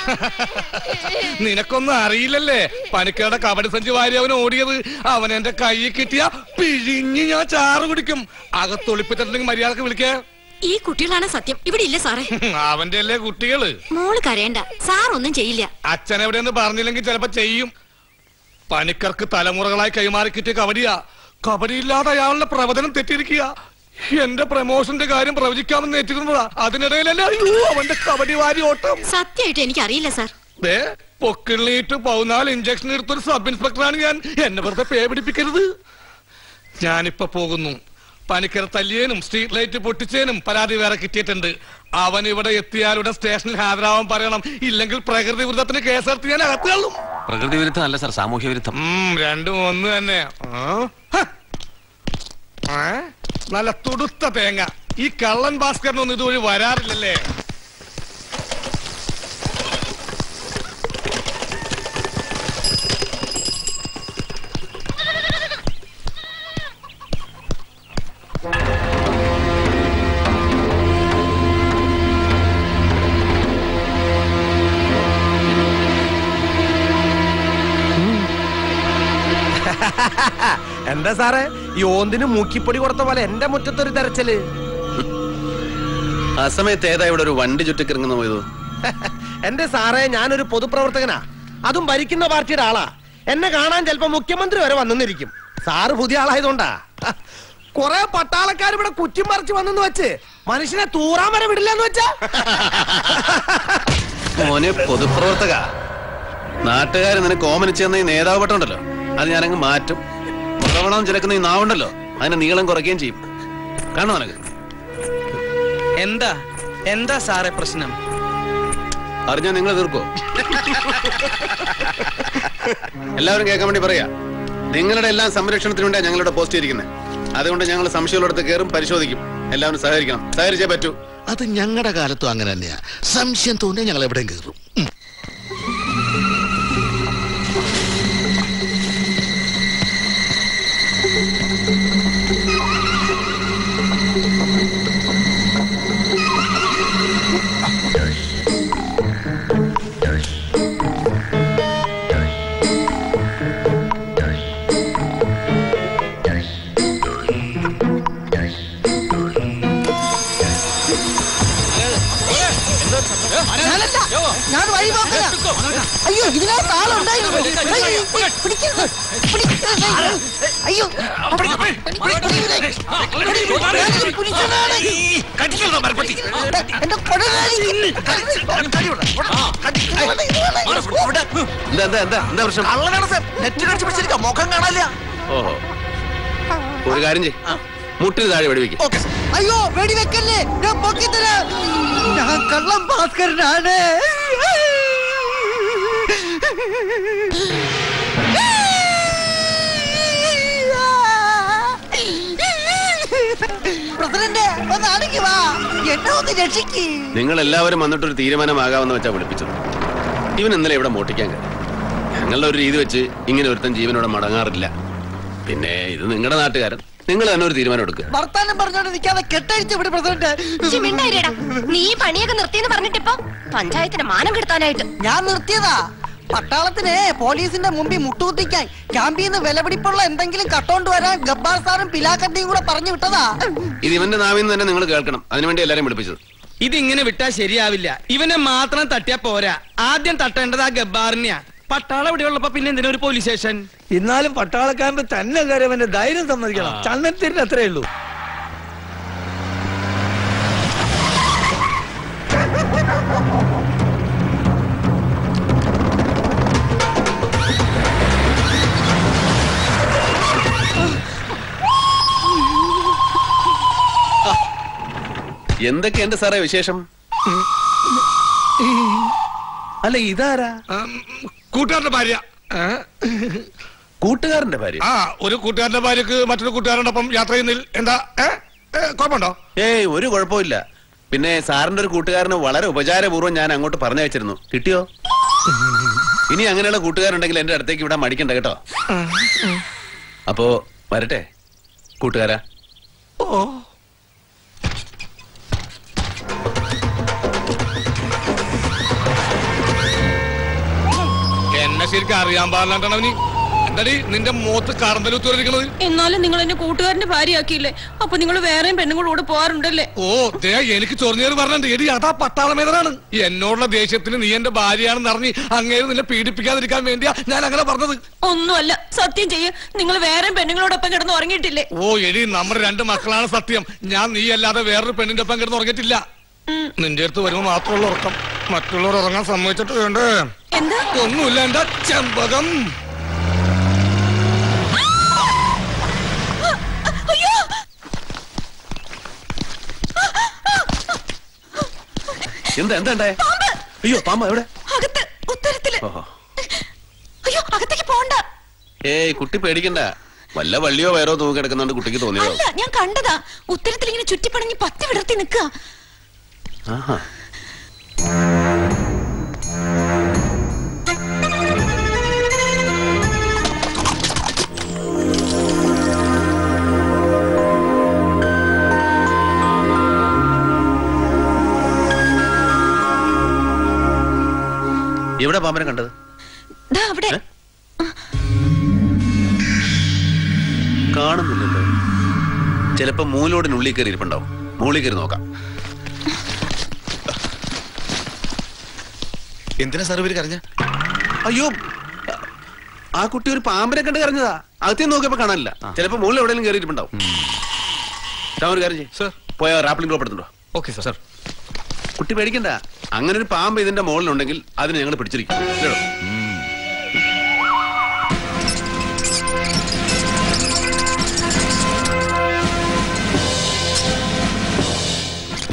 നിനക്കൊന്നും അറിയില്ലല്ലേ, പണിക്കരുടെ കബഡി സഞ്ചി വാരി അവൻ ഓടിയത്. അവൻ എന്റെ കൈയിൽ കിട്ടിയ പിഴിഞ്ഞ് ഞാൻ ചാറ് കുടിക്കും. അകത്തൊളിപ്പിച്ചിട്ടുണ്ടെങ്കിൽ മര്യാദക്ക് വിളിക്കേ. ഈ കുട്ടികളാണ് സത്യം. ഇവിടെ ഇല്ല സാറേ. അവന്റെ അല്ലേ കുട്ടികള്. മോള് കരയണ്ട, സാറൊന്നും ചെയ്യില്ല. അച്ഛനെവിടെയെന്ന് പറഞ്ഞില്ലെങ്കിൽ ചിലപ്പോ ചെയ്യും. പണിക്കർക്ക് തലമുറകളായി കൈമാറി കിട്ടിയ കബഡിയാ. കബഡിയില്ലാതെ അയാളുടെ പ്രവചനം തെറ്റിയിരിക്കുക. എന്റെ പ്രമോഷന്റെ കാര്യം പ്രവചിക്കാമെന്ന് ഏറ്റിരുന്നതാ. അതിനിടയിലല്ലേ അവന്റെ കബഡി വാരി ഓട്ടം. സത്യമായിട്ട് എനിക്കറിയില്ല സാർ. പൊക്കിള്ളിയിട്ട് 14 ഇഞ്ചക്ഷൻ എടുത്തൊരു സബ് ഇൻസ്പെക്ടറാണ് ഞാൻ. എന്നെ വെറുതെ പേ പിടിപ്പിക്കരുത്. ഞാനിപ്പോ പോകുന്നു. പനിക്കര തല്ലിയേനും സ്ട്രീറ്റ് ലൈറ്റ് പൊട്ടിച്ചേനും പരാതി വേറെ കിട്ടിയിട്ടുണ്ട്. അവൻ ഇവിടെ എത്തിയാലുടെ സ്റ്റേഷനിൽ ഹാജരാവാൻ പറയണം. ഇല്ലെങ്കിൽ പ്രകൃതി വിരുദ്ധത്തിന് കേസെടുത്ത് ഞാൻ അകത്തുകയുള്ളൂ. പ്രകൃതി വിരുദ്ധം അല്ല സാർ, സാമൂഹ്യ വിരുദ്ധം. രണ്ടും ഒന്ന് തന്നെ. നല്ല തുടുത്ത തേങ്ങ. ഈ കള്ളൻ ഭാസ്കറിനൊന്നും ഇതുവഴി വരാറില്ലല്ലേ. എന്താ സാറേ ഈ ഓന്തിന് മൂക്കിപ്പൊടി കൊടുത്ത പോലെ എന്റെ മുറ്റത്തൊരു തെരച്ചില്. ആ സമയത്ത് ഏതാ ഇവിടെ ഒരു വണ്ടി ചുറ്റിക്കിറങ്ങുന്ന പോയത്? എന്റെ സാറേ ഞാനൊരു പൊതുപ്രവർത്തകനാ, അതും ഭരിക്കുന്ന പാർട്ടിയുടെ ആളാ. എന്നെ കാണാൻ ചിലപ്പോ മുഖ്യമന്ത്രി വരെ വന്നിരിക്കും. സാറ് പുതിയ ആളായതുകൊണ്ടാ കൊറേ പട്ടാളക്കാർ ഇവിടെ കുറ്റിമറിച്ച് വന്നെന്ന് വെച്ച് മനുഷ്യനെ തൂറാൻ വരെ വിടില്ലെന്ന് വെച്ചാ. മോനെ പൊതുപ്രവർത്തക, നാട്ടുകാർ നിനക്ക് ഓമനിച്ച് തന്ന ഈ നേതാവ് പട്ടമുണ്ടല്ലോ അത് ഞാനങ്ങ് മാറ്റും. മുഖവണം ചിലക്കുന്ന ഈ നാവുണ്ടല്ലോ അതിന്റെ നീളം കുറയ്ക്കുകയും ചെയ്യും. കാണോ നിനക്ക്? എന്താ എന്താ സാറേ പ്രശ്നം? അറിഞ്ഞോ നിങ്ങൾ തീർക്കോ? എല്ലാവരും കേൾക്കാൻ വേണ്ടി പറയാ, നിങ്ങളുടെ എല്ലാം സംരക്ഷണത്തിന് വേണ്ടിയാണ് ഞങ്ങളിവിടെ പോസ്റ്റ് ചെയ്തിരിക്കുന്നത്. അതുകൊണ്ട് ഞങ്ങൾ സംശയമുള്ളടത്ത് കയറും, പരിശോധിക്കും. എല്ലാവരും സഹകരിക്കണം, സഹകരിച്ചേ പറ്റൂ. അത് ഞങ്ങളുടെ കാലത്തും അങ്ങനെ തന്നെയാ. സംശയം തോന്നിയാൽ ഞങ്ങൾ എവിടെയും കയറും. അയ്യോ ഇതിനകത്ത് ആളുണ്ടായിരുന്നു. അയ്യോ മുഖം കാണാനില്ല. ഓഹോ, ഒരു കാര്യം ചെയ്, മുട്ടിന് താഴെ വെടിവെക്കും. അയ്യോ വെടിവെക്കല്ലേ, ഞാൻ പൊക്കിത്തരാം. ഞാൻ കള്ളം ഭാസ്കരനാണ്. നിങ്ങൾ എല്ലാവരും വന്നിട്ടൊരു തീരുമാനമാകാമെന്ന് വെച്ചാ വിളിപ്പിച്ചത്. ഇവൻ ഇന്നലെ ഇവിടെ മോട്ടിക്കാൻ കഴിയും. ഞങ്ങളുടെ ഒരു രീതി വെച്ച് ഇങ്ങനെ ഒരുത്തൻ ജീവനോടെ മടങ്ങാറില്ല. പിന്നെ ഇത് നിങ്ങളുടെ നാട്ടുകാരൻ, നിങ്ങൾ തന്നെ ഒരു തീരുമാനം എടുക്കുക. വർത്താനം പറഞ്ഞോണ്ട് നിൽക്കാതെ കെട്ടഴിച്ച് ഇവിടെ പ്രസിഡന്റ് നീ പണിയൊക്കെ നിർത്തിയെന്ന് പറഞ്ഞിട്ടിപ്പോ പഞ്ചായത്തിന് മാനം കെടുത്താനായിട്ട് ഞാൻ നിർത്തിയതാ. പട്ടാളത്തിന് പോലീസിന്റെ മുമ്പിൽ മുട്ടുകുത്തിക്കാൻ ക്യാമ്പിൽ നിന്ന് വിലപിടിപ്പുള്ള എന്തെങ്കിലും കട്ടോണ്ട് വരാൻ ഗബ്ബാർ സാറും പിലാക്കട്ടിയും കൂടെ പറഞ്ഞു വിട്ടതാ. ഇത് ഇവന്റെ നാവിൽ നിന്ന് തന്നെ നിങ്ങൾ കേൾക്കണം. അതിനുവേണ്ടി എല്ലാരും വിളിപ്പിച്ചത്. ഇതിങ്ങനെ വിട്ടാ ശരിയാവില്ല. ഇവനെ മാത്രം തട്ടിയാ പോരാ, ആദ്യം തട്ടേണ്ടത് ആ ഗബ്ബാറിനെയാ. പട്ടാളം ഇവിടെയുള്ളപ്പോ പിന്നെ എന്തിനാ ഒരു പോലീസ് സ്റ്റേഷൻ? എന്നാലും പട്ടാള ക്യാമ്പ് തന്നെ കയറിയവന്റെ ധൈര്യം സമ്മതിക്കണം. ചന്ദനത്തിന് അത്രേ ഉള്ളൂ. എന്തൊക്കെയുണ്ട് സാറേ വിശേഷം? അല്ല ഇതാരാ? കൂട്ടുകാരന്റെ ഭാര്യ. കൂട്ടുകാരന്റെ ഭാര്യ? ആ, ഒരു കൂട്ടുകാരന്റെ ഭാര്യക്ക് മറ്റൊരു കൂട്ടുകാരനോടൊപ്പം യാത്ര ചെയ്യുന്നതിൽ എന്താ കുഴപ്പമുണ്ടോ? ഏയ് ഒരു കുഴപ്പമില്ല. പിന്നെ സാറിന്റെ ഒരു കൂട്ടുകാരന് വളരെ ഉപചാരപൂർവ്വം ഞാൻ അങ്ങോട്ട് പറഞ്ഞയച്ചിരുന്നു, കിട്ടിയോ? ഇനി അങ്ങനെയുള്ള കൂട്ടുകാരുണ്ടെങ്കിൽ എന്റെ അടുത്തേക്ക് ഇവിടെ മടിക്കണ്ട കേട്ടോ. അപ്പോ വരട്ടെ കൂട്ടുകാരാ. ഓ ശരിക്കും അറിയാൻ പാടില്ലാണ്ടാണ്. എന്താടി നിന്റെ മുഖത്ത് കറന്തലൂത്തിരിക്കുന്നത്? എന്നാലും നിങ്ങൾ എന്റെ കൂട്ടുകാരന്റെ ഭാര്യയാക്കിയില്ലേ, അപ്പൊ നിങ്ങൾ വേറെയും പെണ്ണുങ്ങളോട് പോവാറുണ്ടല്ലേ? ഓ ദേ എനിക്ക് ചൊറിഞ്ഞേറി പറഞ്ഞിട്ട് എടി അതാ പട്ടാളമേതനാണ്. എന്നോടുള്ള ദേഷ്യത്തിന് നീ എന്റെ ഭാര്യയാണെന്ന് അറിഞ്ഞ് അങ്ങേര് നിന്നെ പീഡിപ്പിക്കാതിരിക്കാൻ വേണ്ടിയാ ഞാൻ അങ്ങനെ പറഞ്ഞത്. ഒന്നുമല്ല, സത്യം ചെയ്യ, നിങ്ങൾ വേറെ പെണ്ണുങ്ങളോടൊപ്പം കിടന്ന് ഉറങ്ങിയിട്ടില്ലേ? ഓ എടി നമ്മുടെ രണ്ട് മക്കളാണ് സത്യം. ഞാൻ നീ അല്ലാതെ വേറൊരു പെണ്ണിന്റെ ഒപ്പം കിടന്ന് ഉറങ്ങിയിട്ടില്ല. നിന്റെ അടുത്ത് വരുമ്പോ മാത്രമുള്ള ഉറക്കം, മറ്റുള്ളവർ ഉറങ്ങാൻ സമ്മതിച്ചിട്ട് വേണ്ടേ? ഒന്നുമില്ല എന്റെ ചെമ്പകം. എന്താ എന്താ? അയ്യോ പാമ്പ് എവിടെ? അകത്തേക്ക് പോണ്ട. ഏയ് കുട്ടി പേടിക്കണ്ട, വല്ല വള്ളിയോ വയറോ തൂക്കി കിടക്കുന്നോണ്ട് കുട്ടിക്ക് തോന്നിയോ? ഞാൻ കണ്ടതാ, ഉത്തരത്തിൽ ഇങ്ങനെ ചുറ്റിപ്പണങ്ങി പത്തി വിടർത്തി നിൽക്കുക. എവിടെ പാമ്പനെ കണ്ടത്? അവിടെ ചിലപ്പോ മൂലോടിനുള്ളിൽ കയറി ഇരിപ്പുണ്ടാവും. മൂളി കയറി നോക്കാം. എന്തിനാ സാർ ഇവര് കരഞ്ഞ? അയ്യോ, ആ കുട്ടി ഒരു പാമ്പിനെ കണ്ട് കരഞ്ഞതാ. അകത്തേന്ന് നോക്കിയപ്പോ കാണാനില്ല. ചിലപ്പോ മൂളിൽ എവിടെയെങ്കിലും കയറി ഇരിപ്പുണ്ടാവും. ഒരു കാര്യം ചെയ്യ് സാർ, പോയ റാപ്പിളിംഗ് ഗ്ലോപ്പ് എടുത്തിട്ടുണ്ടോ? Okay sir. കുട്ടി പേടിക്കണ്ട, അങ്ങനെ ഒരു പാമ്പ് ഇതിന്റെ മുകളിലുണ്ടെങ്കിൽ അതിനെ ഞങ്ങൾ പിടിച്ചിരിക്കും.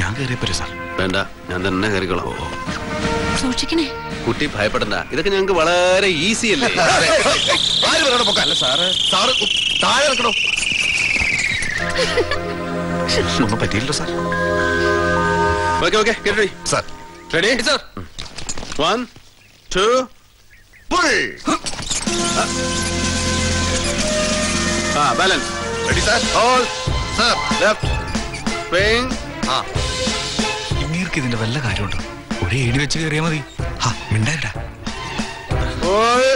ഞാൻ കയറിയപ്പോഴേ സാർ. വേണ്ട, ഞാൻ തന്നെ കയറിക്കോളാം. സൂക്ഷിക്കണേ. കുട്ടി ഭയപ്പെടണ്ട, ഇതൊക്കെ ഞങ്ങൾക്ക് വളരെ ഈസി അല്ലേ. ഒന്നും പറ്റിയില്ലോ sir. Okay, okay, get ready. Sir. Ready? Yes, sir. 1, 2, pull! Balance. Ready, sir? Hold. Sir. Left. Swing. ഇന്നീർക്ക് ഇതിന്റെ വല്ല കാര്യമുണ്ടോ? ഒരേ ഏടി വെച്ച് കയറിയാൽ മതി. മിണ്ടായിട്ടാ. Pull.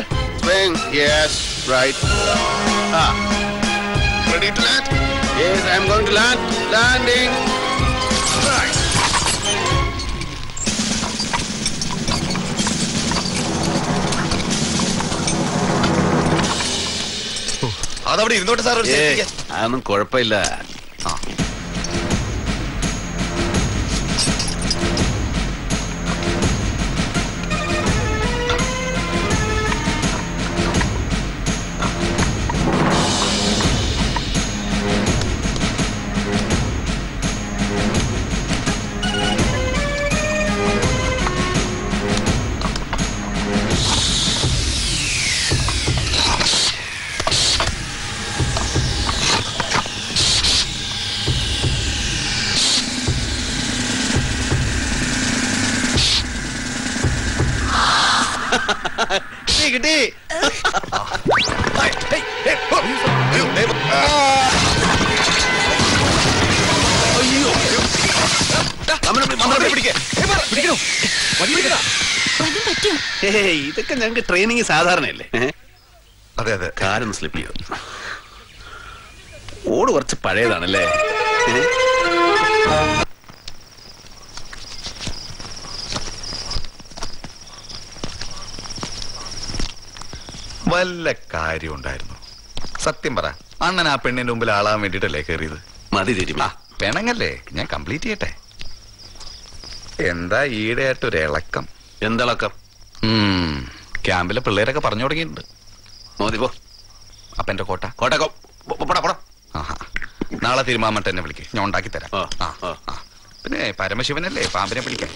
Swing. Yes. Right. Ready to land? Yes, I am going to land. Landing. Right. അതവിടെ ഇരുന്നോട്ടെ സാർ, അതൊന്നും കുഴപ്പമില്ല. ഇതൊക്കെ ഞങ്ങൾക്ക് ട്രെയിനിങ് സാധാരണയല്ലേ. അതെ അതെ, കാലൊന്ന് സ്ലിപ്പ് ചെയ്തു. ഓട് കുറച്ച് പഴയതാണല്ലേ. വല്ല കാര്യം ഉണ്ടായിരുന്നു? സത്യം പറ, അണ്ണൻ ആ പെണ്ണിന്റെ മുമ്പിൽ ആളാൻ വേണ്ടിട്ടല്ലേ കയറിയത്? മതി തരുമാ, പെണങ്ങല്ലേ, ഞാൻ കംപ്ലീറ്റ് ചെയ്യട്ടെ. എന്താ ഈടെയായിട്ടൊരു ഇളക്കം? എന്തിളക്കം? ക്യാമ്പിലെ പിള്ളേരൊക്കെ പറഞ്ഞു തുടങ്ങിയിട്ടുണ്ട്. മോദി പോ. അപ്പൊ എന്റെ കോട്ട കോട്ട പോടാ. നാളെ തീരുമാനം തന്നെ വിളിക്കേ, ഞാൻ ഉണ്ടാക്കി തരാം. പിന്നെ പരമശിവനല്ലേ പാമ്പിനെ വിളിക്കാൻ.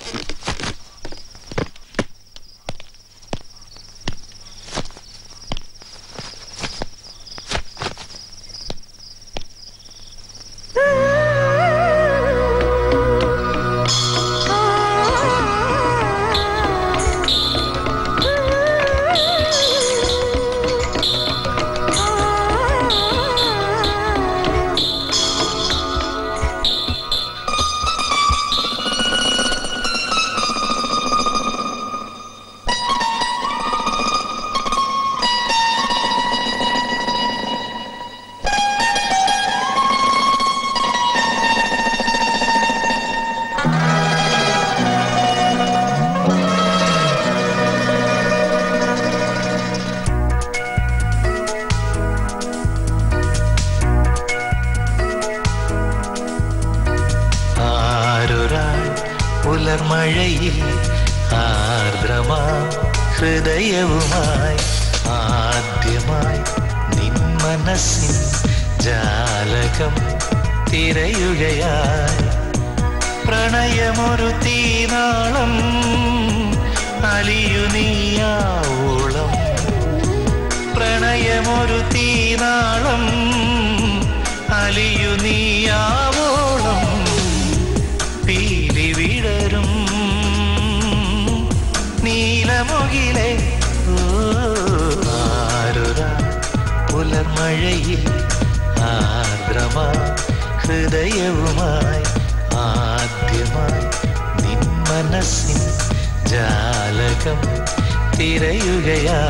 തിരയുകയാ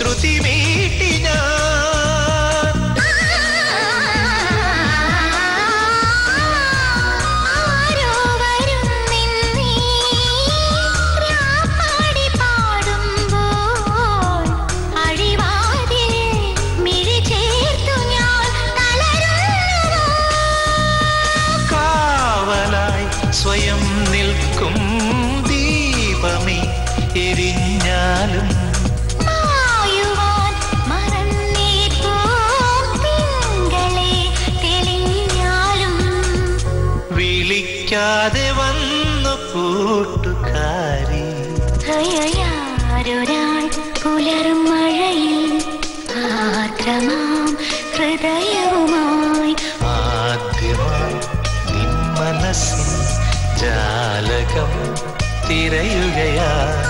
ശ്രുതി മീട്ടി ഞാൻ ആരോ വരും നിന്നെ രാപ്പാടി പാടുമ്പോൾ അഴിവാതിൽ മിഴി ചേർത്തു ഞാൻ കലരുന്നു കാവലായി സ്വയം നിൽക്കും ദീപമേ എരിഞ്ഞാലും പുലരും മഴയിൽ മാത്രമാം ഹൃദയവുമായി ആദ്യമായി നിൻ മനസ്സിൽ ജാലകം തിരയുകയാ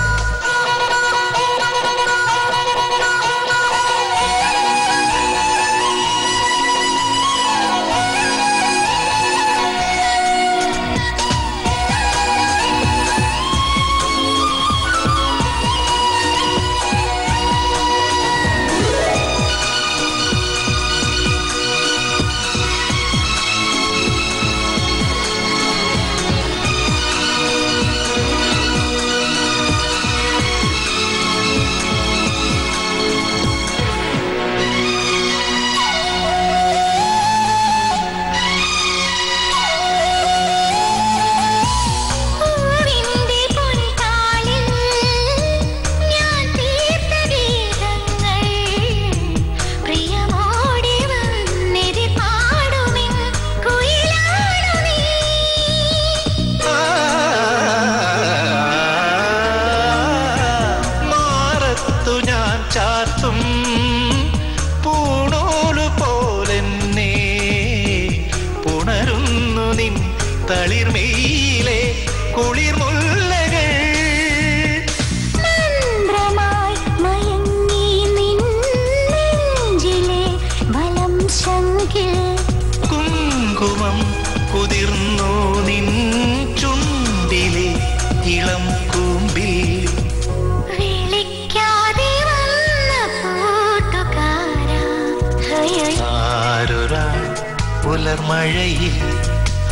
മഴയിൽ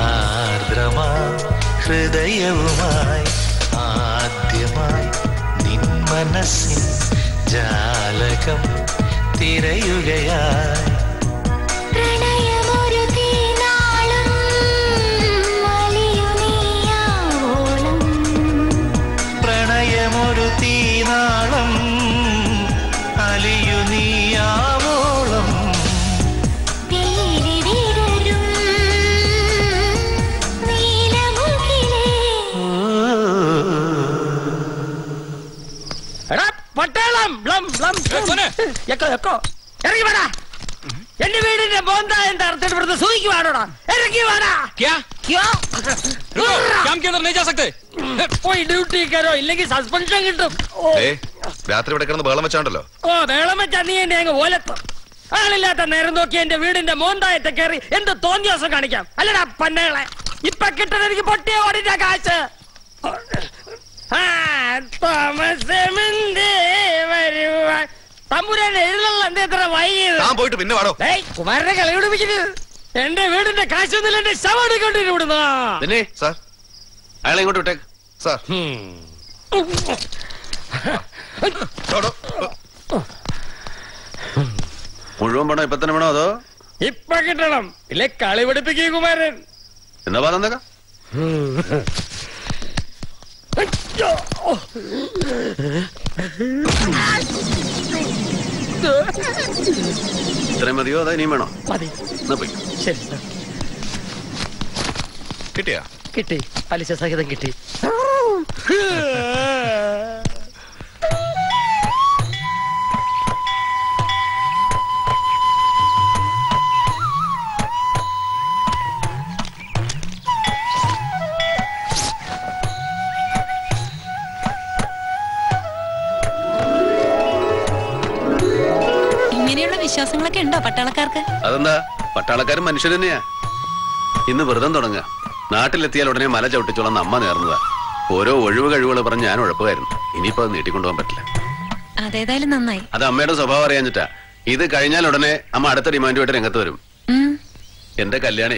ആർദ്രമാ ഹൃദയവുമായി ആദ്യമായി നിൻ മനസ്സിൽ ജാലകം തിരയുകയായി ആളില്ലാത്ത നേരം നോക്കി എന്റെ വീടിന്റെ മോന്തായത്തെ കയറി എന്ത് തോന്നിയോസം കാണിക്കാം അല്ലടാ പന്നകളെ ഇപ്പൊ കിട്ടണ എനിക്ക് പൊട്ടിയ ഓടിന്റെ കാശ് കുമാരനെ കളിപിടിപ്പിച്ചിട്ട് എന്റെ വീടിന്റെ കാശൊന്നില്ല എന്റെ ശവം എടുക്കൊണ്ടിരുന്നു അയാളെ ഇങ്ങോട്ട് വിട്ടേക്ക് സാർ മുഴുവൻ പണം ഇപ്പൊ തന്നെ വേണോ അതോ ഇപ്പൊ കിട്ടണം ഇല്ലേ കളി പിടിപ്പിക്കും കുമാരൻ എന്നാ പറഞ്ഞേക്കാം ഇത്രയും മതിയോ അതാ ഇനിയും വേണോ കിട്ടിയാ കിട്ടി പലിശ സഹിതം കിട്ടി അതെന്താ പട്ടാളക്കാരൻ മനുഷ്യർ തന്നെയാ ഇന്ന് വ്രതം തുടങ്ങുക നാട്ടിലെത്തിയാൽ ഉടനെ മല ചവിട്ടിച്ചോളന്ന് അമ്മ നേർന്നതാ ഓരോ ഒഴിവ് കഴിവുകൾ പറഞ്ഞ് ഞാൻ ഉഴപ്പുകായിരുന്നു ഇനിയിപ്പോ അത് നീട്ടിക്കൊണ്ടുപോകാൻ പറ്റില്ല അതേതായാലും നന്നായി. അത് അമ്മയുടെ സ്വഭാവം അറിയാൻ ചേട്ടാ. ഇത് കഴിഞ്ഞാൽ ഉടനെ അമ്മ അടുത്ത ഡിമാൻഡുമായിട്ട് രംഗത്ത് വരും. എന്റെ കല്യാണേ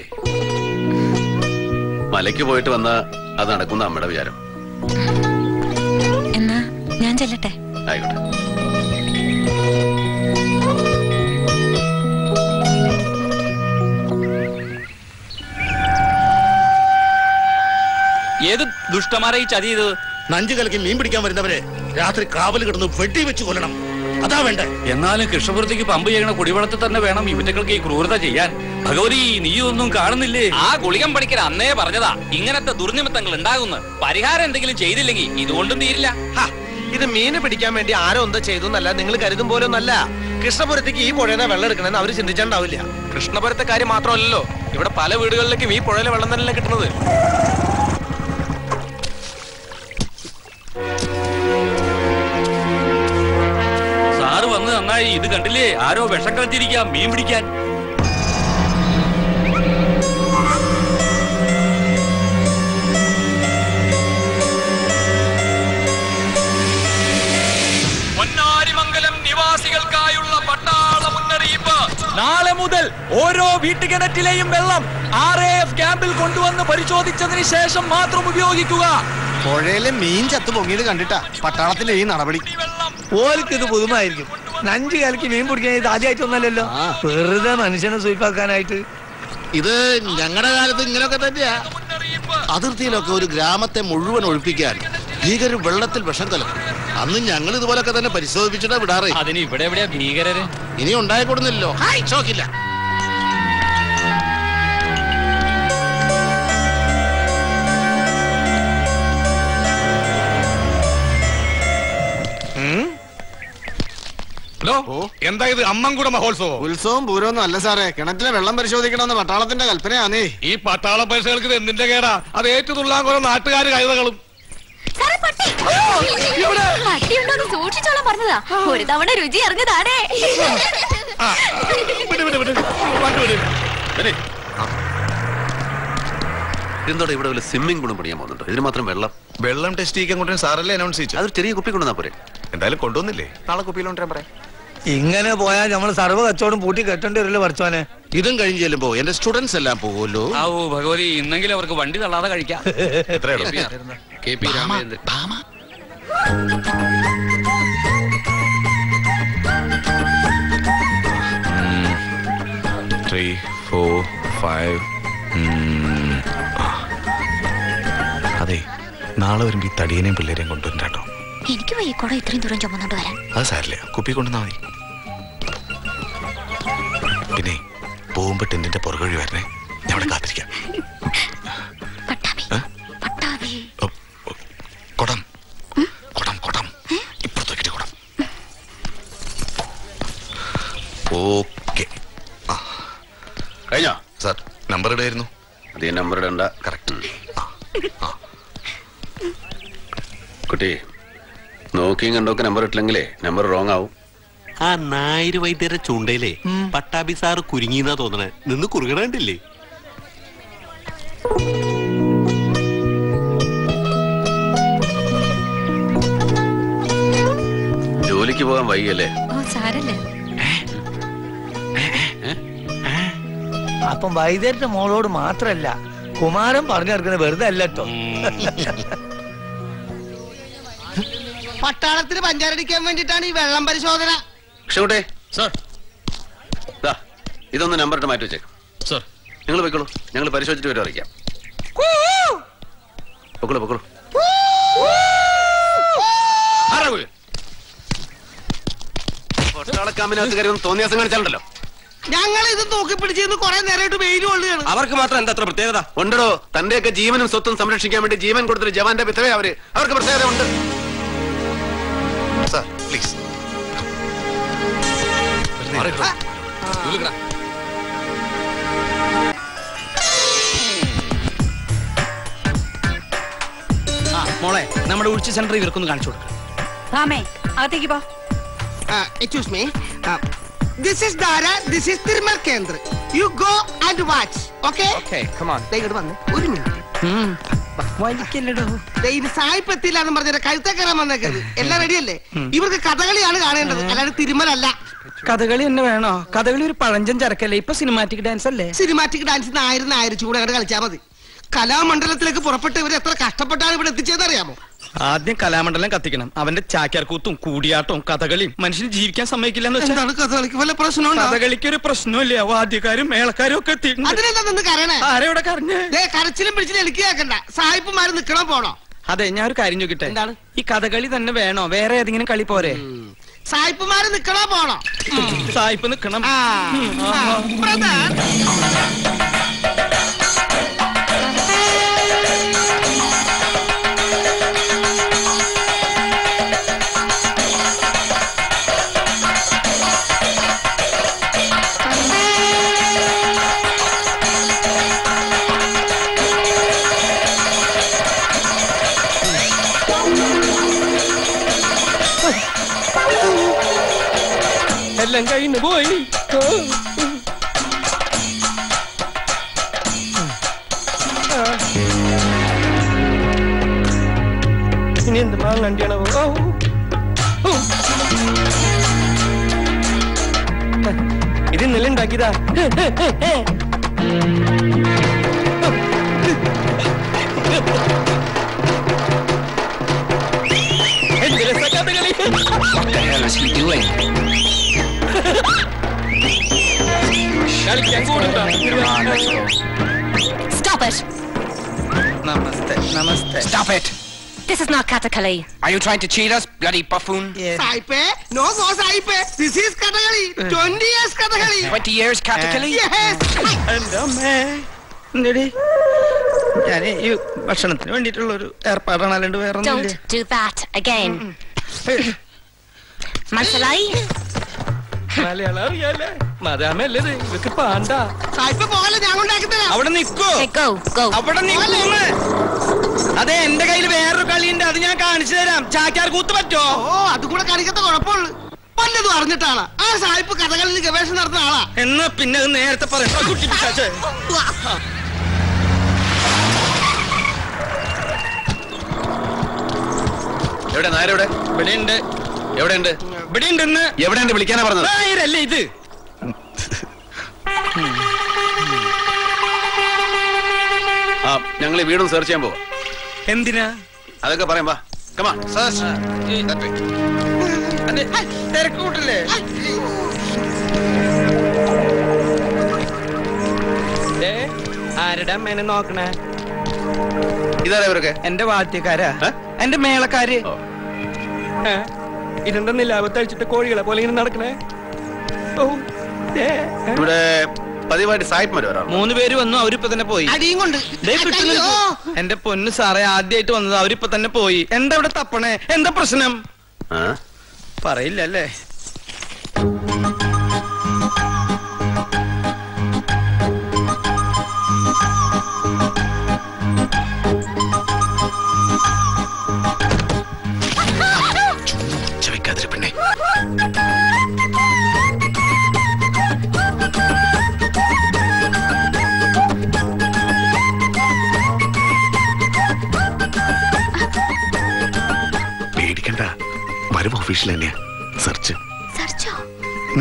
മലയ്ക്ക് പോയിട്ട് വന്ന അത് നടക്കുന്ന അമ്മയുടെ വിചാരം. എന്നാ ഞാൻ ചെല്ലട്ടെ. ആയിക്കോട്ടെ. ഏത് ദുഷ്ടമാരെ ഈ ചതി ചെയ്തത്? നഞ്ചു കലക്കി മീൻ പിടിക്കാൻ വരുന്നവരെ രാത്രി കാവൽ കിടന്ന് വെട്ടി വെച്ച് കൊല്ലണം, അതാ വേണ്ട. എന്നാലും കൃഷ്ണപുരത്തേക്ക് പമ്പ് ചെയ്യണ കുടിവെള്ളത്തിൽ തന്നെ വേണം ഇവറ്റകൾക്ക് ഈ ക്രൂരത ചെയ്യാൻ. ഭഗവതി നീയൊന്നും കാണുന്നില്ലേ? ആ ഗുളികം പഠിക്കൽ അന്നേ പറഞ്ഞതാ ഇങ്ങനത്തെ ദുർനിമിത്തങ്ങൾ ഉണ്ടാകുന്നു, പരിഹാരം എന്തെങ്കിലും ചെയ്തില്ലെങ്കിൽ ഇതുകൊണ്ടും തീരില്ല. ഇത് മീന് പിടിക്കാൻ വേണ്ടി ആരോ എന്താ ചെയ്തു എന്നല്ല, നിങ്ങൾ കരുതും പോലെ ഒന്നല്ല. കൃഷ്ണപുരത്തേക്ക് ഈ പുഴയുടെ വെള്ളം എടുക്കണമെന്ന് അവര് ചിന്തിച്ചിട്ടുണ്ടാവില്ല. കൃഷ്ണപുരത്തെ കാര്യം മാത്രമല്ലല്ലോ, ഇവിടെ പല വീടുകളിലേക്കും ഈ പുഴയിലെ വെള്ളം തന്നെ കിട്ടുന്നത്. സാറ് വന്ന് നന്നായി. ഇത് കണ്ടില്ലേ, ആരോ വിഷം കളഞ്ഞിരിക്കാം മീൻ പിടിക്കാൻ. പൊന്നാരിമംഗലം നിവാസികൾക്കായുള്ള പട്ടാള മുന്നറിയിപ്പ്. നാളെ മുതൽ ഓരോ വീട്ടുകിണറ്റിലെയും വെള്ളം RAF ക്യാമ്പിൽ കൊണ്ടുവന്ന് പരിശോധിച്ചതിന് ശേഷം മാത്രം ഉപയോഗിക്കുക. പുഴയിലെ മീൻ ചത്തു പൊങ്ങിയത് കണ്ടിട്ടാ പട്ടാളത്തിന്റെ ഈ നടപടി. ഓർക്ക് ഇത് പുതുമായിരിക്കും. നഞ്ചു കാലക്ക് മീൻ പിടിക്കാൻ ഇത് ആദ്യമായിട്ടൊന്നല്ലല്ലോ, വെറുതെ മനുഷ്യനെ സൂചിപ്പാക്കാനായിട്ട്. ഇത് ഞങ്ങളുടെ കാലത്ത് ഇങ്ങനെയൊക്കെ തന്നെയാ. അതിർത്തിയിലൊക്കെ ഒരു ഗ്രാമത്തെ മുഴുവൻ ഒഴിപ്പിക്കാൻ ഭീകരർ വെള്ളത്തിൽ വിഷം കലക്കും. അന്ന് ഞങ്ങൾ ഇതുപോലൊക്കെ തന്നെ പരിശോധിച്ചിട്ടാ വിടാറേ. അതിന് ഇവിടെ എവിടെയാ ഭീകരര്? ഇനി ഉണ്ടായിക്കൊടുന്നില്ലല്ലോ. ചോക്കില്ല. എന്താ ഇത്? അമ്മംകൂട മഹോത്സവം? ഉത്സവം പൂരമൊന്നും അല്ല സാറേ, കിണറ്റിലെ വെള്ളം പരിശോധിക്കണമെന്ന് പട്ടാളത്തിന്റെ കൽപ്പനയാണേ. ഈ പട്ടാള പൈസകൾക്ക് എന്തിന്റെ കേടാ? അത് ഏറ്റുതുള്ളാൻ കുറെ നാട്ടുകാർ കഴുതകളും. സൂക്ഷിച്ചോളാൻ പറഞ്ഞതാ, ഒരു തവണ രുചി അറിഞ്ഞതാണേ. എന്തോടെ ഇവിടെ വല്ല സ്വിമ്മിംഗ് പൂളും പണിയാൻ പോകുന്നുണ്ടോ? ഇതിന് മാത്രം വെള്ളം വെള്ളം ടെസ്റ്റ് ചെയ്യാൻ കൊണ്ടുവരാൻ സാറല്ലേ അനൗൺസ് ചെയ്തു. അതൊരു ചെറിയ കുപ്പി കൊണ്ടുവന്നാ പോരെ? എന്തായാലും കൊണ്ടുവന്നില്ലേ, നാളെ കുപ്പിയിലോണ്ടാൻ പറയാം. ഇങ്ങനെ പോയാൽ നമ്മൾ സർവ്വ കച്ചവടം പൂട്ടി കെട്ടേണ്ടി വരില്ലേ വർച്ചോനെ? ഇതും കഴിഞ്ഞ് ചെല്ലുമ്പോ എന്റെ സ്റ്റുഡൻസ് എല്ലാം പോകുമല്ലോ. ഭഗവതി, ഇന്നെങ്കിലും അവർക്ക് വണ്ടി തള്ളാതെ കഴിക്കാം. KP Ramachandran Three, four, five. അതെ, നാളെ വരുമ്പോ ഈ തടിയനെയും പിള്ളേരെയും കൊണ്ടുവരും കേട്ടോ. എനിക്ക് വയ്യ കുട ഇത്രയും ദൂരം ചുമന്നോണ്ട് വരാൻ. അത് സാരില്ല, കുപ്പി കൊണ്ടുവന്നാ മതി. പിന്നെ പോകുമ്പോ ടെന്റിന്റെ പുറകെ വഴി വരണേ, ഞാൻ അവിടെ കാത്തിരിക്കാം. ഇപ്പുറത്തേക്ക് കുടം. ഓക്കെ, കഴിഞ്ഞോ സാർ? നമ്പർ ഇടായിരുന്നു. അതേ നമ്പർ ഇടണ്ട. കറക്റ്റ്. കുട്ടി നോക്കിയും കണ്ടോക്കെ നമ്പർ ഇട്ടില്ലെങ്കിലേ നമ്പർ റോങ് ആവും. ആ നായര് വൈദ്യരെ ചൂണ്ടയിലേ പട്ടാഭി സാറ് കുരുങ്ങിന്നാ തോന്നണേ. നിന്ന് കുറുകണണ്ടില്ലേ? ജോലിക്ക് പോകാൻ വൈകല്ലേ? അപ്പം വൈദ്യരുടെ മോളോട് മാത്രല്ല, കുമാരൻ പറഞ്ഞു കിടക്കുന്നത് വെറുതെ അല്ല കേട്ടോ. പട്ടാളത്തിന് പഞ്ചാരടിക്കാൻ വേണ്ടിട്ടാണ് ഈ വെള്ളം പരിശോധന. ക്ഷമട്ടെ സാർ, ഇതൊന്ന് നമ്പറിട്ട് മാറ്റി വെച്ചേക്കാം സാർ. നിങ്ങൾ പൊയ്ക്കോളൂ, ഞങ്ങൾ പരിശോധിച്ചിട്ട് വരും. അറിയിക്കാം. പൊക്കോളൂ പൊക്കോളൂ. പട്ടാളക്കാമ്പിനകത്ത് കയറി ഒന്ന് തോന്നിയാസം കാണിച്ചാലുണ്ടല്ലോ. ഞങ്ങൾ ഇത് തൂക്കിപ്പിടിച്ചിരുന്നു കുറെ നേരമായിട്ട് വെയിൽ കൊള്ളുകയാണ്. അവർക്ക് മാത്രം എന്താ അത്ര പ്രത്യേകത ഉണ്ടോ? തന്റെയൊക്കെ ജീവനും സ്വത്തും സംരക്ഷിക്കാൻ വേണ്ടി ജീവൻ കൊടുത്തൊരു ജവാന്റെ പിത്തവേ അവർക്ക് പ്രത്യേകത ഉണ്ട്. Sir please. മോളെ, നമ്മുടെ ഉച്ച സെന്റർ ഇവർക്കൊന്ന് കാണിച്ചു കൊടുക്കാം. അകത്തേക്ക് പോ. Excuse me. This is Dara. This is Tirmal Kendra. You go and watch. Okay? Okay, come on. Take it one. One minute. Kathakali എന്നെ വേണോ? കഥകളി ഒരു പഴഞ്ചൻ ചരക്കല്ലേ, ഇപ്പൊ സിനിമാറ്റിക് ഡാൻസ് അല്ലേ? സിനിമാറ്റിക് ഡാൻസിന് ആയിരം ആയിരം ചൂട് അങ്ങോട്ട് കളിച്ചാൽ മതി. കലാമണ്ഡലത്തിലേക്ക് പുറപ്പെട്ടവർ എത്ര കഷ്ടപ്പെട്ടാണ് ഇവിടെ എത്തിച്ചതെന്നറിയാമോ? ആദ്യം കലാമണ്ഡലം കത്തിക്കണം. അവന്റെ ചാക്യാർകൂത്തും കൂടിയാട്ടവും കഥകളിയും മനുഷ്യന് ജീവിക്കാൻ സമ്മതിക്കില്ല എന്ന് വെച്ചാൽ കഥകളിക്ക് വല്ല പ്രശ്നമുണ്ട്? കഥകളിക്ക് ഒരു പ്രശ്നമില്ല. വാദ്യക്കാരും മേളക്കാരും ഒക്കെ കരച്ചിലും പിടിച്ചിലും എലിക്കാക്കണ്ട. സായിപ്പുമാര് നിക്കണോ പോണോ? അതെ, ഞാൻ ഒരു കാര്യം ചോദിക്കട്ടെ, എന്താണ് ഈ കഥകളി തന്നെ വേണോ, വേറെ ഏതെങ്കിലും കളി പോരെ? സായിപ്പുമാര് നിക്കണോ പോണോ? സായിപ്പ് നിക്കണം. കഴിഞ്ഞു പോയി. ഇനി എന്ത് മാങ്ങണ്ടിയാണ്? ഇത് ഇന്നലെ ഉണ്ടാക്കിയതാ. Stop it! Namaste, namaste. Stop it! This is not Kathakali. Are you trying to cheat us, bloody buffoon? Yes. Saipe? No, no, Saipe. This is Kathakali. 20 years Kathakali. 20 years Kathakali? Yes. I'm dumb, eh? Nidhi. Yani, you. Bhakshanathin vendittulla oru erpaadana allendu verannu. Don't do that again. Mansalai. അതെ, എന്റെ കയ്യിൽ വേറൊരു കളിയുണ്ട്, അത് ഞാൻ കാണിച്ചു തരാം. ചാക്യാർ കൂത്ത് പറ്റോ? അത് കൂടെ കാണിക്കത്ത കുഴപ്പമുള്ളൂ. പലതും അറിഞ്ഞിട്ടാണ് ആ സായിപ്പ് കഥകളിൽ ഗവേഷണം നടത്തുന്ന ആളാ. എന്നാ പിന്നെ അത് നേരത്തെ പറയാം. എവിടെ നേരെവിടെ? വെളിയുണ്ട്. എവിടെയുണ്ട്? ഇവിടെയുണ്ടെന്ന്. എവിടെയുണ്ട് വിളിക്കാനാ പറഞ്ഞത്? നേരല്ലേ ഇത്? ആ, ഞങ്ങൾ ഈ വീടും സെർച്ച് ചെയ്യാൻ പോവാ. എന്തിനാ? അതൊക്കെ പറയാം, വാ. കമ ഓൺ സെർച്ച്. അതെ, തിരക്ക് കൂട്ടല്ലേ? ദേ, ആരെടാ മെനെ നോക്കണേ? ഇതാരാ ഇവരൊക്കെ? എന്റെ വാദ്യക്കാരാ, എന്റെ മേളക്കാര്. ഇതെന്തെന്ന് ലാഭത്തഴിച്ചിട്ട് കോഴികളെ പോലെ ഇങ്ങനെ നടക്കണേ? ഇവിടെ പതിവായിട്ട് സായിപ്പ്മാര് വരാം. 3 പേര് വന്നു, അവരിപ്പോ തന്നെ പോയി. എന്റെ പൊന്നു സാറേ, ആദ്യമായിട്ട് വന്നത്, അവരിപ്പോ തന്നെ പോയി. എന്താ ഇവിടെ തപ്പണേ? എന്താ പ്രശ്നം? പറയില്ല അല്ലേ?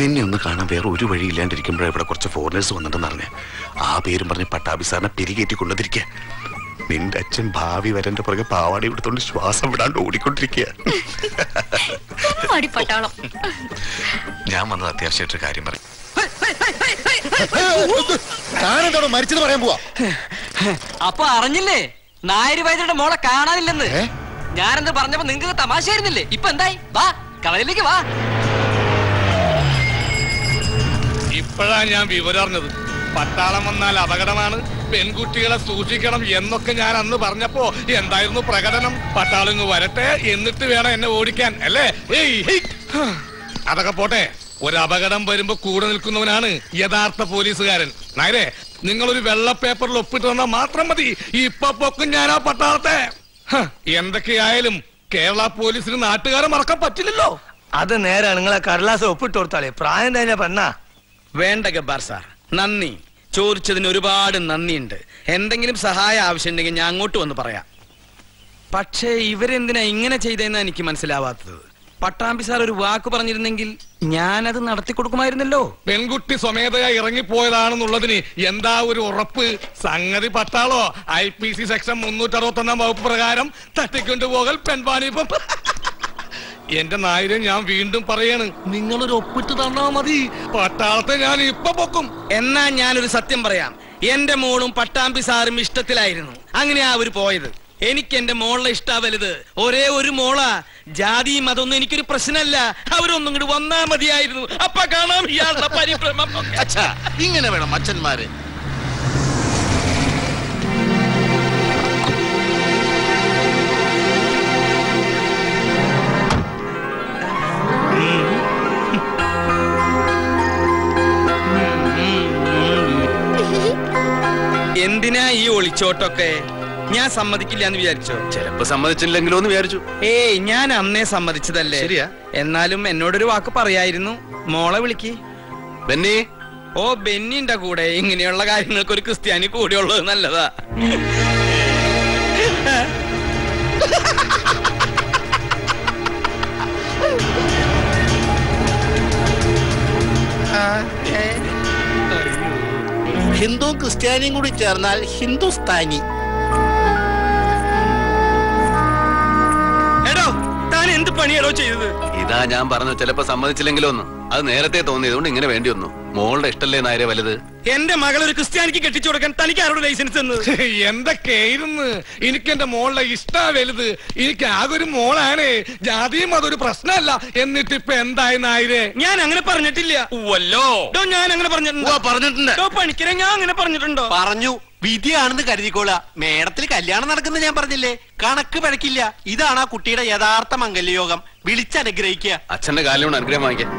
നിന്നെ ഒന്ന് കാണാൻ വേറെ ഒരു വഴി ഇല്ലാണ്ടിരിക്കുമ്പോഴേ ഇവിടെ കുറച്ച് ഫോറിനേഴ്സ് വന്നിട്ടെന്ന് അറിഞ്ഞ് ആ പേരും പറഞ്ഞ് പട്ടാഭി സാറിനെ പെരുകേറ്റി കൊണ്ടുവന്നിരിക്കുക. നിന്റെ അച്ഛൻ ഭാവി വരന്റെ പുറകെ പാവാടി എടുത്തോണ്ട് ശ്വാസം വിടാണ്ട് ഓടിക്കൊണ്ടിരിക്കുക. ഞാൻ വന്നത് അത്യാവശ്യമായിട്ടൊരു കാര്യം പറയും. മരിച്ചെന്ന് പറയാൻ പോവാ. അപ്പൊ അറിഞ്ഞില്ലേ നായര് വൈദ്യരുടെ മോളെ കാണാനില്ലെന്ന്? ഞാനെന്ന് പറഞ്ഞപ്പോ നിങ്ങൾക്ക് തമാശ ആയിരുന്നില്ലേ? ഇപ്പൊ എന്തായി? വാ കളയിലേക്ക് വാ. ഇപ്പോഴാണ് ഞാൻ വിവരറിഞ്ഞത്. പട്ടാളം വന്നാൽ അപകടമാണ്, പെൺകുട്ടികളെ സൂക്ഷിക്കണം എന്നൊക്കെ ഞാൻ അന്ന് പറഞ്ഞപ്പോ എന്തായിരുന്നു പ്രകടനം? പട്ടാളങ്ങ് വരട്ടെ, എന്നിട്ട് വേണം എന്നെ ഓടിക്കാൻ അല്ലേ? അതൊക്കെ പോട്ടെ, ഒരു അപകടം വരുമ്പോ കൂടെ നിൽക്കുന്നവനാണ് യഥാർത്ഥ പോലീസുകാരൻ. നായരെ, നിങ്ങളൊരു വെള്ള പേപ്പറിൽ ഒപ്പിട്ട് തന്നാൽ മാത്രം മതി, ഇപ്പൊ പൊക്കും ഞാൻ ആ പട്ടാളത്തെ. എന്തൊക്കെയായാലും കേരള പോലീസിന് നാട്ടുകാരെ മറക്കാൻ പറ്റില്ലല്ലോ. അത് നേരാ, നിങ്ങളെ കടലാസം ഒപ്പിട്ട് കൊടുത്താളെ. പ്രായം തന്നെ പെണ്ണാ. വേണ്ട ഗബ്ബാർ സാർ, നന്ദി. ചോദിച്ചതിന് ഒരുപാട് നന്ദിയുണ്ട്. എന്തെങ്കിലും സഹായം ആവശ്യമുണ്ടെങ്കിൽ ഞാൻ അങ്ങോട്ട് വന്ന് പറയാം. പക്ഷേ ഇവരെന്തിനാ ഇങ്ങനെ ചെയ്തതെന്ന് എനിക്ക് മനസ്സിലാവാത്തത്. പട്ടാമ്പി സാർ ഒരു വാക്ക് പറഞ്ഞിരുന്നെങ്കിൽ ഞാനത് നടത്തി കൊടുക്കുമായിരുന്നല്ലോ. പെൺകുട്ടി സ്വമേധയായി ഇറങ്ങിപ്പോയതാണെന്നുള്ളതിന് എന്താ ഒരു ഉറപ്പ്? സംഗതി പട്ടാളോ? IPC സെക്ഷൻ 361 വകുപ്പ് പ്രകാരം തട്ടിക്കൊണ്ടുപോകൽ പെൺപാനീപ്പം. എന്റെ നായരെ ഞാൻ വീണ്ടും പറയാണ്, നിങ്ങളൊരു ഒപ്പിട്ട് തന്നാ മതി, പട്ടാളത്തെ ഞാൻ ഇപ്പൊ പൊക്കും. എന്നാ ഞാനൊരു സത്യം പറയാം, എന്റെ മോളും പട്ടാമ്പി സാറും ഇഷ്ടത്തിലായിരുന്നു. അങ്ങനെയാ അവര് പോയത്. എനിക്ക് എന്റെ മോളെ ഇഷ്ടാ വലുത്. ഒരേ ഒരു മോളാ. ജാതി മതൊന്നും എനിക്കൊരു പ്രശ്നമല്ല. അവരൊന്നും ഇങ്ങോട്ട് വന്നാ മതിയായിരുന്നു. അപ്പൊ കാണാം ഇയാളുടെ പരിഭ്രമം. അച്ഛാ, ഇങ്ങനെ വേണം അച്ഛന്മാര്. എന്തിനാ ഈ ഒളിച്ചോട്ടൊക്കെ? ഞാൻ സമ്മതിക്കില്ല എന്ന് വിചാരിച്ചോ? ചിലപ്പോ സമ്മതിച്ചില്ലെങ്കിലോ എന്ന് വിചാരിച്ചു. ഏയ്, ഞാൻ അന്നേ സമ്മതിച്ചതല്ലേ. ശരിയാ. എന്നാലും എന്നോടൊരു വാക്ക് പറയായിരുന്നു. മോളെ വിളിക്ക്. ബെന്നി. ഓ, ബെന്നിന്റെ കൂടെ ഇങ്ങനെയുള്ള കാര്യങ്ങൾക്ക് ഒരു ക്രിസ്ത്യാനി കൂടെ ഉള്ളത് നല്ലതാ. ഹിന്ദു ക്രിസ്ത്യാനിയും കൂടി ചേർന്നാൽ ഹിന്ദുസ്ഥാനി. ഇതാ ഞാൻ പറഞ്ഞു, ചിലപ്പോ സമ്മതിച്ചില്ലെങ്കിലോ ഒന്ന്. അത് നേരത്തെ തോന്നിയതുകൊണ്ട് ഇങ്ങനെ വേണ്ടി വന്നു. മോളുടെ ഇഷ്ടല്ലേ നായരെ വലുത്. എന്റെ മകൾ ഒരു ക്രിസ്ത്യാനിക്ക് കെട്ടിച്ചു കൊടുക്കാൻ തനിക്ക് ആരോട് ലൈസൻസ് എന്ന്? എന്തൊക്കെ ഇരുന്ന് എനിക്ക് എന്റെ മോളുടെ ഇഷ്ടാ വലുത്. എനിക്ക് ആകൊരു മോളാണ്, ജാതിയും അതൊരു പ്രശ്നമല്ല. എന്നിട്ട് ഇപ്പൊ എന്തായി നായരെ? ഞാൻ അങ്ങനെ പറഞ്ഞിട്ടില്ല. ഞാൻ അങ്ങനെ പറഞ്ഞിട്ടുണ്ട്. ഞാൻ അങ്ങനെ പറഞ്ഞിട്ടുണ്ടോ? പറഞ്ഞു. വിധിയാണെന്ന് കരുതിക്കോളാ. മേടത്തിൽ കല്യാണം നടക്കുന്നത് ഞാൻ പറഞ്ഞില്ലേ? കണക്ക് പഴക്കില്ല. ഇതാണ് ആ കുട്ടിയുടെ യഥാർത്ഥ മംഗല്യയോഗം. വിളിച്ചനുഗ്രഹിക്കുക. അച്ഛന്റെ കാലം അനുഗ്രഹം വാങ്ങിക്കാം.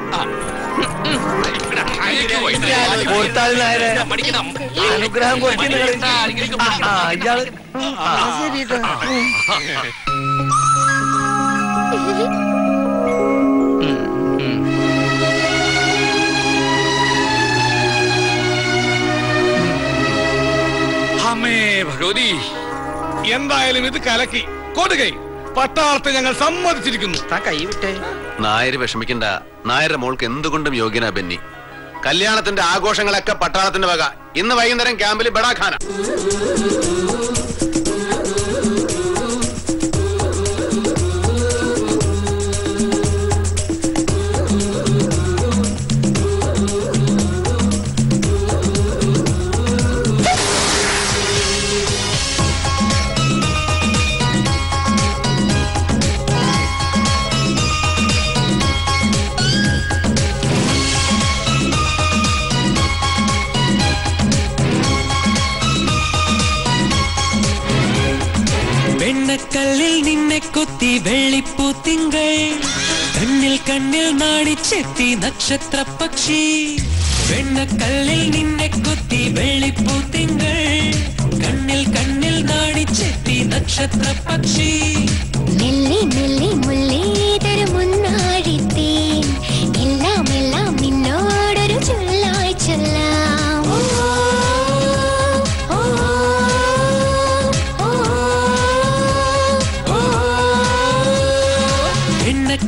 ഭഗവതി, എന്തായാലും ഇത് കലക്കി കൊടുകൈ. പട്ടാളത്തെ ഞങ്ങൾ സമ്മതിച്ചിരിക്കുന്നു. നായര് വിഷമിക്കണ്ട. നായരുടെ മോൾക്ക് എന്തുകൊണ്ടും യോഗ്യനാ ബെന്നി. കല്യാണത്തിന്റെ ആഘോഷങ്ങളൊക്കെ പട്ടാളത്തിന്റെ വക. ഇന്ന് വൈകുന്നേരം ക്യാമ്പിൽ ബഡാഖാന. കല്ലിൽ നിന്നെ കൊത്തി വെള്ളിപ്പൂ തിങ്കൾ, കണ്ണിൽ കണ്ണിൽ നാടിച്ചെത്തി നക്ഷത്ര പക്ഷി. വെണ്ണക്കല്ലിൽ നിന്നെ കൊത്തി വെള്ളിപ്പൂ തിങ്കൾ, കണ്ണിൽ കണ്ണിൽ നാടിച്ചെത്തി നക്ഷത്ര പക്ഷി. മെല്ലി മെല്ലി മുല്ലീതൊരു മുന്നാഴിത്തേൻ, എല്ലാം എല്ലാം നിന്നോടൊരു ചൊല്ലായി ചൊല്ലാം.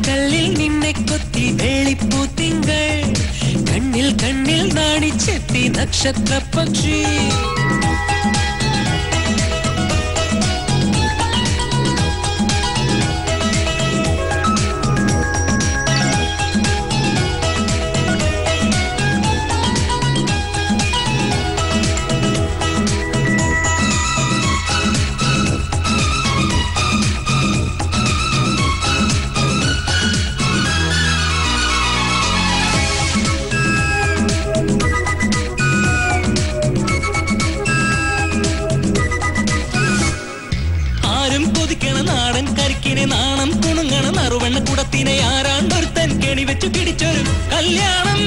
കല്ലിൽ നിന്നെ കൊത്തി വെള്ളിപ്പൂ തിങ്കൾ, കണ്ണിൽ കണ്ണിൽ നാണിച്ചെത്തി നക്ഷത്ര പക്ഷി. നാണം കുണുങ്ങണ നറുവെണ്ണ കുടത്തിനെ ആരാണ്ടൊരുത്തൻ കെണി വെച്ചു പിടിച്ചൊരു കല്യാണം.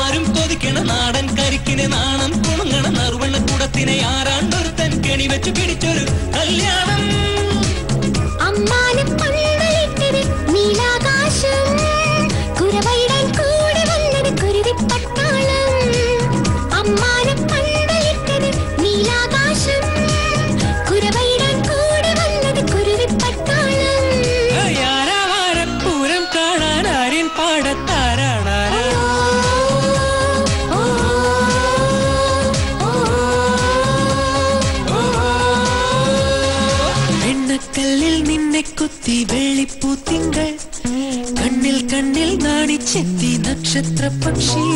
ആരും കൊതിക്കണ നാടൻ കരിക്കിനെ നാണം കുണുങ്ങണ നറുവെണ്ണ കുടത്തിനെ ആരാണ്ടൊരുത്തൻ കെണി വെച്ചു പിടിച്ചൊരു കല്യാണം. കുത്തി വെളിപ്പൂ തിങ്കൾ കണ്ണിൽ കണ്ണിൽ നാണിച്ചെത്തി നക്ഷത്ര പക്ഷി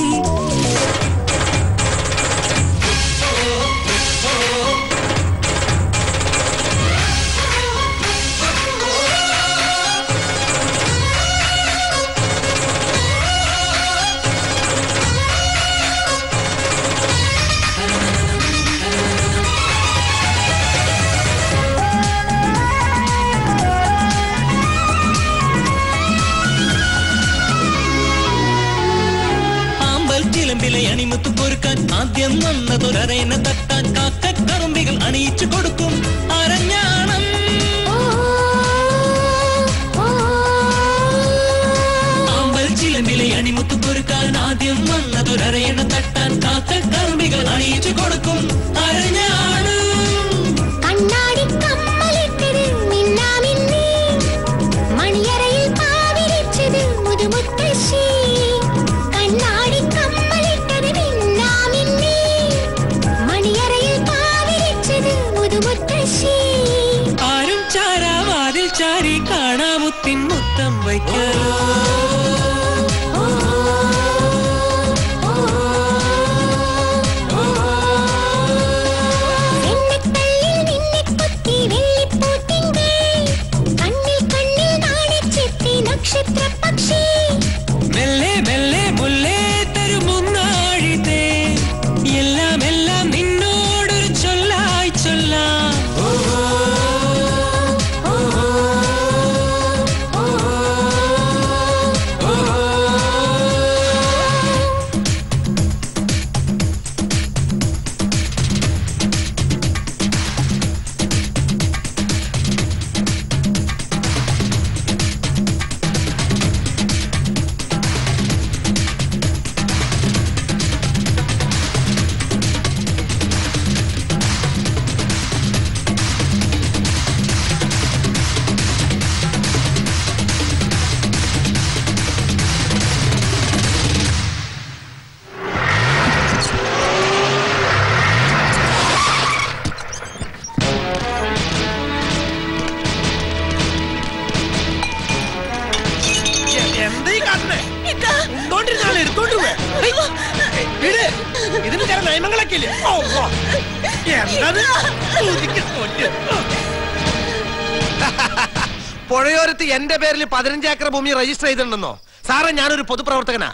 ഭൂമി രജിസ്റ്റർ ചെയ്തിട്ടുണ്ടെന്നോ സാറേ? ഞാനൊരു പൊതുപ്രവർത്തകനാ.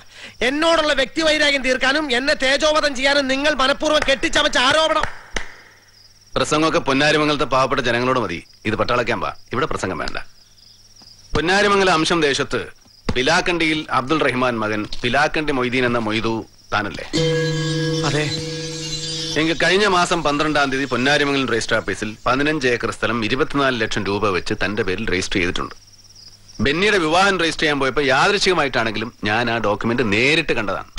എന്നോടുള്ള വ്യക്തി വൈരാഗ്യം തീർക്കാനും എന്നെ തേജോവധം ചെയ്യാനും നിങ്ങൾ മനഃപൂർവ്വം കെട്ടിച്ചമച്ച ആരോപണം. പ്രസംഗമൊക്കെ പൊന്നാരിമംഗലത്തെ പാവപ്പെട്ട ജനങ്ങളോട് മതി. ഇത് പട്ടാള ക്യാമ്പാ, ഇവിടെ പ്രസംഗം വേണ്ട. പൊന്നാരിമംഗലം അംശം ദേശത്ത് പിലാക്കണ്ടിയിൽ അബ്ദുൾ റഹ്മാൻ മകൻ പിലാക്കണ്ടി മൊയ്തീൻ എന്ന മൊയ്തു താനല്ലേ? അതെ. എനിക്ക് കഴിഞ്ഞ മാസം 12-ാം തീയതി പൊന്നാരിമംഗലം രജിസ്റ്റർ ഓഫീസിൽ 15 ഏക്കർ സ്ഥലം 24 ലക്ഷം രൂപ വെച്ച് തന്റെ പേരിൽ രജിസ്റ്റർ ചെയ്തിട്ടുണ്ട്. ബെന്നിയുടെ വിവാഹം രജിസ്റ്റർ ചെയ്യാൻ പോയപ്പോൾ യാദൃശ്ചികമായിട്ടാണെങ്കിലും ഞാൻ ആ ഡോക്യുമെന്റ് നേരിട്ട് കണ്ടതാണ്.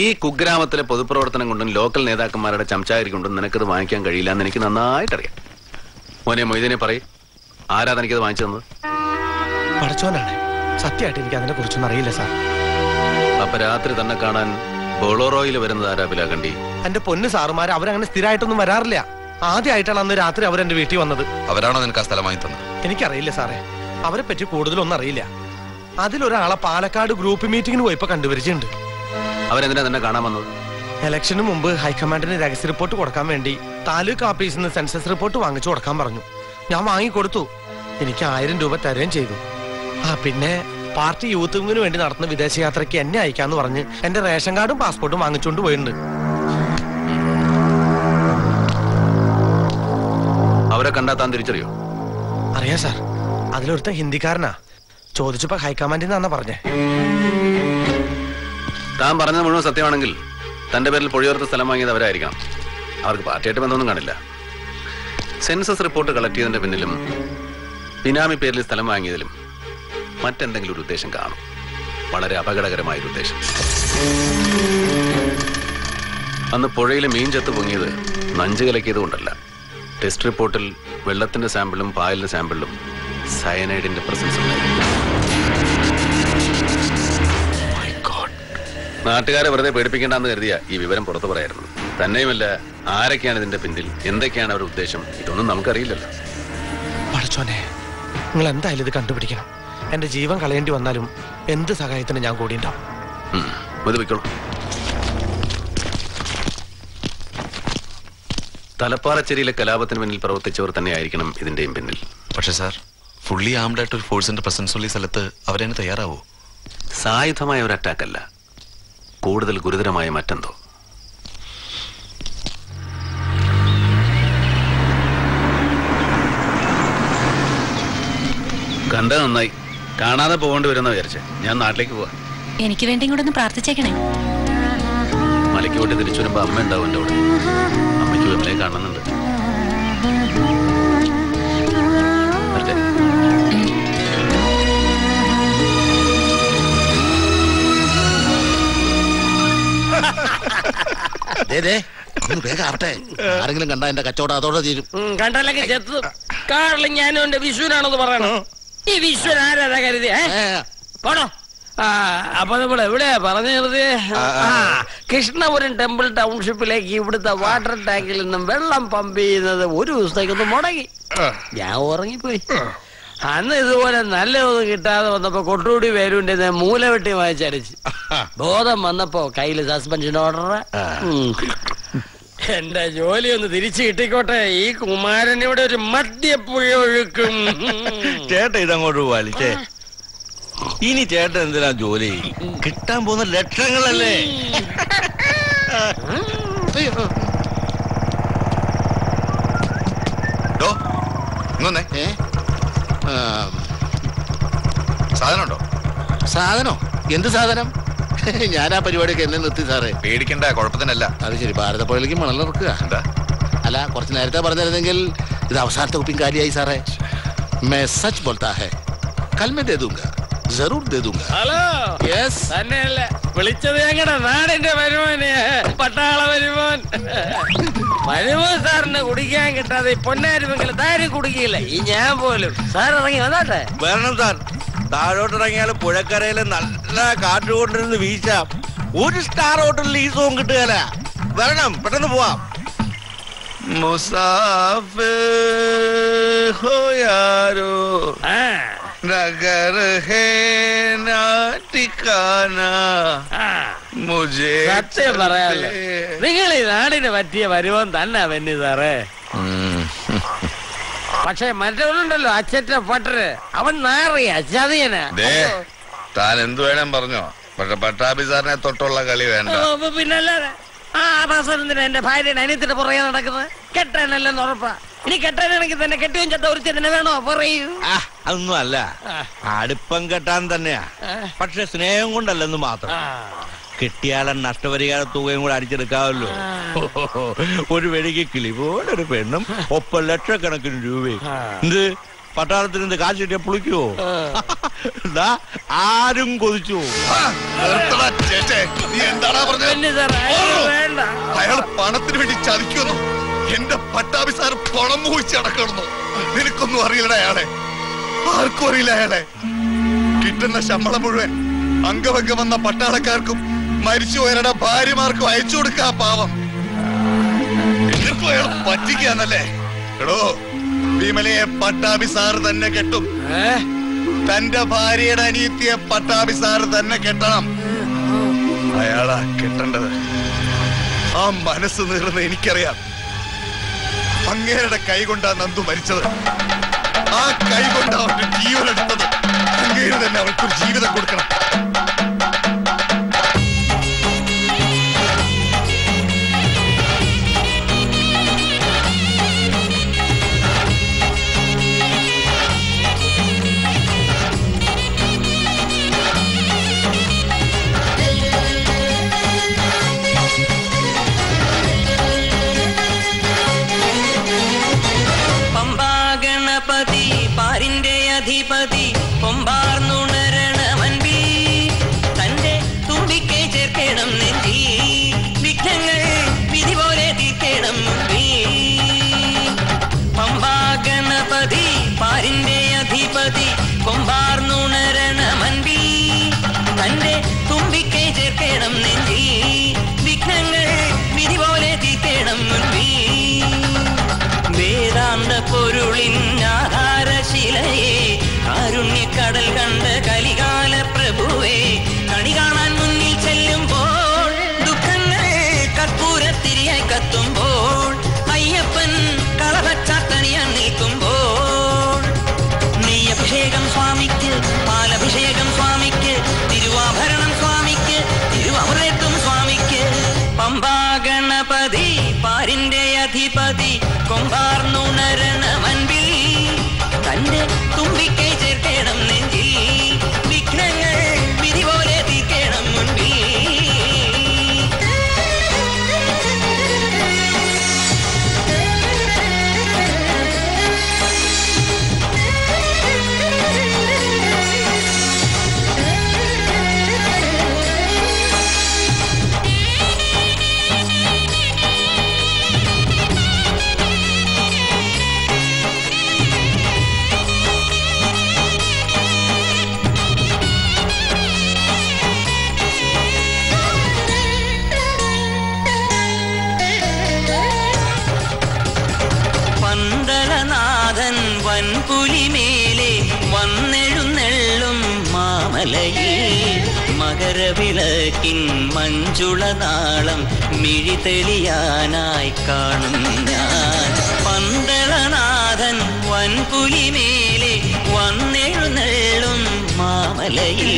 ഈ കുഗ്രാമത്തിലെ പൊതുപ്രവർത്തനം കൊണ്ടും ലോക്കൽ നേതാക്കന്മാരുടെ ചമച്ചാരി കൊണ്ടും നിനക്കത് വാങ്ങിക്കാൻ കഴിയില്ല എന്ന് എനിക്ക് നന്നായിട്ടറിയാം. മോനെ മൊയ്തീനെ പറയും, ആരാ തനിക്കത് വാങ്ങിച്ചു തന്നത്? പഠിച്ചോനാണ്. സത്യമായിട്ട് എനിക്ക് അതിനെ കുറിച്ചൊന്നും അറിയില്ല സാർ. അപ്പൊ രാത്രി തന്നെ കാണാൻ ബോളോറോയിൽ വരുന്നത് ആരാ? പിലാക്കണ്ടി. എന്റെ പൊന്ന് സാറുമാർ, അവരങ്ങനെ സ്ഥിരമായിട്ടൊന്നും വരാറില്ല. ആദ്യമായിട്ടാണ് അന്ന് രാത്രി അവരെന്റെ വീട്ടിൽ വന്നത്. അവരാണോ നിനക്ക് ആ സ്ഥലം വാങ്ങി തന്നത്? എനിക്കറിയില്ല സാറേ, അവരെ പറ്റി കൂടുതലൊന്നും അറിയില്ല. അതിലൊരാളെ പാലക്കാട് ഗ്രൂപ്പ് മീറ്റിംഗിന് പോയപ്പോ കണ്ടുപരിച്ചുണ്ട്. അവരെന്തിനാ തന്നെ കാണാൻ വന്നത്? ഇലക്ഷന് മുമ്പ് ഹൈക്കമാൻഡിന് രഹസ്യ റിപ്പോർട്ട് കൊടുക്കാൻ വേണ്ടി താലൂക്ക് ഓഫീസിൽ നിന്ന് സെൻസസ് റിപ്പോർട്ട് വാങ്ങിച്ചു കൊടുക്കാൻ പറഞ്ഞു. ഞാൻ വാങ്ങിക്കൊടുത്തു. എനിക്ക് 1000 രൂപ തരുകയും ചെയ്തു. പിന്നെ പാർട്ടി യൂത്തിങ്ങിന് വേണ്ടി നടത്തുന്ന വിദേശയാത്രയ്ക്ക് എന്നെ അയക്കാന്ന് പറഞ്ഞ് എന്റെ റേഷൻ കാർഡും പാസ്പോർട്ടും വാങ്ങിച്ചുകൊണ്ട് പോയിട്ടുണ്ട്. അവരെ കണ്ടാത്താൻ തിരിച്ചറിയോ? അറിയാം സാർ. അതിലൊരുത്ത ഹിന്ദിക്കാരനാ. ചോദിച്ചപ്പോ ഹൈക്കമാൻഡിന്നാ പറഞ്ഞേ. താൻ പറഞ്ഞത് മുഴുവൻ സത്യമാണെങ്കിൽ തന്റെ പേരിൽ പൊഴിയോർത്ത് സ്ഥലം വാങ്ങിയത് അവരായിരിക്കണം. അവർക്ക് പാർട്ടിയായിട്ട് ബന്ധമൊന്നും കാണില്ല. സെൻസസ് റിപ്പോർട്ട് കളക്ട് ചെയ്തതിന്റെ പിന്നിലും ബിനാമി പേരിൽ സ്ഥലം വാങ്ങിയതിലും മറ്റെന്തെങ്കിലും ഒരു ഉദ്ദേശം കാണും. വളരെ അപകടകരമായൊരു ഉദ്ദേശം. അന്ന് പുഴയിൽ മീൻ ചത്ത് പൊങ്ങിയത് നഞ്ച് കലക്കിയത് കൊണ്ടല്ല. ടെസ്റ്റ് റിപ്പോർട്ടിൽ വെള്ളത്തിന്റെ സാമ്പിളും പായലിന്റെ സാമ്പിളും സയനൈഡിന്റെ പ്രസൻസ് ഉണ്ടായിരുന്നു. നാട്ടുകാരെ വെറുതെ പേടിപ്പിക്കേണ്ടെന്ന് കരുതിയ ഈ വിവരം പുറത്തു പറയായിരുന്നു. തന്നെയുമല്ല, ആരൊക്കെയാണ് ഇതിന്റെ പിന്നിൽ, എന്തൊക്കെയാണ് അവരുടെ ഉദ്ദേശം, ഇതൊന്നും നമുക്കറിയില്ലല്ലോ. നിങ്ങളെന്തായാലും ഇത് കണ്ടുപിടിക്കണം. എൻ്റെ ജീവൻ കളയേണ്ടി വന്നാലും എന്ത് സഹായത്തിന് ഞാൻ കൂടി ഉണ്ടാവും. തലപ്പാറച്ചേരിയിലെ കലാപത്തിന് പിന്നിൽ പ്രവർത്തിച്ചവർ തന്നെയായിരിക്കണം ഇതിന്റെയും പിന്നിൽ. പക്ഷേ സാർ, ഫുള്ളി ആംഡ് ആയിട്ട് ഒരു ഫോഴ്സിന്റെ പ്രസൻസ് ഉള്ള ഈ സ്ഥലത്ത് അവരെന്നെ തയ്യാറാവോ? സായുധമായ ഒരു അറ്റാക്കല്ല, കൂടുതൽ ഗുരുതരമായ മറ്റെന്തോ. കണ്ട നന്നായി, കാണാതെ പോകേണ്ടി വരുന്ന വിചാരിച്ചേ. ഞാൻ നാട്ടിലേക്ക് പോവാ. എനിക്ക് വേണ്ടി കൂടെ ഒന്ന് പ്രാർത്ഥിച്ചേക്കണേ. മലയ്ക്ക് പോയിട്ട് തിരിച്ചു വരുമ്പോ അമ്മ ഉണ്ടാവും എൻ്റെ കൂടെ. അമ്മയ്ക്ക് വെമ്മലേ കാണുന്നുണ്ട്. ആരെങ്കിലും കണ്ട എന്റെ കച്ചവടം അതോടെ തീരും. കണ്ടാലൊക്കെ ചെത്തു. കാറിൽ ഞാനും എന്റെ വിഷുവിനാണെന്ന് പറയണോ? ഈ വിഷുവിൻ ആരാ കരുതിയ പോണോ? അപ്പൊ നമ്മൾ എവിടെയാ പറഞ്ഞു നിർത്തിയേ? കൃഷ്ണപുരം ടെമ്പിൾ ടൗൺഷിപ്പിലേക്ക് ഇവിടുത്തെ വാട്ടർ ടാങ്കിൽ നിന്നും വെള്ളം പമ്പ് ചെയ്യുന്നത് ഒരു ദിവസത്തേക്കൊന്ന് മുടങ്ങി. ഞാൻ ഉറങ്ങിപ്പോയി. അന്ന് ഇതുപോലെ നല്ലതൊന്നും കിട്ടാതെ വന്നപ്പോ കൊട്ടൂടി വേരുണ്ടെന്ന് മൂലവെട്ടി വാങ്ങിച്ചരച്ച് ബോധം വന്നപ്പോ കയ്യില് സസ്പെൻഷൻ ഓർഡർ. എന്റെ ജോലി ഒന്ന് തിരിച്ചു കിട്ടിക്കോട്ടെ. ഈ കുമാരൻ ഇവിടെ ഒരു മദ്യപ്പുഴ ഒഴുക്കും. ചേട്ട ഇതങ്ങോട്ട് വലിച്ചേ. ഇനി ചേട്ടൻ എന്തിനാ ജോലി? കിട്ടാൻ പോകുന്ന ലക്ഷങ്ങളല്ലേ. സാധനമുണ്ടോ? സാധനോ? എന്ത് സാധനം? ഞാനാ പരിപാടിയൊക്കെ എന്നെ നിർത്തി സാറേ. പേടിക്കണ്ട, കുഴപ്പത്തിനല്ല. അത് ശരി, ഭാരതപ്പുഴയിലേക്ക് മണൽ നിറക്കുക. അല്ല, കുറച്ച് നേരത്തെ പറഞ്ഞിരുന്നെങ്കിൽ ഇത് അവസാനത്തെ കുപ്പിയും കാര്യമായി സാറേ. മേ സച്ച് ബോൾത്താ ഹേ, കൽമേ ദേ ദൂംഗാ. ഹലോ, തന്നെയല്ല വിളിച്ചത്? ഞങ്ങളുടെ നാടിന്റെ വരുമോന്, പട്ടാള വരുമോൻ. വരുമോൻ സാറിന് കുടിക്കാൻ കിട്ടാതെ പൊന്നായിരുമെങ്കിലും താരും കുടിക്കില്ല. ഈ ഞാൻ പോലും. സാർ ഇറങ്ങി വന്നാട്ടെ. വരണം സാർ. താഴോട്ടിറങ്ങിയാലും പുഴക്കരയിലെ നല്ല കാറ്റുകൊണ്ടിരുന്ന് വീഴ്ച. ഒരു സ്റ്റാർ ഹോട്ടലിൽ ഈ സോങ് കിട്ടുകയല്ല. വരണം, പെട്ടെന്ന് പോവാം. മുസാഫിർ ഹോ യാരോ, नगर है ना ठिकाना मुझे. സത്യം പറയാല്ലേ, നിങ്ങൾ ഈ നാടിന് പറ്റിയ വരുവോൻ തന്നെ വെന്നി സാറേ. പക്ഷെ മറ്റവനുണ്ടല്ലോ, അച്ഛറ്റ പട്ടര്, അവൻ നാറിയ ചതിയനാ. താൻ എന്തു വേണം പറഞ്ഞോ, പക്ഷെ പട്ടാഭി സാറിനെ തൊട്ടുള്ള കളി വേണ്ട. പിന്നല്ലാതെ ആ പ്രസരത്തിന് എന്റെ ഭാര്യ അനിയത്തിന്റെ പുറകെ നടക്കുന്നത് കെട്ടാനല്ലെന്ന് ഉറപ്പാ. ഇനി കെട്ടാനാണെങ്കിൽ തന്നെ കെട്ടിയും ചത്ത ഒരു ചെന്നെ വേണോ? പറയൂ. അതൊന്നും അല്ല, അടുപ്പം കെട്ടാൻ തന്നെയാ, പക്ഷെ സ്നേഹം കൊണ്ടല്ലെന്ന് മാത്രം. കിട്ടിയാലെ നഷ്ടപരിഹാര തുകയും കൂടെ അടിച്ചെടുക്കാമല്ലോ. ഒരു വെടിക്ക് കിളിപോലൊരു പെണ്ണും ഒപ്പം ലക്ഷക്കണക്കിന് രൂപയും. എന്ത് പട്ടാളത്തിന് എന്ത് കാശ് കിട്ടിയാ പുളിക്കുവോ? എന്താ ആരും കൊതിച്ചു അയാൾ പണത്തിന് വേണ്ടി ചതിക്കുന്നു. എന്റെ പട്ടാഭി സാർ പണം മോഹിച്ച് നടക്കണമെന്നോ? നിനക്കൊന്നും അറിയില്ല അയാളെ, ആർക്കും അറിയില്ല അയാളെ. കിട്ടുന്ന ശമ്പളം മുഴുവൻ അംഗഭംഗം വന്ന പട്ടാളക്കാർക്കും മരിച്ചുപോയരുടെ ഭാര്യമാർക്കും അയച്ചു കൊടുക്കാ പാവം. എന്നിട്ടും അയാൾ പറ്റിക്കാന്നല്ലേ? എടോ, വിമലയെ പട്ടാഭി സാർ തന്നെ കെട്ടും. തന്റെ ഭാര്യയുടെ അനിയത്തിയെ പട്ടാഭി സാർ തന്നെ കെട്ടണം. അയാളാ കെട്ടേണ്ടത്. ആ മനസ്സ് നീറുന്ന എനിക്കറിയാം. അങ്ങേരുടെ കൈകൊണ്ടാ നന്ദു മരിച്ചത്. ആ കൈകൊണ്ട് അവന്റെ ജീവനെടുത്തത്. അങ്ങേര് തന്നെ അവൾക്കൊരു ജീവിതം കൊടുക്കണം. അധിപതി കൊമ്പാർന്നുണരണവൻവി തന്റെ തുമ്പിക്കെ ചേർക്കണം നെഞ്ചി. വിഘ്നങ്ങൾ വിധി പോലെ തീർക്കണം മുമ്പി. പമ്പാ ഗണപതി പാരിന്റെ അധിപതി കൊമ്പാർന്നുണരണവൻവി തന്റെ തുമ്പിക്കെ ചേർക്കണം നെഞ്ചി. വിഘ്നങ്ങൾ വിധി പോലെ തീർക്കണം മുൻപി. വേദ കാന്ത പൊരുളിൻ ആഹാരശിലയേ കാരുണ്യ കടൽ കണ്ട കലികാല പ്രഭുവേ കണി കാണാൻ മുന്നിൽ ചെല്ലുമ്പോൾ ദുഃഖങ്ങൾ കർപ്പൂരത്തിരിയായി കത്തുമ്പോൾ അയ്യപ്പൻ കളവച്ചാത്തണിയാൻ നിൽക്കുമ്പോൾ നെയ്യഭിഷേകം സ്വാമിക്ക് പാലഭിഷേകം സ്വാമിക്ക് തിരുവാഭരണം സ്വാമിക്ക് തിരുവമൃതം സ്വാമിക്ക് പമ്പാ ഗണപതി പാരിന്റെ अधिपति कोंबार्नुणरण मनबिल तन्ने तुम्बिके चेर्केणम नेंजिल विघ्नंगल विधिपोले तीर्केणम मुन्बिल പുലിമേലെ വന്നെഴുന്നള്ളും മാമലയിൽ മകരവിളക്കിൻ മഞ്ചുളനാളം മിഴിതെളിയാനായി കാണും ഞാൻ പന്തളനാഥൻ വൻപുലിമേലെ വന്നെഴുന്നള്ളും മാമലയിൽ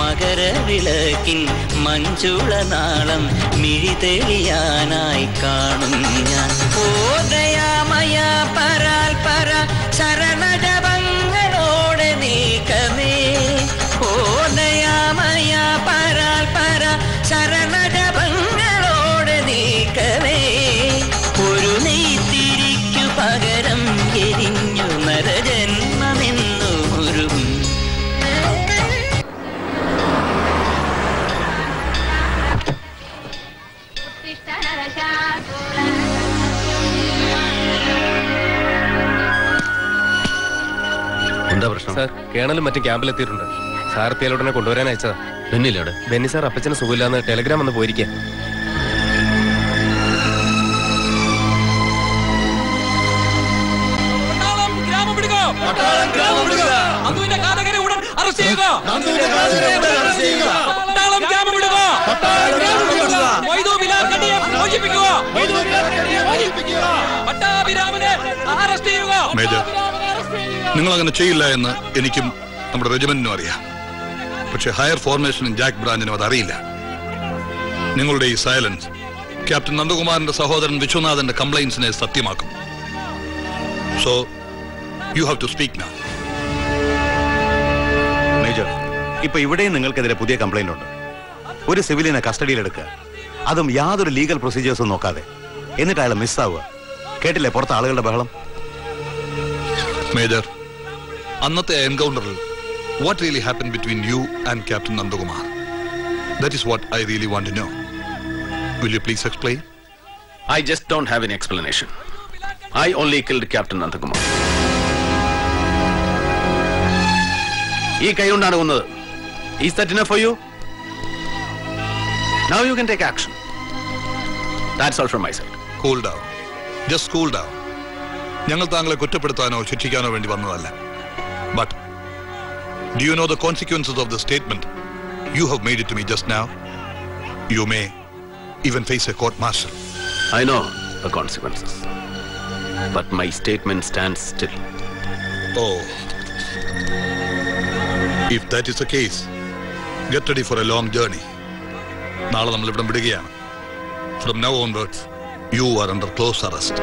മകരവിളക്കിൻ മഞ്ചുളനാളം മിഴിതെളിയാനായി കാണും ഞാൻ ഓദയാമയ പരാൽ പര ശരണജപങ്ങളോടെ നീക്കമേ ഓദയാമയ പരാൽ പര ശരണജപങ്ങളോടെ നീക്കമേ ഒരു നെയ്ത്തിരിക്കു പകരം എരിഞ്ഞു നരജന്മമെന്നു മുറുകും മറ്റു ക്യാമ്പിലെത്തിയിട്ടുണ്ട് സാർ എത്തിയാലോടനെ കൊണ്ടുവരാൻ അയച്ചതാ ബെന്നില്ലോട് ബെന്നി സാർ അപ്പച്ചന് സുഖമില്ലാന്ന് ടെലഗ്രാം വന്ന് പോയിരിക്കാം നിങ്ങളങ്ങനെ ചെയ്യില്ല എന്ന് എനിക്കും നമ്മുടെ റെജിമെന്റിനും അറിയാം. പക്ഷെ ഹയർ ഫോർമേഷനും ജാക്ക് ബ്രാഞ്ചിനും അതറിയില്ല. നിങ്ങളുടെ ഈ സൈലൻസ് ക്യാപ്റ്റൻ നന്ദകുമാറിന്റെ സഹോദരൻ വിശ്വനാഥന്റെ കംപ്ലൈൻസിനെ സത്യമാക്കും. So you have to speak now. Major, ഇപ്പൊ ഇവിടെയും നിങ്ങൾക്കെതിരെ പുതിയ കംപ്ലൈന്റ് ഉണ്ട്. ഒരു സിവിലിനെ കസ്റ്റഡിയിലെടുക്കുക, അതും യാതൊരു ലീഗൽ പ്രൊസീജിയേഴ്സും നോക്കാതെ, എന്നിട്ട് അയാൾ മിസ്സാവുക. കേട്ടില്ലേ പുറത്ത് ആളുകളുടെ ബഹളം? മേജർ, അന്നത്തെ എൻകൗണ്ടറിൽ what really happen between you and captain Nandakumar, that is what I really want to know. Will you please explain? I just don't have an explanation. I only killed captain Nandakumar. ഈ കൈ കൊണ്ടാണ് കൊന്നത്. Is that enough for you? Now you can take action. That's all from my side. Cool down, just cool down. ഞങ്ങൾ താങ്കളെ കുറ്റപ്പെടുത്താനോ ശിക്ഷിക്കാനോ വേണ്ടി വന്നതല്ല. But do you know the consequences of the statement you have made it to me just now? You may even face a court martial. I know the consequences, but my statement stands still. Oh, if that is the case, get ready for a long journey. Naala nammal ividam vidigiyana. From now onwards, you are under close arrest.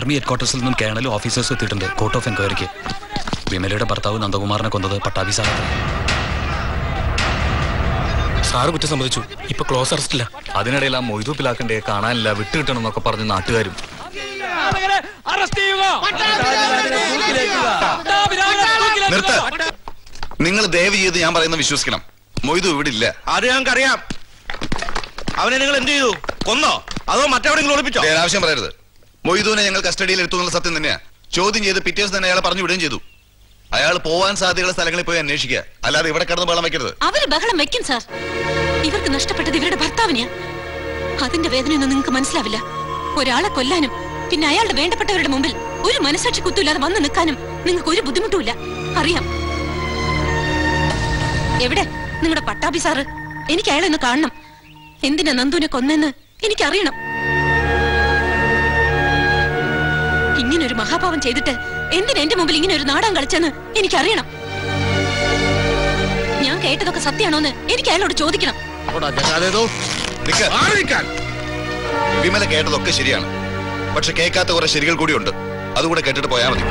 Army ഹെഡ്ക്വാർട്ടേഴ്സിൽ നിന്നും കേണലും ഓഫീസേഴ്സും എത്തിയിട്ടുണ്ട് court of എൻക്വയറിക്ക്. വിമലയുടെ ഭർത്താവ് നന്ദകുമാറിനെ കൊന്നത് പട്ടാഭി സാറാണ്. Sir കുറ്റം സമ്മതിച്ചു, ഇപ്പൊ close അറസ്റ്റില്ല. അതിനിടയിൽ ആ മൊയ്തു പിലാക്കണ്ടേ കാണാനില്ല, വിട്ടുകിട്ടണം എന്നൊക്കെ പറഞ്ഞ് നാട്ടുകാരും. നിങ്ങൾ ദയവ് ചെയ്ത് ഞാൻ പറയുന്ന വിശ്വസിക്കണം. മൊയ്തു ഇവിടെ ഇല്ല. അത് ഞങ്ങൾക്കറിയാം. അവനെ നിങ്ങൾ എന്ത് ചെയ്തു? കൊന്നോ അതോ മറ്റെവിടെയെങ്കിലും ഒളിപ്പിച്ചോ? ആവശ്യം പറയരുത്. മൊയ്തുവിനെ ഞങ്ങൾ കസ്റ്റഡിയിൽ എടുത്തുള്ള സത്യം തന്നെയാണ്. ചോദ്യം ചെയ്ത് പിറ്റേ ദിവസം തന്നെ അയാളെ പറഞ്ഞു വിടുകയും ചെയ്തു. അയാൾ പോവാൻ സാധ്യതയുള്ള സ്ഥലങ്ങളിൽ പോയി അന്വേഷിക്കുക, അല്ലാതെ ഇവിടെ കിടന്ന് ബഹളം വെക്കരുത്. അവര് ബഹളം വെക്കും സാർ. ഇവർക്ക് നഷ്ടപ്പെട്ടത് ഇവരുടെ ഭർത്താവിനെയാണ്. അതിന്റെ വേദനയൊന്നും നിങ്ങൾക്ക് മനസ്സിലാവില്ല. ഒരാളെ കൊല്ലാനും പിന്നെ അയാളുടെ വേണ്ടപ്പെട്ടവരുടെ മുമ്പിൽ ഒരു മനസാക്ഷി കുത്തൂല്ലാതെ വന്നു നിൽക്കാനും നിങ്ങൾക്ക് ഒരു ബുദ്ധിമുട്ടുമില്ല. അറിയാം. എവിടെ നിങ്ങളുടെ പട്ടാഭി സാറ്? എനിക്ക് അയാളെ ഒന്ന് കാണണം. എന്തിനാ നന്ദുവിനെ കൊന്നെന്ന് എനിക്കറിയണം. ഇങ്ങനൊരു മഹാഭാവം ചെയ്തിട്ട് എന്തിനാ എന്റെ മുമ്പിൽ ഇങ്ങനെ ഒരു നാടകം കളിച്ചെന്ന് എനിക്കറിയണം. ഞാൻ കേട്ടതൊക്കെ സത്യമാണോന്ന് എനിക്ക് അയാളോട് ചോദിക്കണം. വിമല കേട്ടതൊക്കെ ശരിയാണ്, പക്ഷെ കേൾക്കാത്ത കുറെ ശരികൾ കൂടിയുണ്ട്. അതുകൂടെ കേട്ടിട്ട് പോയാൽ മതി.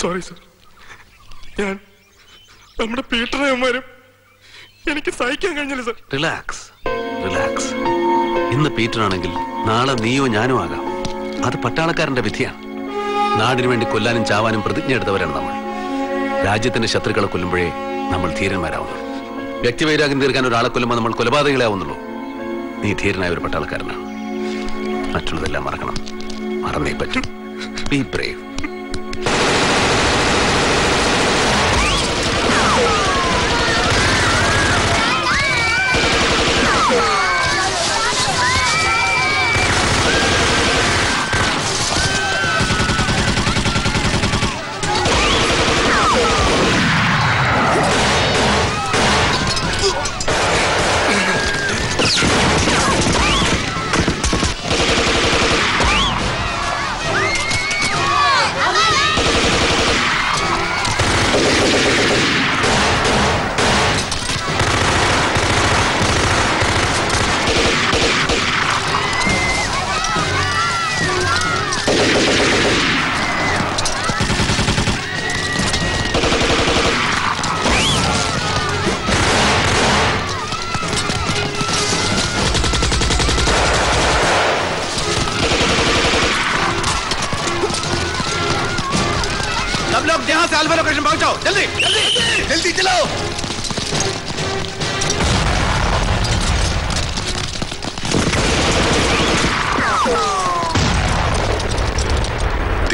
സോറി സർ, ഞാൻ നമ്മുടെ പീറ്ററേമാരും എനിക്ക് സഹിക്കാൻ കഴിഞ്ഞില്ല സർ. Relax relax. ഇന്ന് പീറ്ററാണെങ്കിൽ നാളെ നീയോ ഞാനോ ആകാം. അത് പട്ടാളക്കാരന്റെ വിധിയാണ്. നാടിനു വേണ്ടി കൊല്ലാനും ചാവാനും പ്രതിജ്ഞ എടുത്തവരാണ് നമ്മൾ. രാജ്യത്തിന്റെ ശത്രുക്കളെ കൊല്ലുമ്പോഴേ നമ്മൾ ധീരന്മാരാവുന്നു. വ്യക്തിവൈരാഗ്യം തീർക്കാൻ ഒരാളെ കൊല്ലുമ്പോൾ നമ്മൾ കൊലപാതകളാവുന്നുള്ളൂ. നീ ധീരനായ ഒരു പട്ടാളക്കാരനാണ്. മറ്റുള്ളതെല്ലാം മറക്കണം. മറന്നേ പറ്റും. Be brave.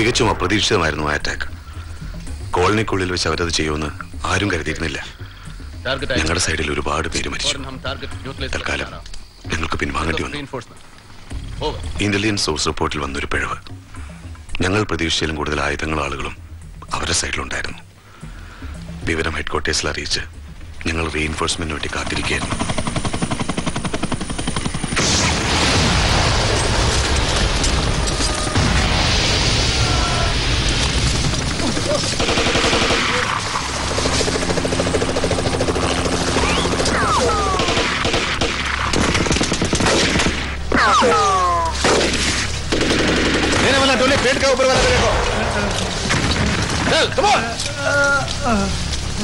തികച്ചും അപ്രതീക്ഷിതമായിരുന്നു ആ അറ്റാക്ക്. കോളനിക്കുള്ളിൽ വെച്ച് അവരത് ചെയ്യുമെന്ന് ആരും കരുതിയിരുന്നില്ല. ഞങ്ങളുടെ സൈഡിൽ ഒരുപാട് പേര് മരിച്ചു. തൽക്കാലം ഞങ്ങൾക്ക് പിൻവാങ്ങേണ്ടി വന്നു. ഇന്റലിജൻസ് സോഴ്സ് റിപ്പോർട്ടിൽ വന്നൊരു പിഴവ്. ഞങ്ങൾ പ്രതീക്ഷിച്ചാലും കൂടുതൽ ആയുധങ്ങളും ആളുകളും അവരുടെ സൈഡിലുണ്ടായിരുന്നു. വിവരം ഹെഡ്ക്വാർട്ടേഴ്സിൽ അറിയിച്ച് ഞങ്ങൾ റീഇൻഫോഴ്സ്മെന്റിന് വേണ്ടി കാത്തിരിക്കുകയായിരുന്നു.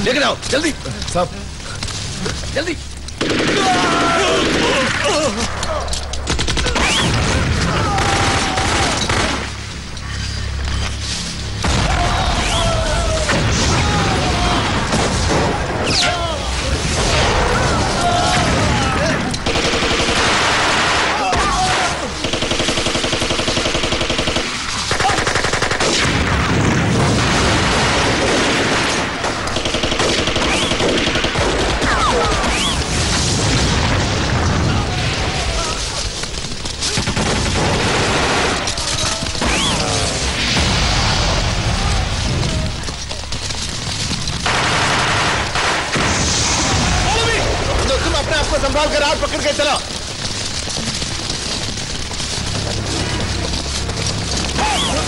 लेके जाओ जल्दी साहब, जल्दी। चलो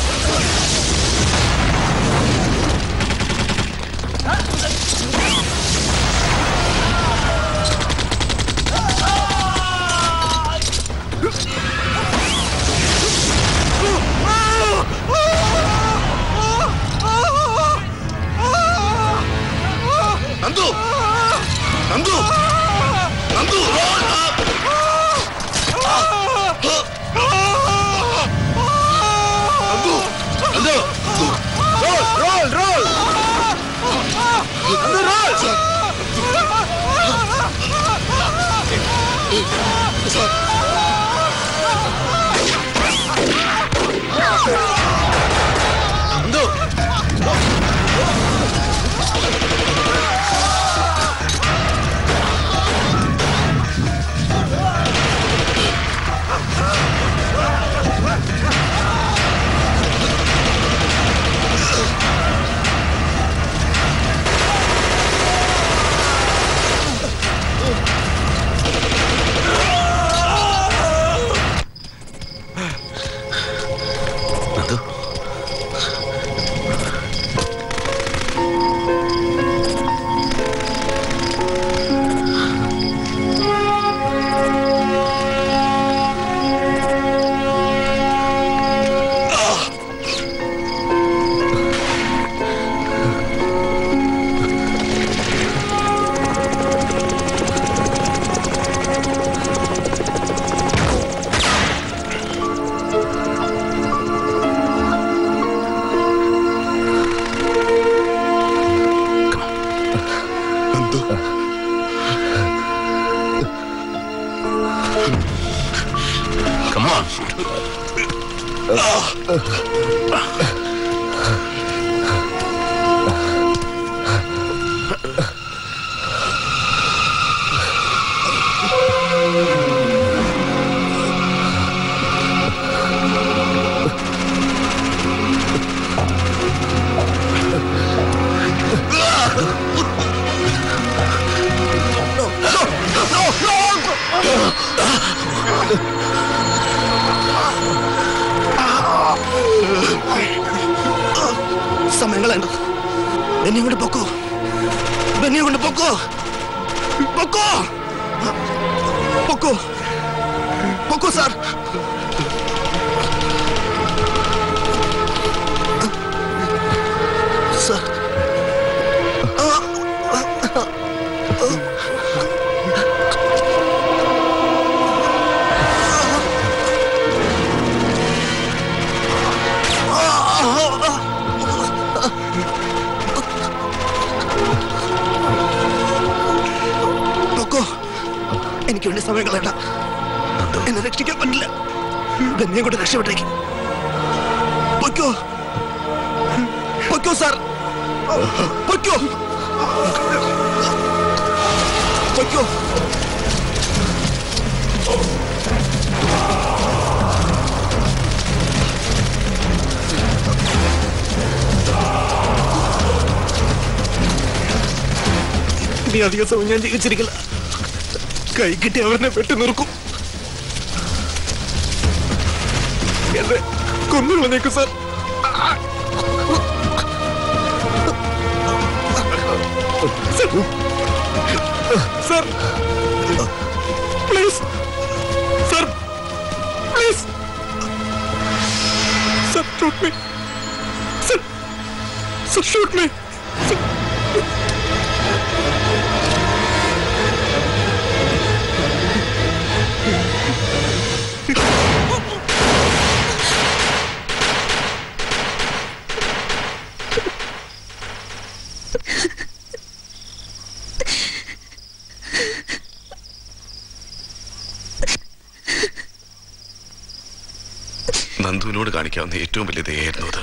ദിവസവും ഞാൻ ജീവിച്ചിരിക്കില്ല. കൈ കിട്ടി അവരെ പെട്ടു നിർക്കും. എന്നെ കൊന്നുകളഞ്ഞേക്കും sir. Sir please, sir please, sir shoot me, sir shoot me. നന്ദുവിനോട് കാണിക്കാവുന്ന ഏറ്റവും വലിയ ദയായിരുന്നു അത്.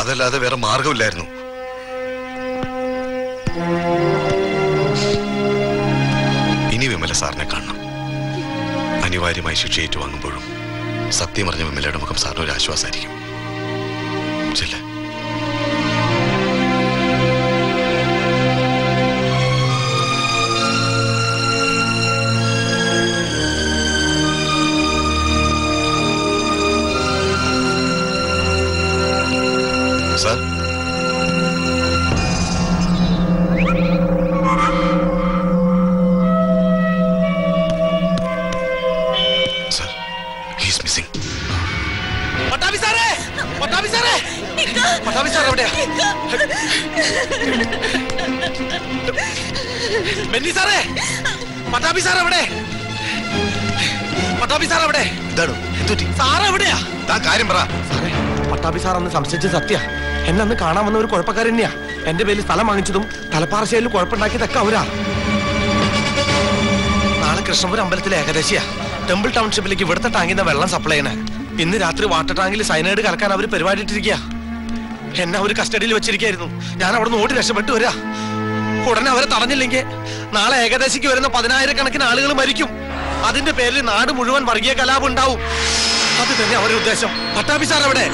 അതല്ലാതെ വേറെ മാർഗമില്ലായിരുന്നു. ഇനി വിമല സാറിനെ കാണണം. അനിവാര്യമായി ശിക്ഷ ഏറ്റുവാങ്ങുമ്പോഴും സത്യം അറിഞ്ഞ വിമലയുടെ മുഖം സാറിന് ഒരു ആശ്വാസമായിരിക്കും. ചെല്ലേ. Sir sir he's missing. പട്ടാവി സാറേ, പട്ടാവി സാറേ, പട്ടാവി സാർ എവിടെയാ? ബെന്നി സാറേ, പട്ടാവി സാർ എവിടെ? പട്ടാവി സാർ എവിടെ? ഇതാണോ സാർ എവിടെയാ? താ കാര്യം പറ സാറേ. പട്ടാഭി സാർ അന്ന് സംശയിച്ച സത്യ. എന്നെ അന്ന് കാണാൻ വന്ന ഒരു കുഴപ്പക്കാരൻ തന്നെയാ. എന്റെ പേരിൽ സ്ഥലം വാങ്ങിച്ചതും തലപ്പാറശ്ശേരിൽ കുഴപ്പമുണ്ടാക്കിയതൊക്കെ അവരാ. നാളെ कृष्णपुर अम्बलत्तिले एकदेशिया टेंपल टाउनशिप्पिल इवडुत्ते टांगिल निन्न वेल्लम सप्लाई चेय्युन्न इन्न रात्रि वाटर टांगिल साइनाइड कलक्कान अवर परिपाटी इट्टिरिक्कुआ एन्ने अवर कस्टडियल वेच्चिरिक्कुआयिरुन्नु ഞാൻ अवडुन्न ओडि रक्षपेट्टु वरिക उडने अवरे तടഞ്ഞില്ലെങ്കിൽ നാളെ ഏകദേശിക്ക് വരുന്ന 10000 കണക്കിന് ആളുകൾ മരിക്കും അതിന്റെ പേരിൽ നാട് മുഴുവൻ വർഗീയ കലാപം ഉണ്ടാവും അത് തന്നെ അവരുടെ ഉദ്ദേശം പട്ടാപി സാർ അവിടെ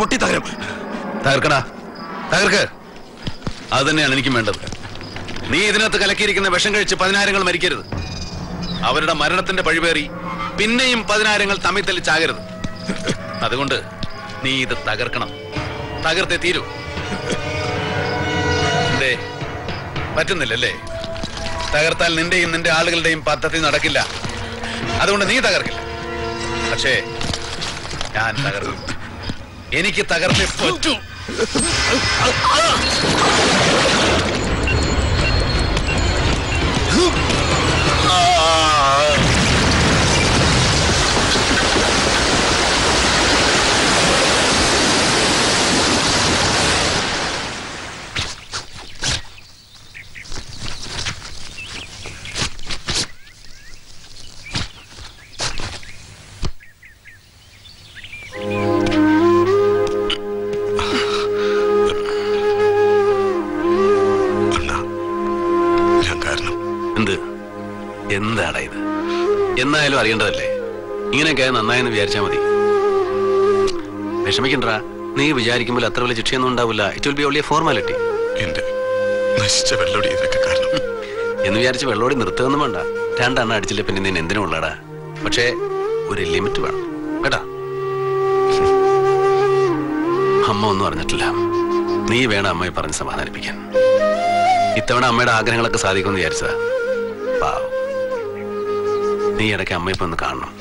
പൊട്ടി തകരും തകർക്കടാ തകർക്ക് അത് തന്നെയാണ് എനിക്ക് വേണ്ടത് നീ ഇതിനകത്ത് കലക്കിയിരിക്കുന്ന വിഷം കഴിച്ച് പതിനായിരങ്ങൾ മരിക്കരുത് അവരുടെ മരണത്തിന്റെ പഴിവേറി പിന്നെയും പതിനായിരങ്ങൾ തമ്മിൽ തല്ലിച്ചാകരുത് അതുകൊണ്ട് നീ ഇത് തകർക്കണം തകർത്തേ തീരൂ ദേ പറ്റുന്നില്ലല്ലേ തകർത്താൽ നിന്റെയും നിന്റെ ആളുകളുടെയും പദ്ധതി നടക്കില്ല അതുകൊണ്ട് നീ തകർക്കില്ല പക്ഷേ ഞാൻ തകർക്കും എനിക്ക് തകർത്തേ പറ്റൂ നന്നായെന്ന് വിചാരിച്ചാൽ മതി വിഷമിക്കണ്ട നീ വിചാരിക്കുമ്പോൾ അത്ര വലിയ ശിക്ഷയൊന്നും ഉണ്ടാവില്ല it will be only a formality എന്ന് വിചാരിച്ച് വെള്ളോടി നിർത്തുകയൊന്നും വേണ്ട രണ്ടെണ്ണം അടിച്ചില്ല പിന്നെ നീ എന്തിനും ഉള്ളടാ പക്ഷേ ഒരു ലിമിറ്റ് വേണം കേട്ടാ അമ്മ ഒന്നും അറിഞ്ഞിട്ടില്ല നീ വേണം അമ്മയെ പറഞ്ഞ് സമാധാനിപ്പിക്കാൻ ഇത്തവണ അമ്മയുടെ ആഗ്രഹങ്ങളൊക്കെ സാധിക്കുമെന്ന് വിചാരിച്ചതാ പാവം നീ ഇടയ്ക്ക് അമ്മയെ ഒന്ന് കാണണം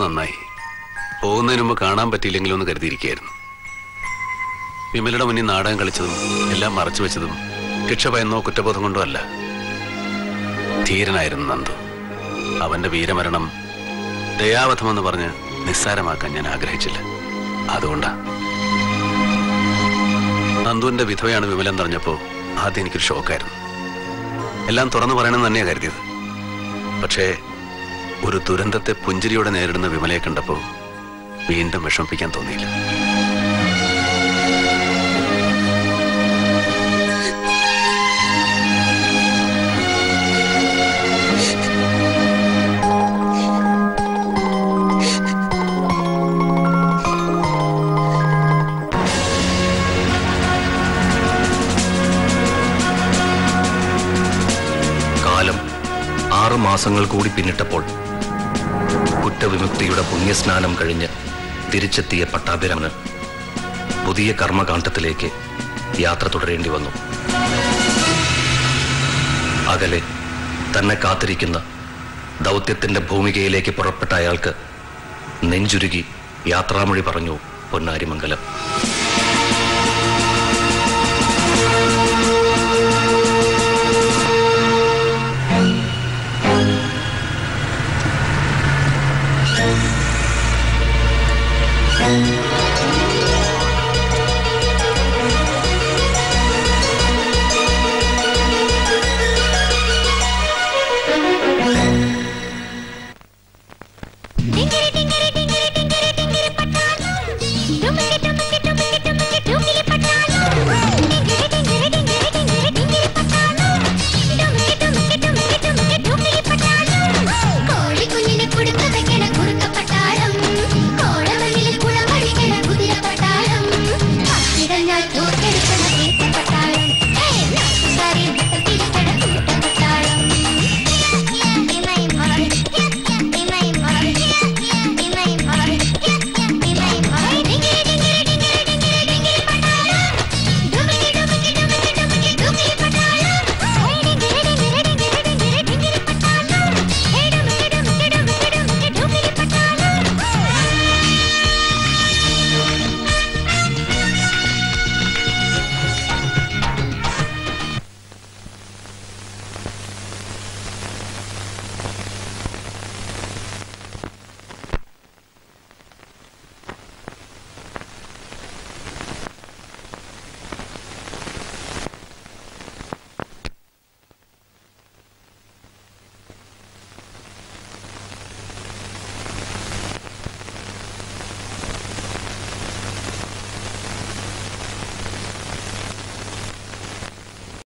നന്നായി പോകുന്നതിന് മുമ്പ് കാണാൻ പറ്റിയില്ലെങ്കിലും ഒന്ന് കരുതിയിരിക്കുകയായിരുന്നു വിമലയുടെ മുന്നിൽ നാടകം കളിച്ചതും എല്ലാം മറച്ചു വെച്ചതും രക്ഷ ഭയന്നോ കുറ്റബോധം കൊണ്ടോ അല്ല ധീരനായിരുന്നു നന്ദു അവന്റെ വീരമരണം ദയാവധമെന്ന് പറഞ്ഞ് നിസ്സാരമാക്കാൻ ഞാൻ ആഗ്രഹിച്ചില്ല അതുകൊണ്ടാണ് നന്ദുവിന്റെ വിധവയാണ് വിമല എന്ന് പറഞ്ഞപ്പോൾ ആദ്യം എനിക്കൊരു ഷോക്കായിരുന്നു. എല്ലാം തുറന്നു പറയണമെന്ന് തന്നെയാണ് കരുതിയത്. പക്ഷേ ഒരു ദുരന്തത്തെ പുഞ്ചിരിയോടെ നേരിടുന്ന വിമലയെ കണ്ടപ്പോൾ വീണ്ടും വിഷമിപ്പിക്കാൻ തോന്നിയില്ല. മാസങ്ങൾ കൂടി പിന്നിട്ടപ്പോൾ കുറ്റവിമുക്തിയുടെ പുണ്യസ്നാനം കഴിഞ്ഞ് തിരിച്ചെത്തിയ പട്ടാഭിരാമന് പുതിയ കർമ്മകാണ്ഡത്തിലേക്ക് യാത്ര തുടരേണ്ടി വന്നു. അകലെ തന്നെ കാത്തിരിക്കുന്ന ദൗത്യത്തിൻ്റെ ഭൂമികയിലേക്ക് പുറപ്പെട്ട അയാൾക്ക് നെഞ്ചുരുകി യാത്രാമൊഴി പറഞ്ഞു പൊന്നാരിമംഗലം.